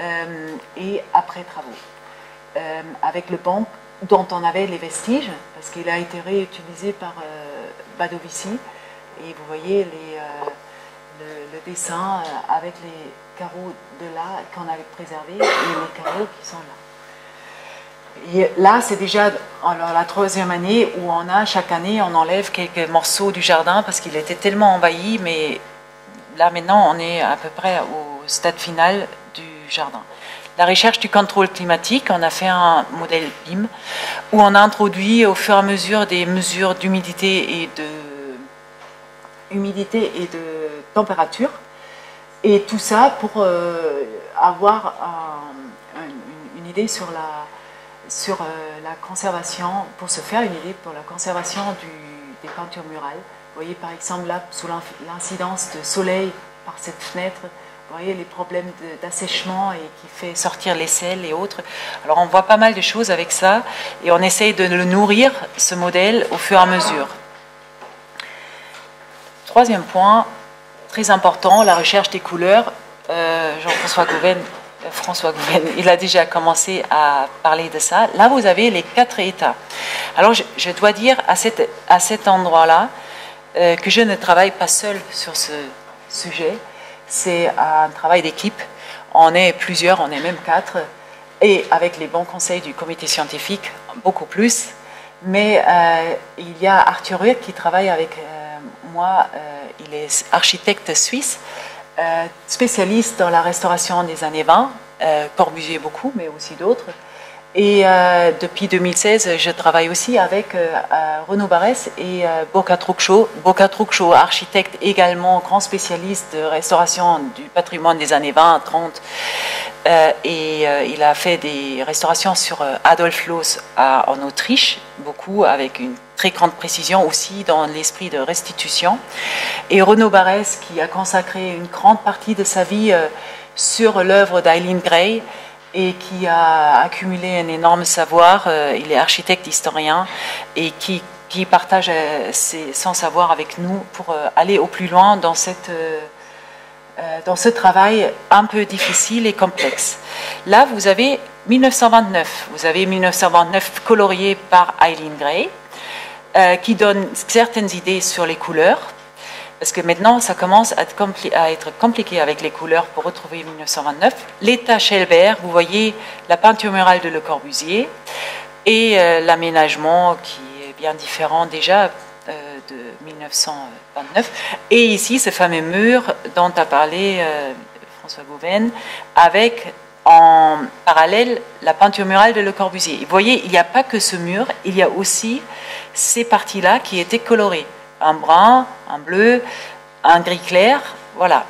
euh, et après travaux, euh, avec le banc dont on avait les vestiges, parce qu'il a été réutilisé par euh, Badovici, et vous voyez les, euh, le, le dessin euh, avec les carreaux de là qu'on avait préservés et les carreaux qui sont là. Et là, c'est déjà alors, la troisième année où on a, chaque année, on enlève quelques morceaux du jardin parce qu'il était tellement envahi, mais là, maintenant, on est à peu près au stade final du jardin. La recherche du contrôle climatique, on a fait un modèle B I M où on a introduit au fur et à mesure des mesures d'humidité et de, humidité et de température, et tout ça pour euh, avoir un, un, une idée sur la... sur la conservation, pour se faire une idée pour la conservation du, des peintures murales. Vous voyez par exemple là, sous l'incidence de soleil par cette fenêtre, vous voyez les problèmes d'assèchement et qui fait sortir les sels et autres. Alors on voit pas mal de choses avec ça, et on essaye de le nourrir, ce modèle, au fur et à mesure. Troisième point, très important, la recherche des couleurs. Euh, Jean-François Goven François Goven, il a déjà commencé à parler de ça. Là, vous avez les quatre états. Alors, je, je dois dire à, cette, à cet endroit-là euh, que je ne travaille pas seule sur ce sujet. C'est un travail d'équipe. On est plusieurs, on est même quatre. Et avec les bons conseils du comité scientifique, beaucoup plus. Mais euh, il y a Arthur Rüegg qui travaille avec euh, moi. Euh, il est architecte suisse. Euh, spécialiste dans la restauration des années vingt, euh, Corbusier beaucoup, mais aussi d'autres, Et euh, depuis deux mille seize, je travaille aussi avec euh, Renaud Barès et euh, Boca Truccho. Boca Truccho, architecte également, grand spécialiste de restauration du patrimoine des années vingt, trente. Euh, et euh, il a fait des restaurations sur euh, Adolf Loos à, en Autriche, beaucoup avec une très grande précision aussi dans l'esprit de restitution. Et Renaud Barès qui a consacré une grande partie de sa vie euh, sur l'œuvre d'Eileen Gray, et qui a accumulé un énorme savoir. Il est architecte, historien, et qui, qui partage ses, son savoir avec nous pour aller au plus loin dans, cette, dans ce travail un peu difficile et complexe. Là, vous avez mille neuf cent vingt-neuf. Vous avez mille neuf cent vingt-neuf colorié par Eileen Gray, qui donne certaines idées sur les couleurs, parce que maintenant, ça commence à être compliqué avec les couleurs pour retrouver mille neuf cent vingt-neuf. L'état Schelbert, vous voyez la peinture murale de Le Corbusier et euh, l'aménagement qui est bien différent déjà euh, de mille neuf cent vingt-neuf. Et ici, ce fameux mur dont a parlé euh, François Goven, avec en parallèle la peinture murale de Le Corbusier. Vous voyez, il n'y a pas que ce mur, il y a aussi ces parties-là qui étaient colorées. Un brun, un bleu, un gris clair, voilà.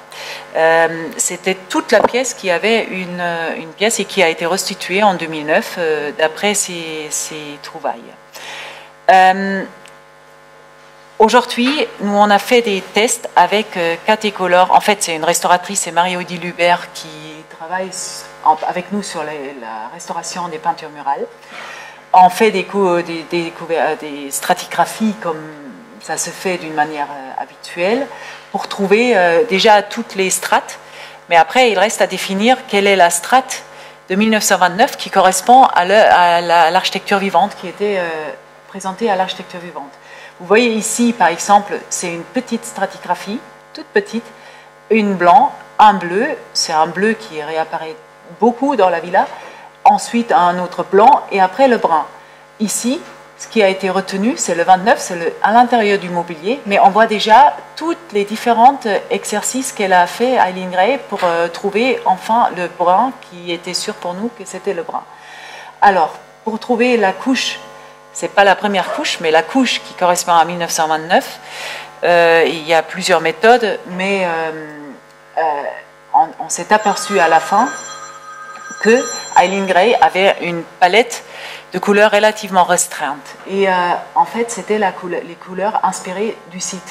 Euh, C'était toute la pièce qui avait une, une pièce et qui a été restituée en deux mille neuf euh, d'après ces, ces trouvailles. Euh, Aujourd'hui, nous on a fait des tests avec euh, Caty Color. En fait, c'est une restauratrice, c'est Marie-Louise Schelbert qui travaille en, avec nous sur les, la restauration des peintures murales. On fait des, des, des, des stratigraphies comme ça se fait d'une manière euh, habituelle, pour trouver euh, déjà toutes les strates. Mais après, il reste à définir quelle est la strate de mille neuf cent vingt-neuf qui correspond à l'architecture vivante, qui était euh, présentée à l'architecture vivante. Vous voyez ici, par exemple, c'est une petite stratigraphie, toute petite, une blanc, un bleu, c'est un bleu qui réapparaît beaucoup dans la villa, ensuite un autre blanc, et après le brun. Ici, ce qui a été retenu, c'est le vingt-neuf, c'est à l'intérieur du mobilier, mais on voit déjà tous les différents exercices qu'elle a fait à Eileen Gray pour euh, trouver enfin le brun qui était sûr pour nous que c'était le brun. Alors, pour trouver la couche, c'est pas la première couche, mais la couche qui correspond à mille neuf cent vingt-neuf, euh, il y a plusieurs méthodes, mais euh, euh, on, on s'est aperçu à la fin que Eileen Gray avait une palette de couleurs relativement restreintes. Et euh, en fait, c'était coule les couleurs inspirées du site.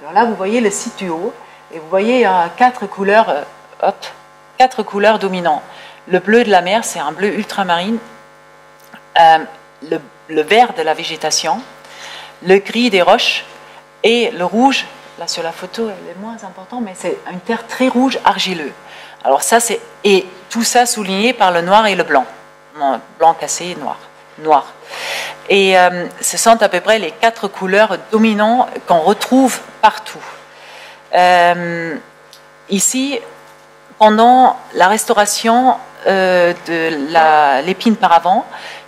Alors là, vous voyez le site du haut, et vous voyez euh, quatre couleurs, euh, hop, quatre couleurs dominantes. Le bleu de la mer, c'est un bleu ultramarine, euh, le, le vert de la végétation, le gris des roches, et le rouge, là sur la photo, elle est moins importante, mais c'est une terre très rouge argileuse. Alors ça, c'est... Et tout ça souligné par le noir et le blanc. Blanc cassé et noir. noir. Et euh, ce sont à peu près les quatre couleurs dominantes qu'on retrouve partout. Euh, ici, pendant la restauration euh, de l'épine par avant,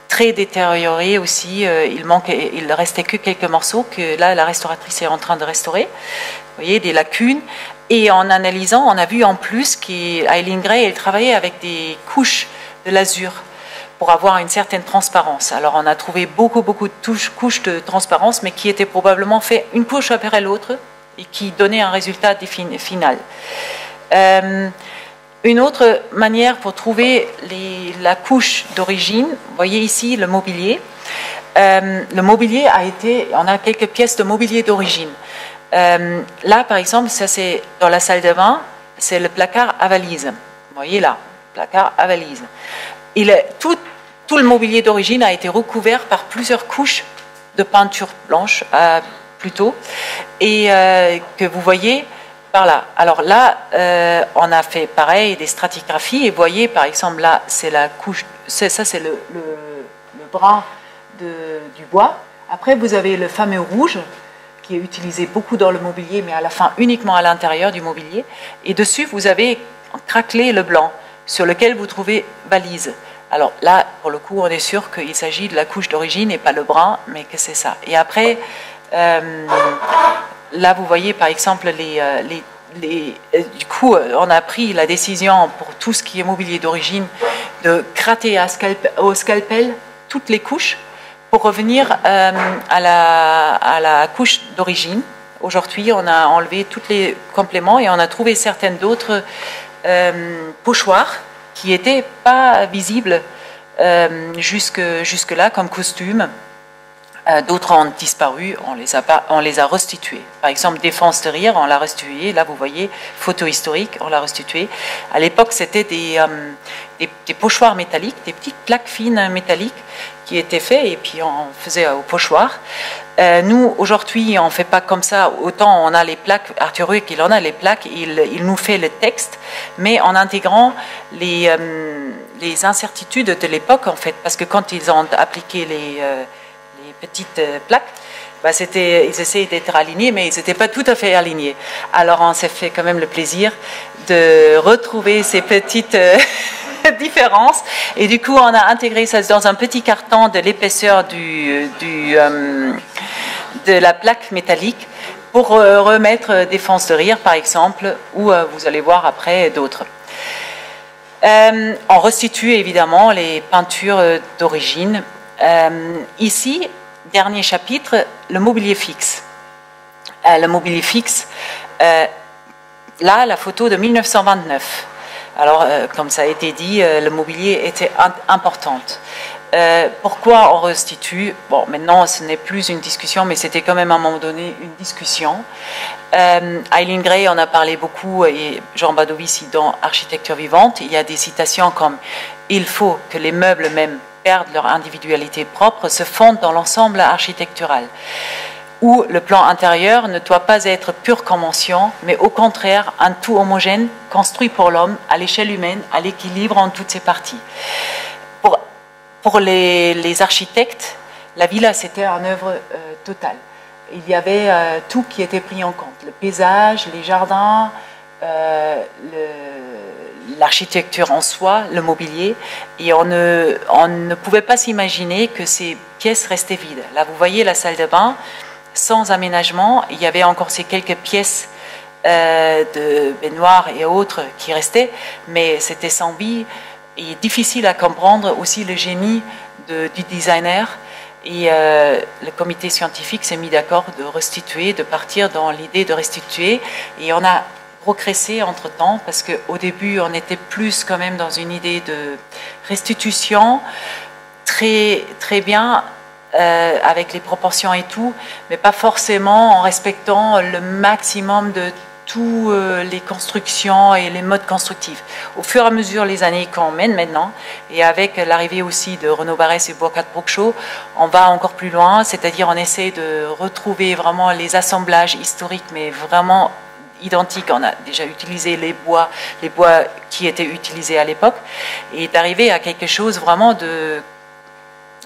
très détériorée aussi, euh, il manquait, il restait que quelques morceaux que là, la restauratrice est en train de restaurer. Vous voyez, des lacunes. Et en analysant, on a vu en plus qu'Eileen Gray, elle travaillait avec des couches de l'azur pour avoir une certaine transparence. Alors on a trouvé beaucoup, beaucoup de touches, couches de transparence, mais qui étaient probablement faites une couche après l'autre et qui donnaient un résultat final. Euh, une autre manière pour trouver les, la couche d'origine, vous voyez ici le mobilier. Euh, le mobilier a été, on a quelques pièces de mobilier d'origine. Euh, là, par exemple, ça c'est dans la salle de bain, c'est le placard à valise. Vous voyez là, placard à valise. Il est, tout, tout le mobilier d'origine a été recouvert par plusieurs couches de peinture blanche, euh, plutôt, et euh, que vous voyez par là. Alors là, euh, on a fait pareil des stratigraphies, et vous voyez, par exemple, là, c'est la couche, ça c'est le, le, le brun de, du bois. Après, vous avez le fameux rouge, qui est utilisé beaucoup dans le mobilier, mais à la fin uniquement à l'intérieur du mobilier. Et dessus, vous avez craquelé le blanc, sur lequel vous trouvez valise. Alors là, pour le coup, on est sûr qu'il s'agit de la couche d'origine et pas le brun, mais que c'est ça. Et après, euh, là, vous voyez par exemple, les, les, les, du coup, on a pris la décision pour tout ce qui est mobilier d'origine de gratter à scalpel, au scalpel toutes les couches pour revenir euh, à, la, à la couche d'origine. Aujourd'hui, on a enlevé tous les compléments et on a trouvé certaines d'autres euh, pochoirs qui n'étaient pas visibles euh, jusque, jusque-là comme costume. Euh, d'autres ont disparu, on les, a pas, on les a restitués. Par exemple, Défense de rire, on l'a restitué. Là, vous voyez, photo historique, on l'a restitué. À l'époque, c'était des, euh, des, des pochoirs métalliques, des petites plaques fines métalliques qui étaient faites et puis on faisait au pochoir. Euh, nous, aujourd'hui, on ne fait pas comme ça. Autant on a les plaques, Arthur Rüegg, il en a les plaques, il, il nous fait le texte, mais en intégrant les, euh, les incertitudes de l'époque, en fait, parce que quand ils ont appliqué les... Euh, petites plaques, bah c'était, ils essayaient d'être alignés, mais ils n'étaient pas tout à fait alignés. Alors on s'est fait quand même le plaisir de retrouver ces petites différences, et du coup on a intégré ça dans un petit carton de l'épaisseur du, du, euh, de la plaque métallique pour remettre Défense de rire par exemple, ou euh, vous allez voir après d'autres. Euh, on restitue évidemment les peintures d'origine. Euh, ici, dernier chapitre, le mobilier fixe. Euh, le mobilier fixe, euh, là, la photo de mille neuf cent vingt-neuf. Alors, euh, comme ça a été dit, euh, le mobilier était important. Euh, pourquoi on restitue? Bon, maintenant, ce n'est plus une discussion, mais c'était quand même à un moment donné une discussion. Euh, Eileen Gray en a parlé beaucoup, et Jean Badovici dans Architecture Vivante. Il y a des citations comme « Il faut que les meubles même » perdent leur individualité propre, se fondent dans l'ensemble architectural, où le plan intérieur ne doit pas être pure convention, mais au contraire un tout homogène construit pour l'homme à l'échelle humaine, à l'équilibre en toutes ses parties. Pour, pour les, les architectes, la villa c'était un œuvre euh, totale. Il y avait euh, tout qui était pris en compte, le paysage, les jardins, euh, le... l'architecture en soi, le mobilier, et on ne, on ne pouvait pas s'imaginer que ces pièces restaient vides. Là, vous voyez la salle de bain, sans aménagement, il y avait encore ces quelques pièces euh, de baignoires et autres qui restaient, mais c'était sans vie, et difficile à comprendre aussi le génie de, du designer, et euh, le comité scientifique s'est mis d'accord de restituer, de partir dans l'idée de restituer, et on a progresser entre temps, parce qu'au début on était plus quand même dans une idée de restitution très, très bien euh, avec les proportions et tout, mais pas forcément en respectant le maximum de toutes euh, les constructions et les modes constructifs. Au fur et à mesure les années qu'on mène maintenant, et avec l'arrivée aussi de Renaud Barès et Boca Truccho, on va encore plus loin, c'est-à-dire on essaie de retrouver vraiment les assemblages historiques, mais vraiment identique, on a déjà utilisé les bois, les bois qui étaient utilisés à l'époque, et d'arriver à quelque chose vraiment de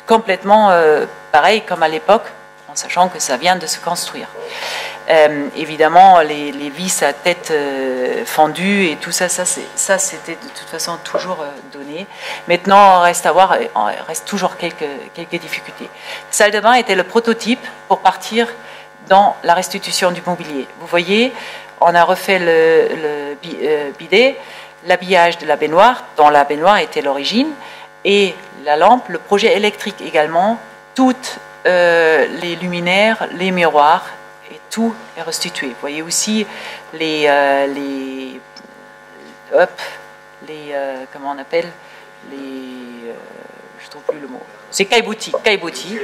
complètement euh, pareil comme à l'époque, en sachant que ça vient de se construire. Euh, évidemment, les, les vis à tête euh, fendue et tout ça, ça c'était de toute façon toujours euh, donné. Maintenant, on reste à voir, on reste toujours quelques, quelques difficultés. La salle de bain était le prototype pour partir dans la restitution du mobilier. Vous voyez, on a refait le, le bidet, l'habillage de la baignoire, dont la baignoire était l'origine, et la lampe, le projet électrique également, toutes euh, les luminaires, les miroirs, et tout est restitué. Vous voyez aussi les, euh, les, hop, les euh, comment on appelle, les, euh, je ne trouve plus le mot, c'est caillebotis, caillebotis.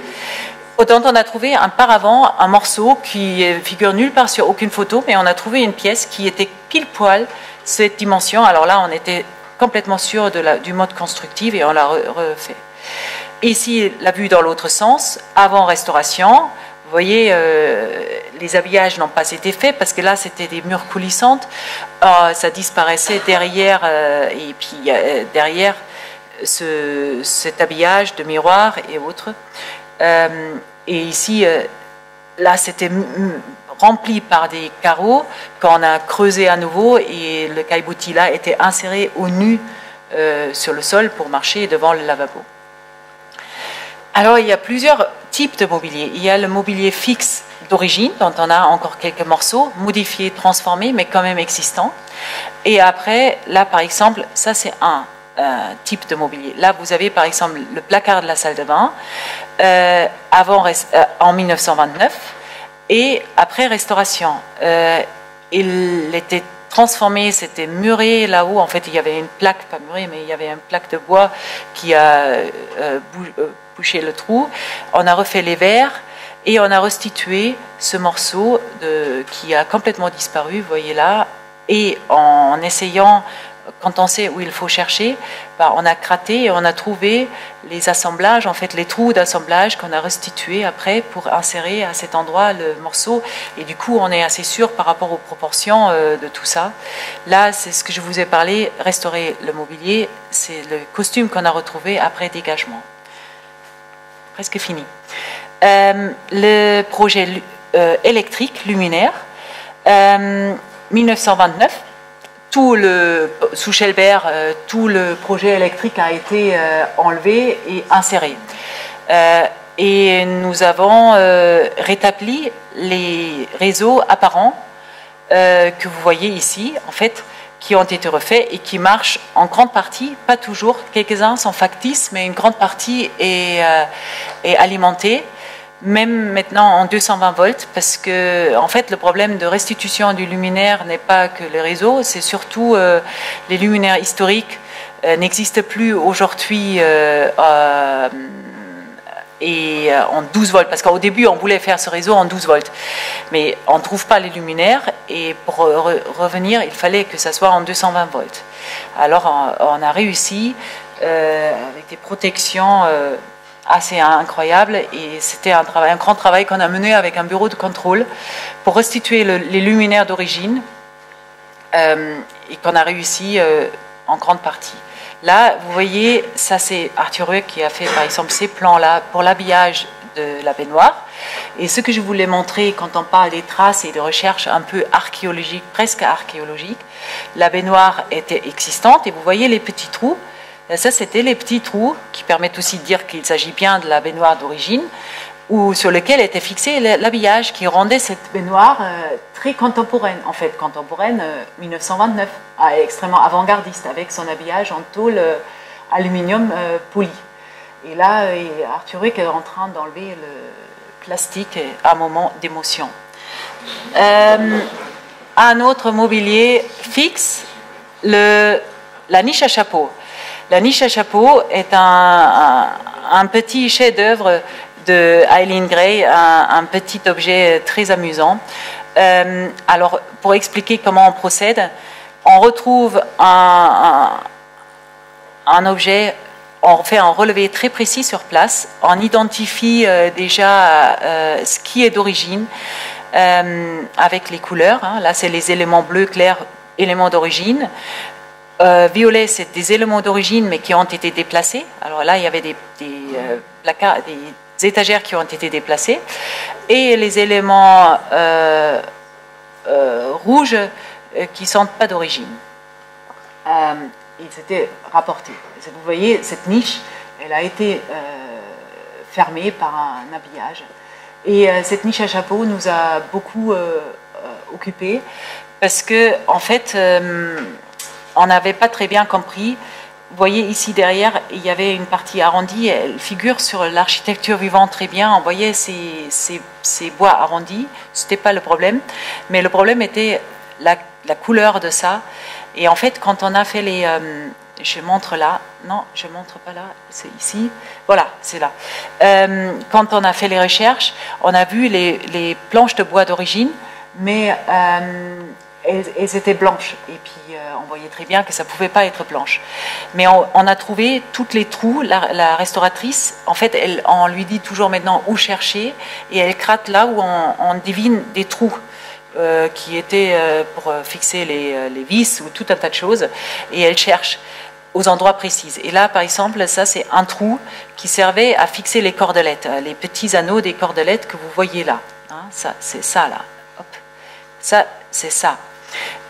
Autant on a trouvé un paravent, un morceau qui figure nulle part sur aucune photo, mais on a trouvé une pièce qui était pile poil cette dimension. Alors là, on était complètement sûr de la, du mode constructif et on l'a refait. Ici, la vue dans l'autre sens, avant restauration. Vous voyez, euh, les habillages n'ont pas été faits parce que là, c'était des murs coulissantes. Euh, ça disparaissait derrière euh, et puis euh, derrière ce, cet habillage de miroirs et autres. Euh, et ici, euh, là, c'était rempli par des carreaux qu'on a creusé à nouveau et le caillebotis là était inséré au nu euh, sur le sol pour marcher devant le lavabo. Alors, il y a plusieurs types de mobilier. Il y a le mobilier fixe d'origine, dont on a encore quelques morceaux, modifiés, transformés, mais quand même existants. Et après, là, par exemple, ça c'est un un type de mobilier. Là, vous avez par exemple le placard de la salle de bain, euh, avant, euh, en mille neuf cent vingt-neuf, et après restauration. Euh, il était transformé, c'était muré là-haut. En fait, il y avait une plaque, pas murée, mais il y avait une plaque de bois qui a euh, bouché le trou. On a refait les verres et on a restitué ce morceau de, qui a complètement disparu, vous voyez là. Et en essayant, quand on sait où il faut chercher, bah on a craté et on a trouvé les assemblages, en fait les trous d'assemblage qu'on a restitués après pour insérer à cet endroit le morceau. Et du coup, on est assez sûr par rapport aux proportions de tout ça. Là, c'est ce que je vous ai parlé, restaurer le mobilier, c'est le costume qu'on a retrouvé après dégagement. Presque fini. Euh, le projet euh, électrique, luminaire, euh, mille neuf cent vingt-neuf. Tout le, sous Schelbert, euh, tout le projet électrique a été euh, enlevé et inséré. Euh, et nous avons euh, rétabli les réseaux apparents euh, que vous voyez ici, en fait, qui ont été refaits et qui marchent en grande partie, pas toujours, quelques-uns sont factices, mais une grande partie est, euh, est alimentée. Même maintenant en deux cent vingt volts, parce que en fait le problème de restitution du luminaire n'est pas que les réseaux, c'est surtout euh, les luminaires historiques euh, n'existent plus aujourd'hui euh, euh, et euh, en douze volts, parce qu'au début on voulait faire ce réseau en douze volts, mais on ne trouve pas les luminaires et pour re revenir il fallait que ça soit en deux cent vingt volts. Alors on, on a réussi euh, avec des protections euh, assez incroyable, et c'était un, un grand travail qu'on a mené avec un bureau de contrôle pour restituer le, les luminaires d'origine euh, et qu'on a réussi euh, en grande partie. Là, vous voyez, ça c'est Arthur Rüegg qui a fait par exemple ces plans-là pour l'habillage de la baignoire. Et ce que je voulais montrer quand on parle des traces et de recherches un peu archéologiques, presque archéologiques, la baignoire était existante et vous voyez les petits trous. Ça, c'était les petits trous qui permettent aussi de dire qu'il s'agit bien de la baignoire d'origine, ou sur lequel était fixé l'habillage qui rendait cette baignoire euh, très contemporaine, en fait contemporaine euh, mille neuf cent vingt-neuf, ah, extrêmement avant-gardiste avec son habillage en tôle euh, aluminium euh, poli. Et là, euh, Arthur Rüegg est en train d'enlever le plastique à un moment d'émotion. Euh, un autre mobilier fixe, le, la niche à chapeau. La niche à chapeau est un, un, un petit chef-d'œuvre de Eileen Gray, un, un petit objet très amusant. Euh, alors, pour expliquer comment on procède, on retrouve un, un, un objet, on fait un relevé très précis sur place, on identifie euh, déjà euh, ce qui est d'origine euh, avec les couleurs. Hein. Là, c'est les éléments bleus clairs, éléments d'origine. Euh, violet, c'est des éléments d'origine mais qui ont été déplacés. Alors là, il y avait des, des, euh, placards, des étagères qui ont été déplacées. Et les éléments euh, euh, rouges euh, qui ne sont pas d'origine. Euh, ils étaient rapportés. Vous voyez, cette niche, elle a été euh, fermée par un habillage. Et euh, cette niche à chapeau nous a beaucoup euh, occupés parce que, en fait... Euh, on n'avait pas très bien compris. Vous voyez ici derrière, il y avait une partie arrondie, elle figure sur l'architecture vivante très bien, on voyait ces, ces, ces bois arrondis, ce n'était pas le problème, mais le problème était la, la couleur de ça. Et en fait, quand on a fait les... Euh, je montre là, non, je ne montre pas là, c'est ici, voilà, c'est là. Euh, quand on a fait les recherches, on a vu les, les planches de bois d'origine, mais... Euh, elles étaient blanches et puis euh, on voyait très bien que ça ne pouvait pas être blanche. Mais on, on a trouvé toutes les trous, la, la restauratrice, en fait elle, on lui dit toujours maintenant où chercher et elle crate là où on, on devine des trous euh, qui étaient euh, pour fixer les, les vis ou tout un tas de choses et elle cherche aux endroits précis. Et là par exemple ça c'est un trou qui servait à fixer les cordelettes, les petits anneaux des cordelettes que vous voyez là. Hein, ça c'est ça là. Hop. Ça c'est ça.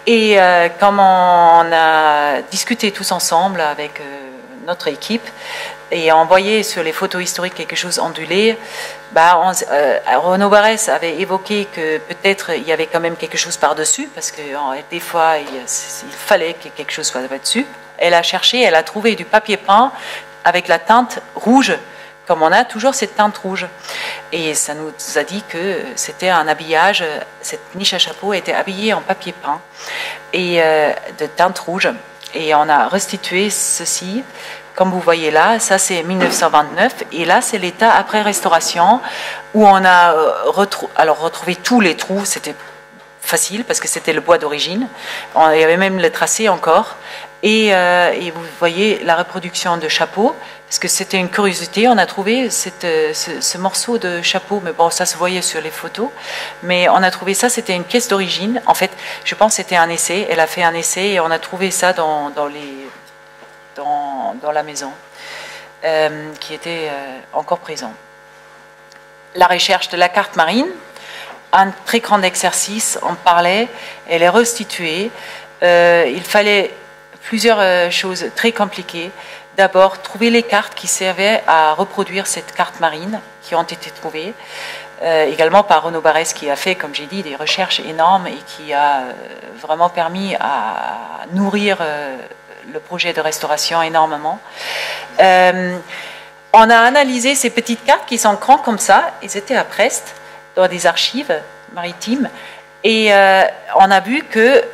Et euh, comme on a discuté tous ensemble avec euh, notre équipe et envoyé sur les photos historiques quelque chose ondulé, bah on, euh, Renaud Barès avait évoqué que peut-être il y avait quand même quelque chose par-dessus, parce que en, des fois il, il fallait que quelque chose soit là-dessus, elle a cherché, elle a trouvé du papier peint avec la teinte rouge, comme on a toujours cette teinte rouge. Et ça nous a dit que c'était un habillage, cette niche à chapeau était habillée en papier peint et euh, de teinte rouge. Et on a restitué ceci, comme vous voyez là, ça c'est mille neuf cent vingt-neuf, et là c'est l'état après restauration, où on a retrou alors, retrouvé tous les trous, c'était facile parce que c'était le bois d'origine, il y avait même le tracé encore, et, euh, et vous voyez la reproduction de chapeaux, parce que c'était une curiosité, on a trouvé cette, ce, ce morceau de chapeau, mais bon, ça se voyait sur les photos, mais on a trouvé ça, c'était une pièce d'origine, en fait, je pense que c'était un essai, elle a fait un essai, et on a trouvé ça dans, dans, les, dans, dans la maison, euh, qui était euh, encore présent. La recherche de la carte marine, un très grand exercice, on parlait, elle est restituée, euh, il fallait plusieurs euh, choses très compliquées. D'abord, trouver les cartes qui servaient à reproduire cette carte marine, qui ont été trouvées, euh, également par Renaud Barès, qui a fait, comme j'ai dit, des recherches énormes et qui a euh, vraiment permis à nourrir euh, le projet de restauration énormément. Euh, on a analysé ces petites cartes qui sont grandes comme ça, elles étaient à Brest, dans des archives maritimes, et euh, on a vu que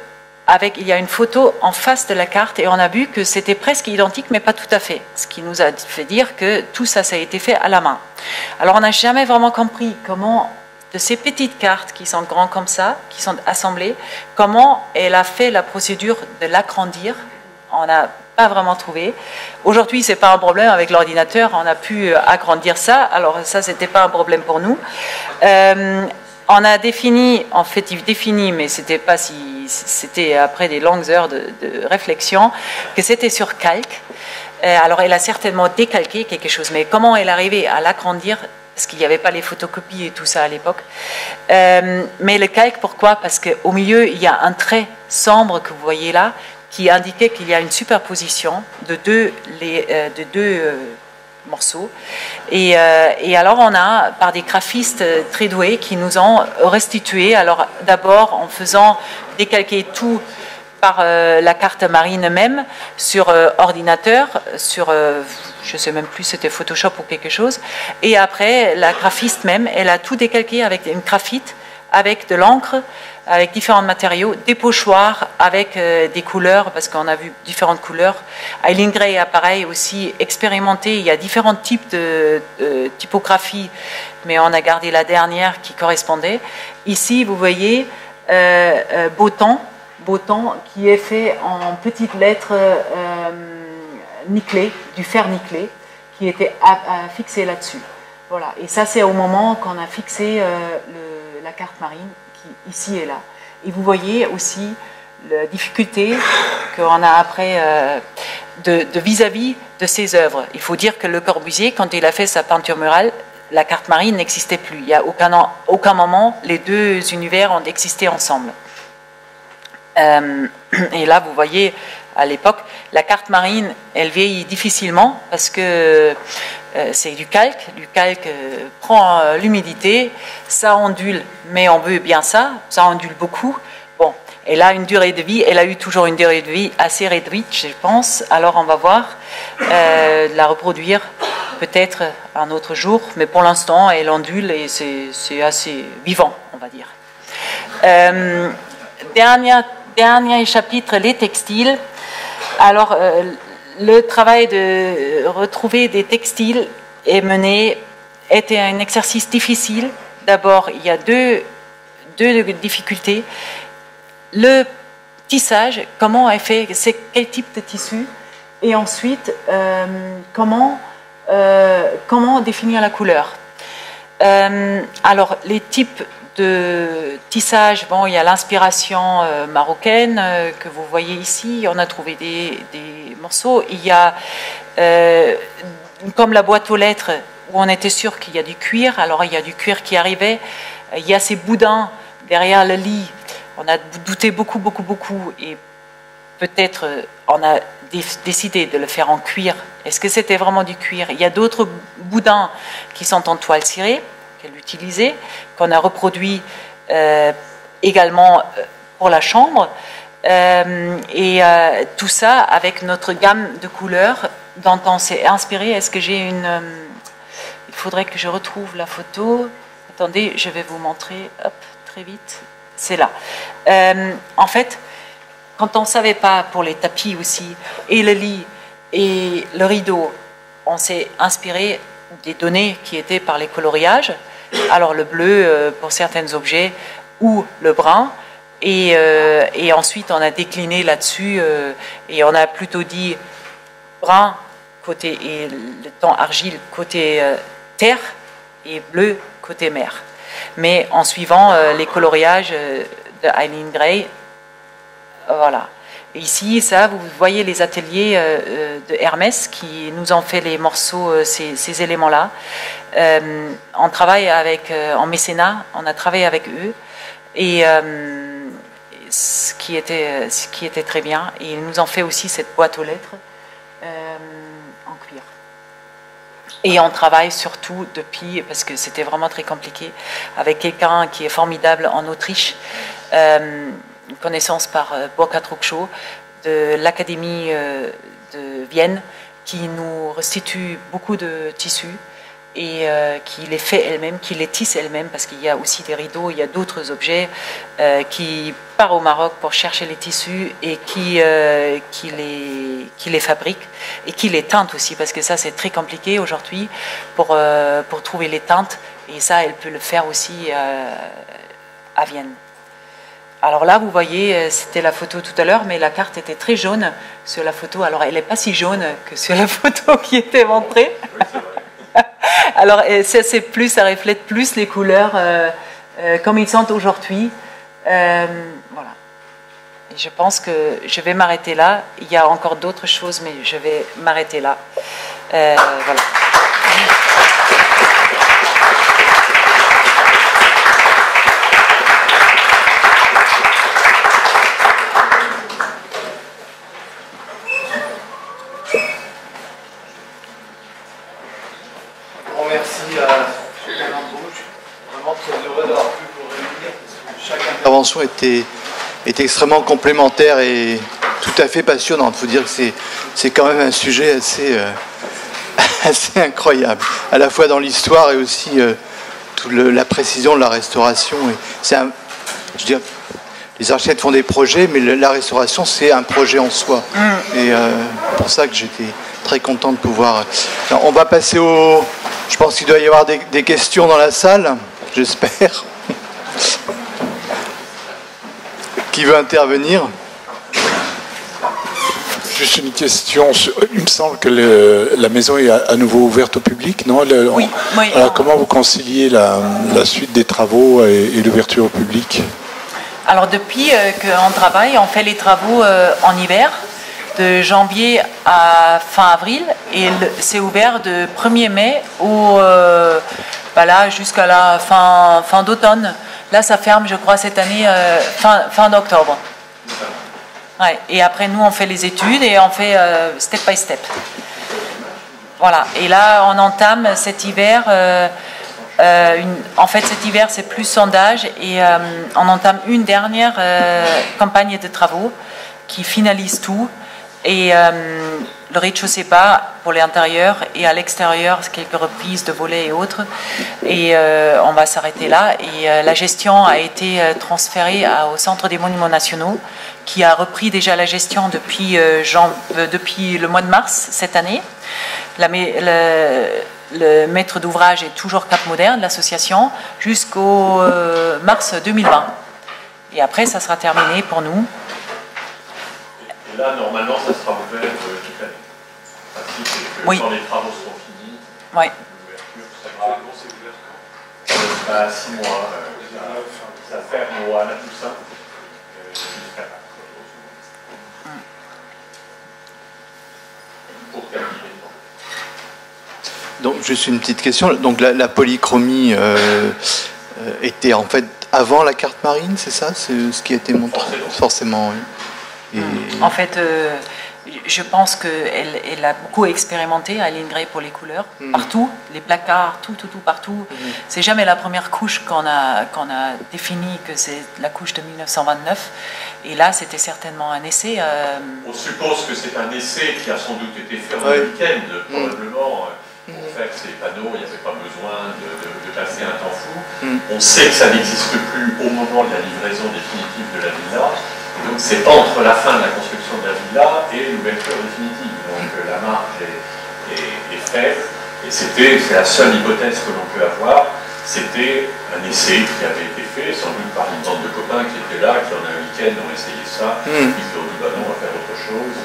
Avec, il y a une photo en face de la carte et on a vu que c'était presque identique mais pas tout à fait, ce qui nous a fait dire que tout ça, ça a été fait à la main. Alors on n'a jamais vraiment compris comment, de ces petites cartes qui sont grandes comme ça, qui sont assemblées, comment elle a fait la procédure de l'agrandir, on n'a pas vraiment trouvé. Aujourd'hui, ce n'est pas un problème avec l'ordinateur, on a pu agrandir ça, alors ça, ce n'était pas un problème pour nous. Euh, on a défini, en fait, il définit, mais ce n'était pas si... c'était après des longues heures de, de réflexion, que c'était sur calque. Alors, elle a certainement décalqué quelque chose, mais comment elle arrivait à l'agrandir, parce qu'il n'y avait pas les photocopies et tout ça à l'époque. Euh, mais le calque, pourquoi? Parce qu'au milieu, il y a un trait sombre que vous voyez là, qui indiquait qu'il y a une superposition de deux... Les, euh, de deux euh, morceaux. Et, euh, et alors on a, par des graphistes très doués, qui nous ont restitué, alors d'abord en faisant décalquer tout par euh, la carte marine même, sur euh, ordinateur, sur, euh, je ne sais même plus, c'était Photoshop ou quelque chose, et après la graphiste même, elle a tout décalqué avec une graphite, avec de l'encre, avec différents matériaux, des pochoirs avec euh, des couleurs, parce qu'on a vu différentes couleurs. Eileen Gray a pareil aussi expérimenté, il y a différents types de euh, typographies, mais on a gardé la dernière qui correspondait. Ici, vous voyez, euh, euh, beau temps, beau temps qui est fait en petites lettres euh, nickelées, du fer nickelé, qui était à, à fixé là-dessus. Voilà. Et ça, c'est au moment qu'on a fixé euh, le, la carte marine, ici et là. Et vous voyez aussi la difficulté qu'on a après euh, de vis-à-vis de ses œuvres. Il faut dire que Le Corbusier, quand il a fait sa peinture murale, la carte marine n'existait plus. Il n'y a aucun, aucun moment, les deux univers ont existé ensemble. Euh, et là, vous voyez, à l'époque, la carte marine, elle vieillit difficilement parce que euh, c'est du calque. Du calque euh, prend euh, l'humidité, ça ondule, mais on veut bien ça, ça ondule beaucoup. Bon, elle a une durée de vie, elle a eu toujours une durée de vie assez réduite, je pense. Alors on va voir, euh, la reproduire peut-être un autre jour, mais pour l'instant, elle ondule et c'est assez vivant, on va dire. Euh, dernière Dernier chapitre, les textiles. Alors, euh, le travail de retrouver des textiles est mené, était un exercice difficile. D'abord, il y a deux, deux difficultés. Le tissage, comment est fait, c'est quel type de tissu, et ensuite, euh, comment, euh, comment définir la couleur. Euh, alors, les types de tissage, bon, il y a l'inspiration euh, marocaine euh, que vous voyez ici, on a trouvé des, des morceaux, il y a euh, comme la boîte aux lettres où on était sûr qu'il y a du cuir, alors il y a du cuir qui arrivait, il y a ces boudins derrière le lit, on a douté beaucoup, beaucoup, beaucoup, et peut-être on a décidé de le faire en cuir, est-ce que c'était vraiment du cuir? Il y a d'autres boudins qui sont en toile cirée, qu'elle utilisait, qu'on a reproduit euh, également pour la chambre. Euh, et euh, tout ça avec notre gamme de couleurs dont on s'est inspiré. Est-ce que j'ai une... Euh, il faudrait que je retrouve la photo. Attendez, je vais vous montrer. Hop, très vite. C'est là. Euh, en fait, quand on ne savait pas pour les tapis aussi, et le lit, et le rideau, on s'est inspiré des données qui étaient par les coloriages. Alors le bleu euh, pour certains objets, ou le brun. Et, euh, et ensuite, on a décliné là-dessus euh, et on a plutôt dit brun côté et le temps argile côté euh, terre et bleu côté mer. Mais en suivant euh, les coloriages euh, de Eileen Gray, voilà. Et ici, ça, vous voyez les ateliers euh, de Hermès qui nous ont fait les morceaux, euh, ces, ces éléments-là. Euh, on travaille avec, euh, en mécénat, on a travaillé avec eux. Et euh, Ce qui, était, ce qui était très bien. Et ils nous ont fait aussi cette boîte aux lettres euh, en cuir. Et on travaille surtout depuis, parce que c'était vraiment très compliqué, avec quelqu'un qui est formidable en Autriche, euh, une connaissance par Boca Truccho de l'Académie de Vienne, qui nous restitue beaucoup de tissus et euh, qui les fait elle-même, qui les tisse elle-même, parce qu'il y a aussi des rideaux, il y a d'autres objets, euh, qui part au Maroc pour chercher les tissus et qui, euh, qui, les, qui les fabrique et qui les teinte aussi, parce que ça c'est très compliqué aujourd'hui pour, euh, pour trouver les teintes, et ça elle peut le faire aussi euh, à Vienne. Alors là, vous voyez, c'était la photo tout à l'heure, mais la carte était très jaune sur la photo. Alors elle n'est pas si jaune que sur la photo qui était montrée. Alors ça, c'est plus, ça reflète plus les couleurs euh, euh, comme ils sont aujourd'hui. Euh, voilà. Et je pense que je vais m'arrêter là. Il y a encore d'autres choses, mais je vais m'arrêter là. Euh, voilà. Était, était extrêmement complémentaire et tout à fait passionnante. Il faut dire que c'est quand même un sujet assez, euh, assez incroyable, à la fois dans l'histoire et aussi euh, tout le, la précision de la restauration. Et un, je veux dire, les architectes font des projets, mais le, la restauration, c'est un projet en soi. Et euh, pour ça que j'étais très content de pouvoir... Alors, on va passer au... Je pense qu'il doit y avoir des, des questions dans la salle, j'espère. Qui veut intervenir? Juste une question. Il me semble que le, la maison est à nouveau ouverte au public, non? Le, oui. On, oui. Alors comment vous conciliez la, la suite des travaux et, et l'ouverture au public? Alors depuis euh, qu'on travaille, on fait les travaux euh, en hiver, de janvier à fin avril, et c'est ouvert de premier mai au, euh, bah là, jusqu'à la fin, fin d'automne. Là, ça ferme, je crois, cette année, euh, fin, fin d'octobre. Ouais. Et après, nous, on fait les études et on fait euh, step by step. Voilà. Et là, on entame cet hiver. Euh, euh, une... En fait, cet hiver, c'est plus sondage. Et euh, on entame une dernière euh, campagne de travaux qui finalise tout. Et euh, le rez-de-chaussée bas pour l'intérieur et à l'extérieur, quelques reprises de volets et autres. Et euh, on va s'arrêter là. Et euh, la gestion a été transférée à, au Centre des Monuments Nationaux, qui a repris déjà la gestion depuis, euh, Jean, euh, depuis le mois de mars cette année. La, le, le maître d'ouvrage est toujours Cap Moderne, l'association, jusqu'au euh, mars deux mille vingt. Et après, ça sera terminé pour nous. Et là, normalement, ça sera ouvert euh, toute l'année. Enfin, si, c'est que oui. Quand les travaux seront finis, oui. L'ouverture, ça sera ouvert à six mois. Euh, ça, ça ferme au à la Toussaint. Euh, mm. Pour terminer. Donc, juste une petite question. Donc, la, la polychromie euh, euh, était en fait avant la carte marine, c'est ça? C'est ce qui a été montré? Forcément, Forcément oui. Et... En fait, euh, je pense qu'elle elle a beaucoup expérimenté, Eileen Gray, pour les couleurs, mmh. partout, les placards, tout, tout, tout, partout. Mmh. C'est jamais la première couche qu'on a, qu'on a définie, que c'est la couche de mille neuf cent vingt-neuf. Et là, c'était certainement un essai. Euh... On suppose que c'est un essai qui a sans doute été fait oui. le week-end, probablement. Mmh. Pour faire ces panneaux, il n'y avait pas besoin de, de, de passer un temps fou. Mmh. On sait que ça n'existe plus au moment de la livraison définitive de la villa. Donc c'est entre la fin de la construction de la villa et l'ouverture définitive. Donc la marge est, est, est faite, et c'était, c'est la seule hypothèse que l'on peut avoir, c'était un essai qui avait été fait, sans doute par une bande de copains qui étaient là, qui en un week-end ont essayé ça, ils ont dit bah non, on va faire autre chose.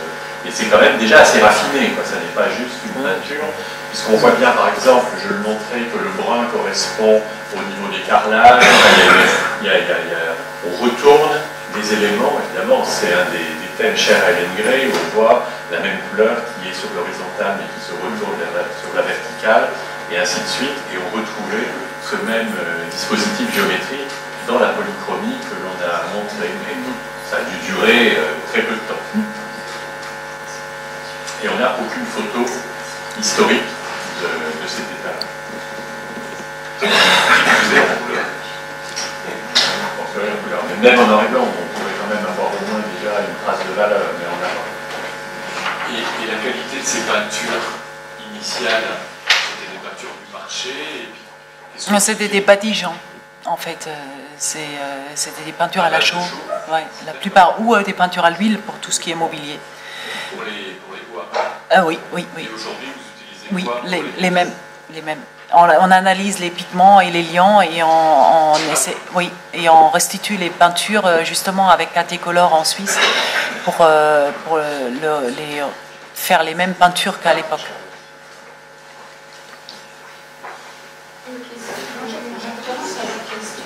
Et c'est quand même déjà assez raffiné, quoi. Ça n'est pas juste une peinture, puisqu'on voit bien par exemple, je le montrais, que le brun correspond au niveau des carrelages, il y a, il y a, il y a, on retourne. Les éléments, évidemment, c'est un des, des thèmes chers à Eileen Gray, où on voit la même couleur qui est sur l'horizontale et qui se retourne vers la, sur la verticale, et ainsi de suite, et on retrouvait ce même euh, dispositif géométrique dans la polychromie que l'on a montré, mais ça a dû durer euh, très peu de temps. Et on n'a aucune photo historique de, de cet état. Excusez en couleur. En couleur, en couleur. Mais même en noir et blanc, une trace de valeur, mais on a pas. Et, et la qualité de ces peintures initiales, c'était des peintures du marché et puis... Non, c'était des badigeons, en fait. C'était des peintures à la chaux, ouais, la plupart, ou euh, des peintures à l'huile pour tout ce qui est mobilier. Pour les, pour les bois. Ah oui, oui, oui. Et aujourd'hui, vous utilisez quoi? Oui, les, les, les mêmes, les mêmes. On, on analyse les pigments et les liants et on, on, essaie, oui, et on restitue les peintures justement avec Caty Color en Suisse pour, euh, pour le, les, faire les mêmes peintures qu'à l'époque. Une question, j'ai une réponse à la question.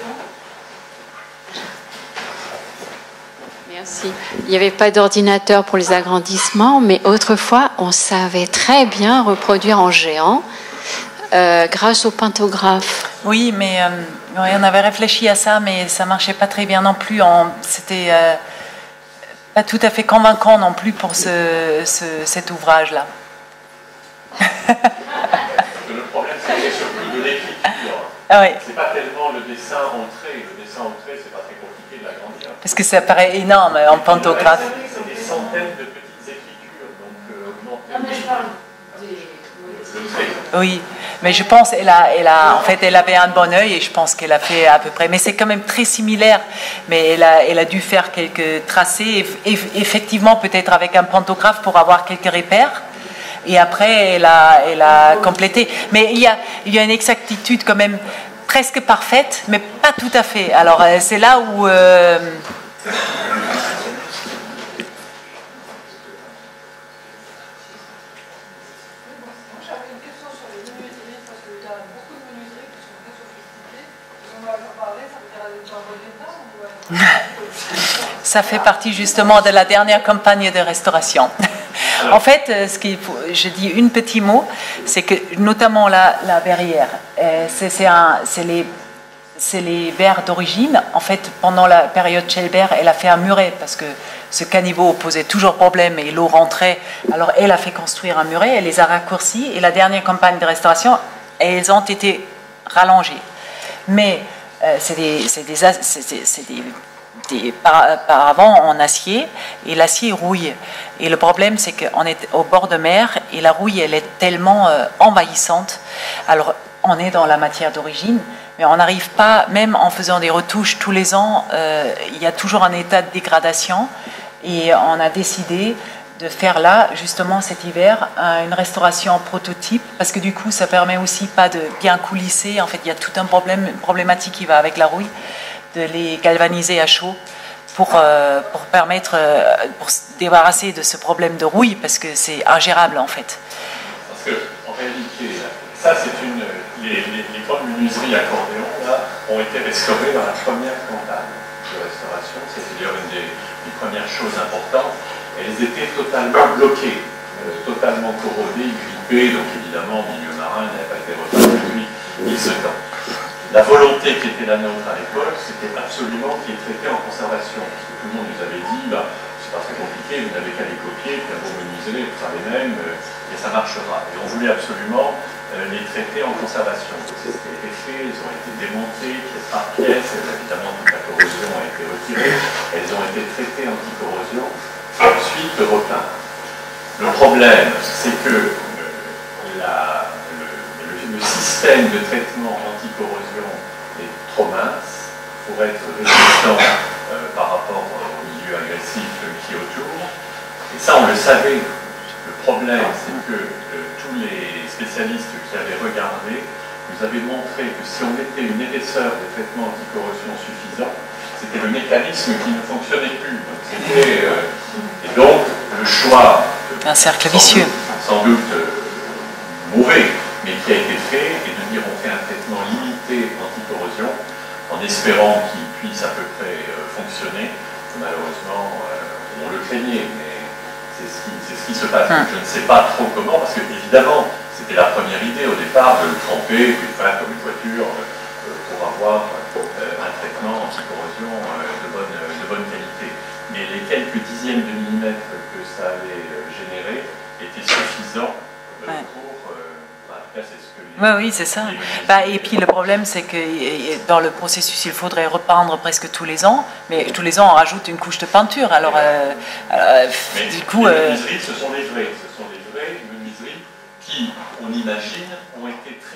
Merci. Il n'y avait pas d'ordinateur pour les agrandissements, mais autrefois on savait très bien reproduire en géant. Euh, grâce au pantographe. Oui, mais euh, on avait réfléchi à ça, mais ça marchait pas très bien non plus. C'était euh, pas tout à fait convaincant non plus pour ce, ce, cet ouvrage-là. Le problème, c'est surtout de l'écriture. Ah, oui. C'est pas tellement le dessin entré. Le dessin entré, c'est pas très compliqué de l'agrandir. Parce que ça paraît énorme en pantographe. C'est des centaines de petites écritures, donc euh, augmenter. Oui, mais je pense elle a, elle a, en fait, elle avait un bon œil et je pense qu'elle a fait à peu près. Mais c'est quand même très similaire. Mais elle a, elle a dû faire quelques tracés, et, et, effectivement, peut-être avec un pantographe pour avoir quelques repères. Et après, elle a, elle a complété. Mais il y a, il y a une exactitude quand même presque parfaite, mais pas tout à fait. Alors c'est là où. Euh... Ça fait partie justement de la dernière campagne de restauration. En fait, ce qu'il faut, je dis un petit mot, c'est que notamment la, la verrière, c'est les, les verres d'origine. En fait, pendant la période Schelbert, elle a fait un muret parce que ce caniveau posait toujours problème et l'eau rentrait. Alors elle a fait construire un muret, elle les a raccourcis et la dernière campagne de restauration, elles ont été rallongées. Mais euh, c'est des... Des paravents en acier et l'acier rouille. Et le problème, c'est qu'on est au bord de mer et la rouille, elle est tellement euh, envahissante. Alors, on est dans la matière d'origine, mais on n'arrive pas, même en faisant des retouches tous les ans, euh, il y a toujours un état de dégradation. Et on a décidé de faire là, justement, cet hiver, une restauration prototype, parce que du coup, ça permet aussi pas de bien coulisser. En fait, il y a tout un problème, une problématique qui va avec la rouille, de les galvaniser à chaud pour, euh, pour permettre, euh, pour se débarrasser de ce problème de rouille, parce que c'est ingérable en fait. Parce que, en réalité, ça c'est une. Les, les, les grandes menuiseries accordéon là, ont été restaurées dans la première campagne de restauration, c'est d'ailleurs une des, des premières choses importantes. Elles étaient totalement bloquées, euh, totalement corrodées, grippées, donc évidemment, le milieu marin n'avait pas été reparti depuis mille sept cents. La volonté qui était la nôtre à l'époque, c'était absolument qu'il est traité en conservation. Parce que tout le monde nous avait dit, bah, c'est pas très compliqué, vous n'avez qu'à les copier, puis à vous menuiser, vous ferez les mêmes, et ça marchera. Et on voulait absolument les traiter en conservation. Donc, c'est ce qui a été fait, ils ont été démontés pièce par pièce, et évidemment toute la corrosion a été retirée, elles ont été traitées anti-corrosion, ensuite repeintes. Le problème, c'est que euh, la, le, le, le système de traitement anti-corrosion est trop mince pour être résistant euh, par rapport au milieu agressif qui est autour. Et ça, on le savait. Le problème, c'est que euh, tous les spécialistes qui avaient regardé nous avaient montré que si on mettait une épaisseur de traitement anti-corrosion suffisante, c'était le mécanisme qui ne fonctionnait plus. Donc, c'était, euh, et donc, le choix... Un cercle vicieux. Sans doute, sans doute euh, mauvais, mais qui a été fait, et de dire on fait un traitement limité anti-corrosion, en espérant qu'il puisse à peu près euh, fonctionner. Malheureusement, euh, on le craignait, mais c'est ce qui, c'est ce qui se passe. Hum. Je ne sais pas trop comment, parce que évidemment, c'était la première idée au départ de le tremper, puis de faire comme une voiture, euh, pour avoir euh, un traitement anti-corrosion euh, de, bonne, de bonne qualité. Mais les quelques dixièmes de millimètre que ça allait générer étaient suffisants pour... Ouais. Euh, bah, là, c'est ce que les, oui, oui, c'est ça. Les... Bah, et puis le problème, c'est que dans le processus, il faudrait repeindre presque tous les ans, mais tous les ans, on rajoute une couche de peinture. Alors, euh, alors mais du coup... Les menuiseries, euh... ce sont des vraies. Ce sont des vraies menuiseries qui, on imagine, ont été très...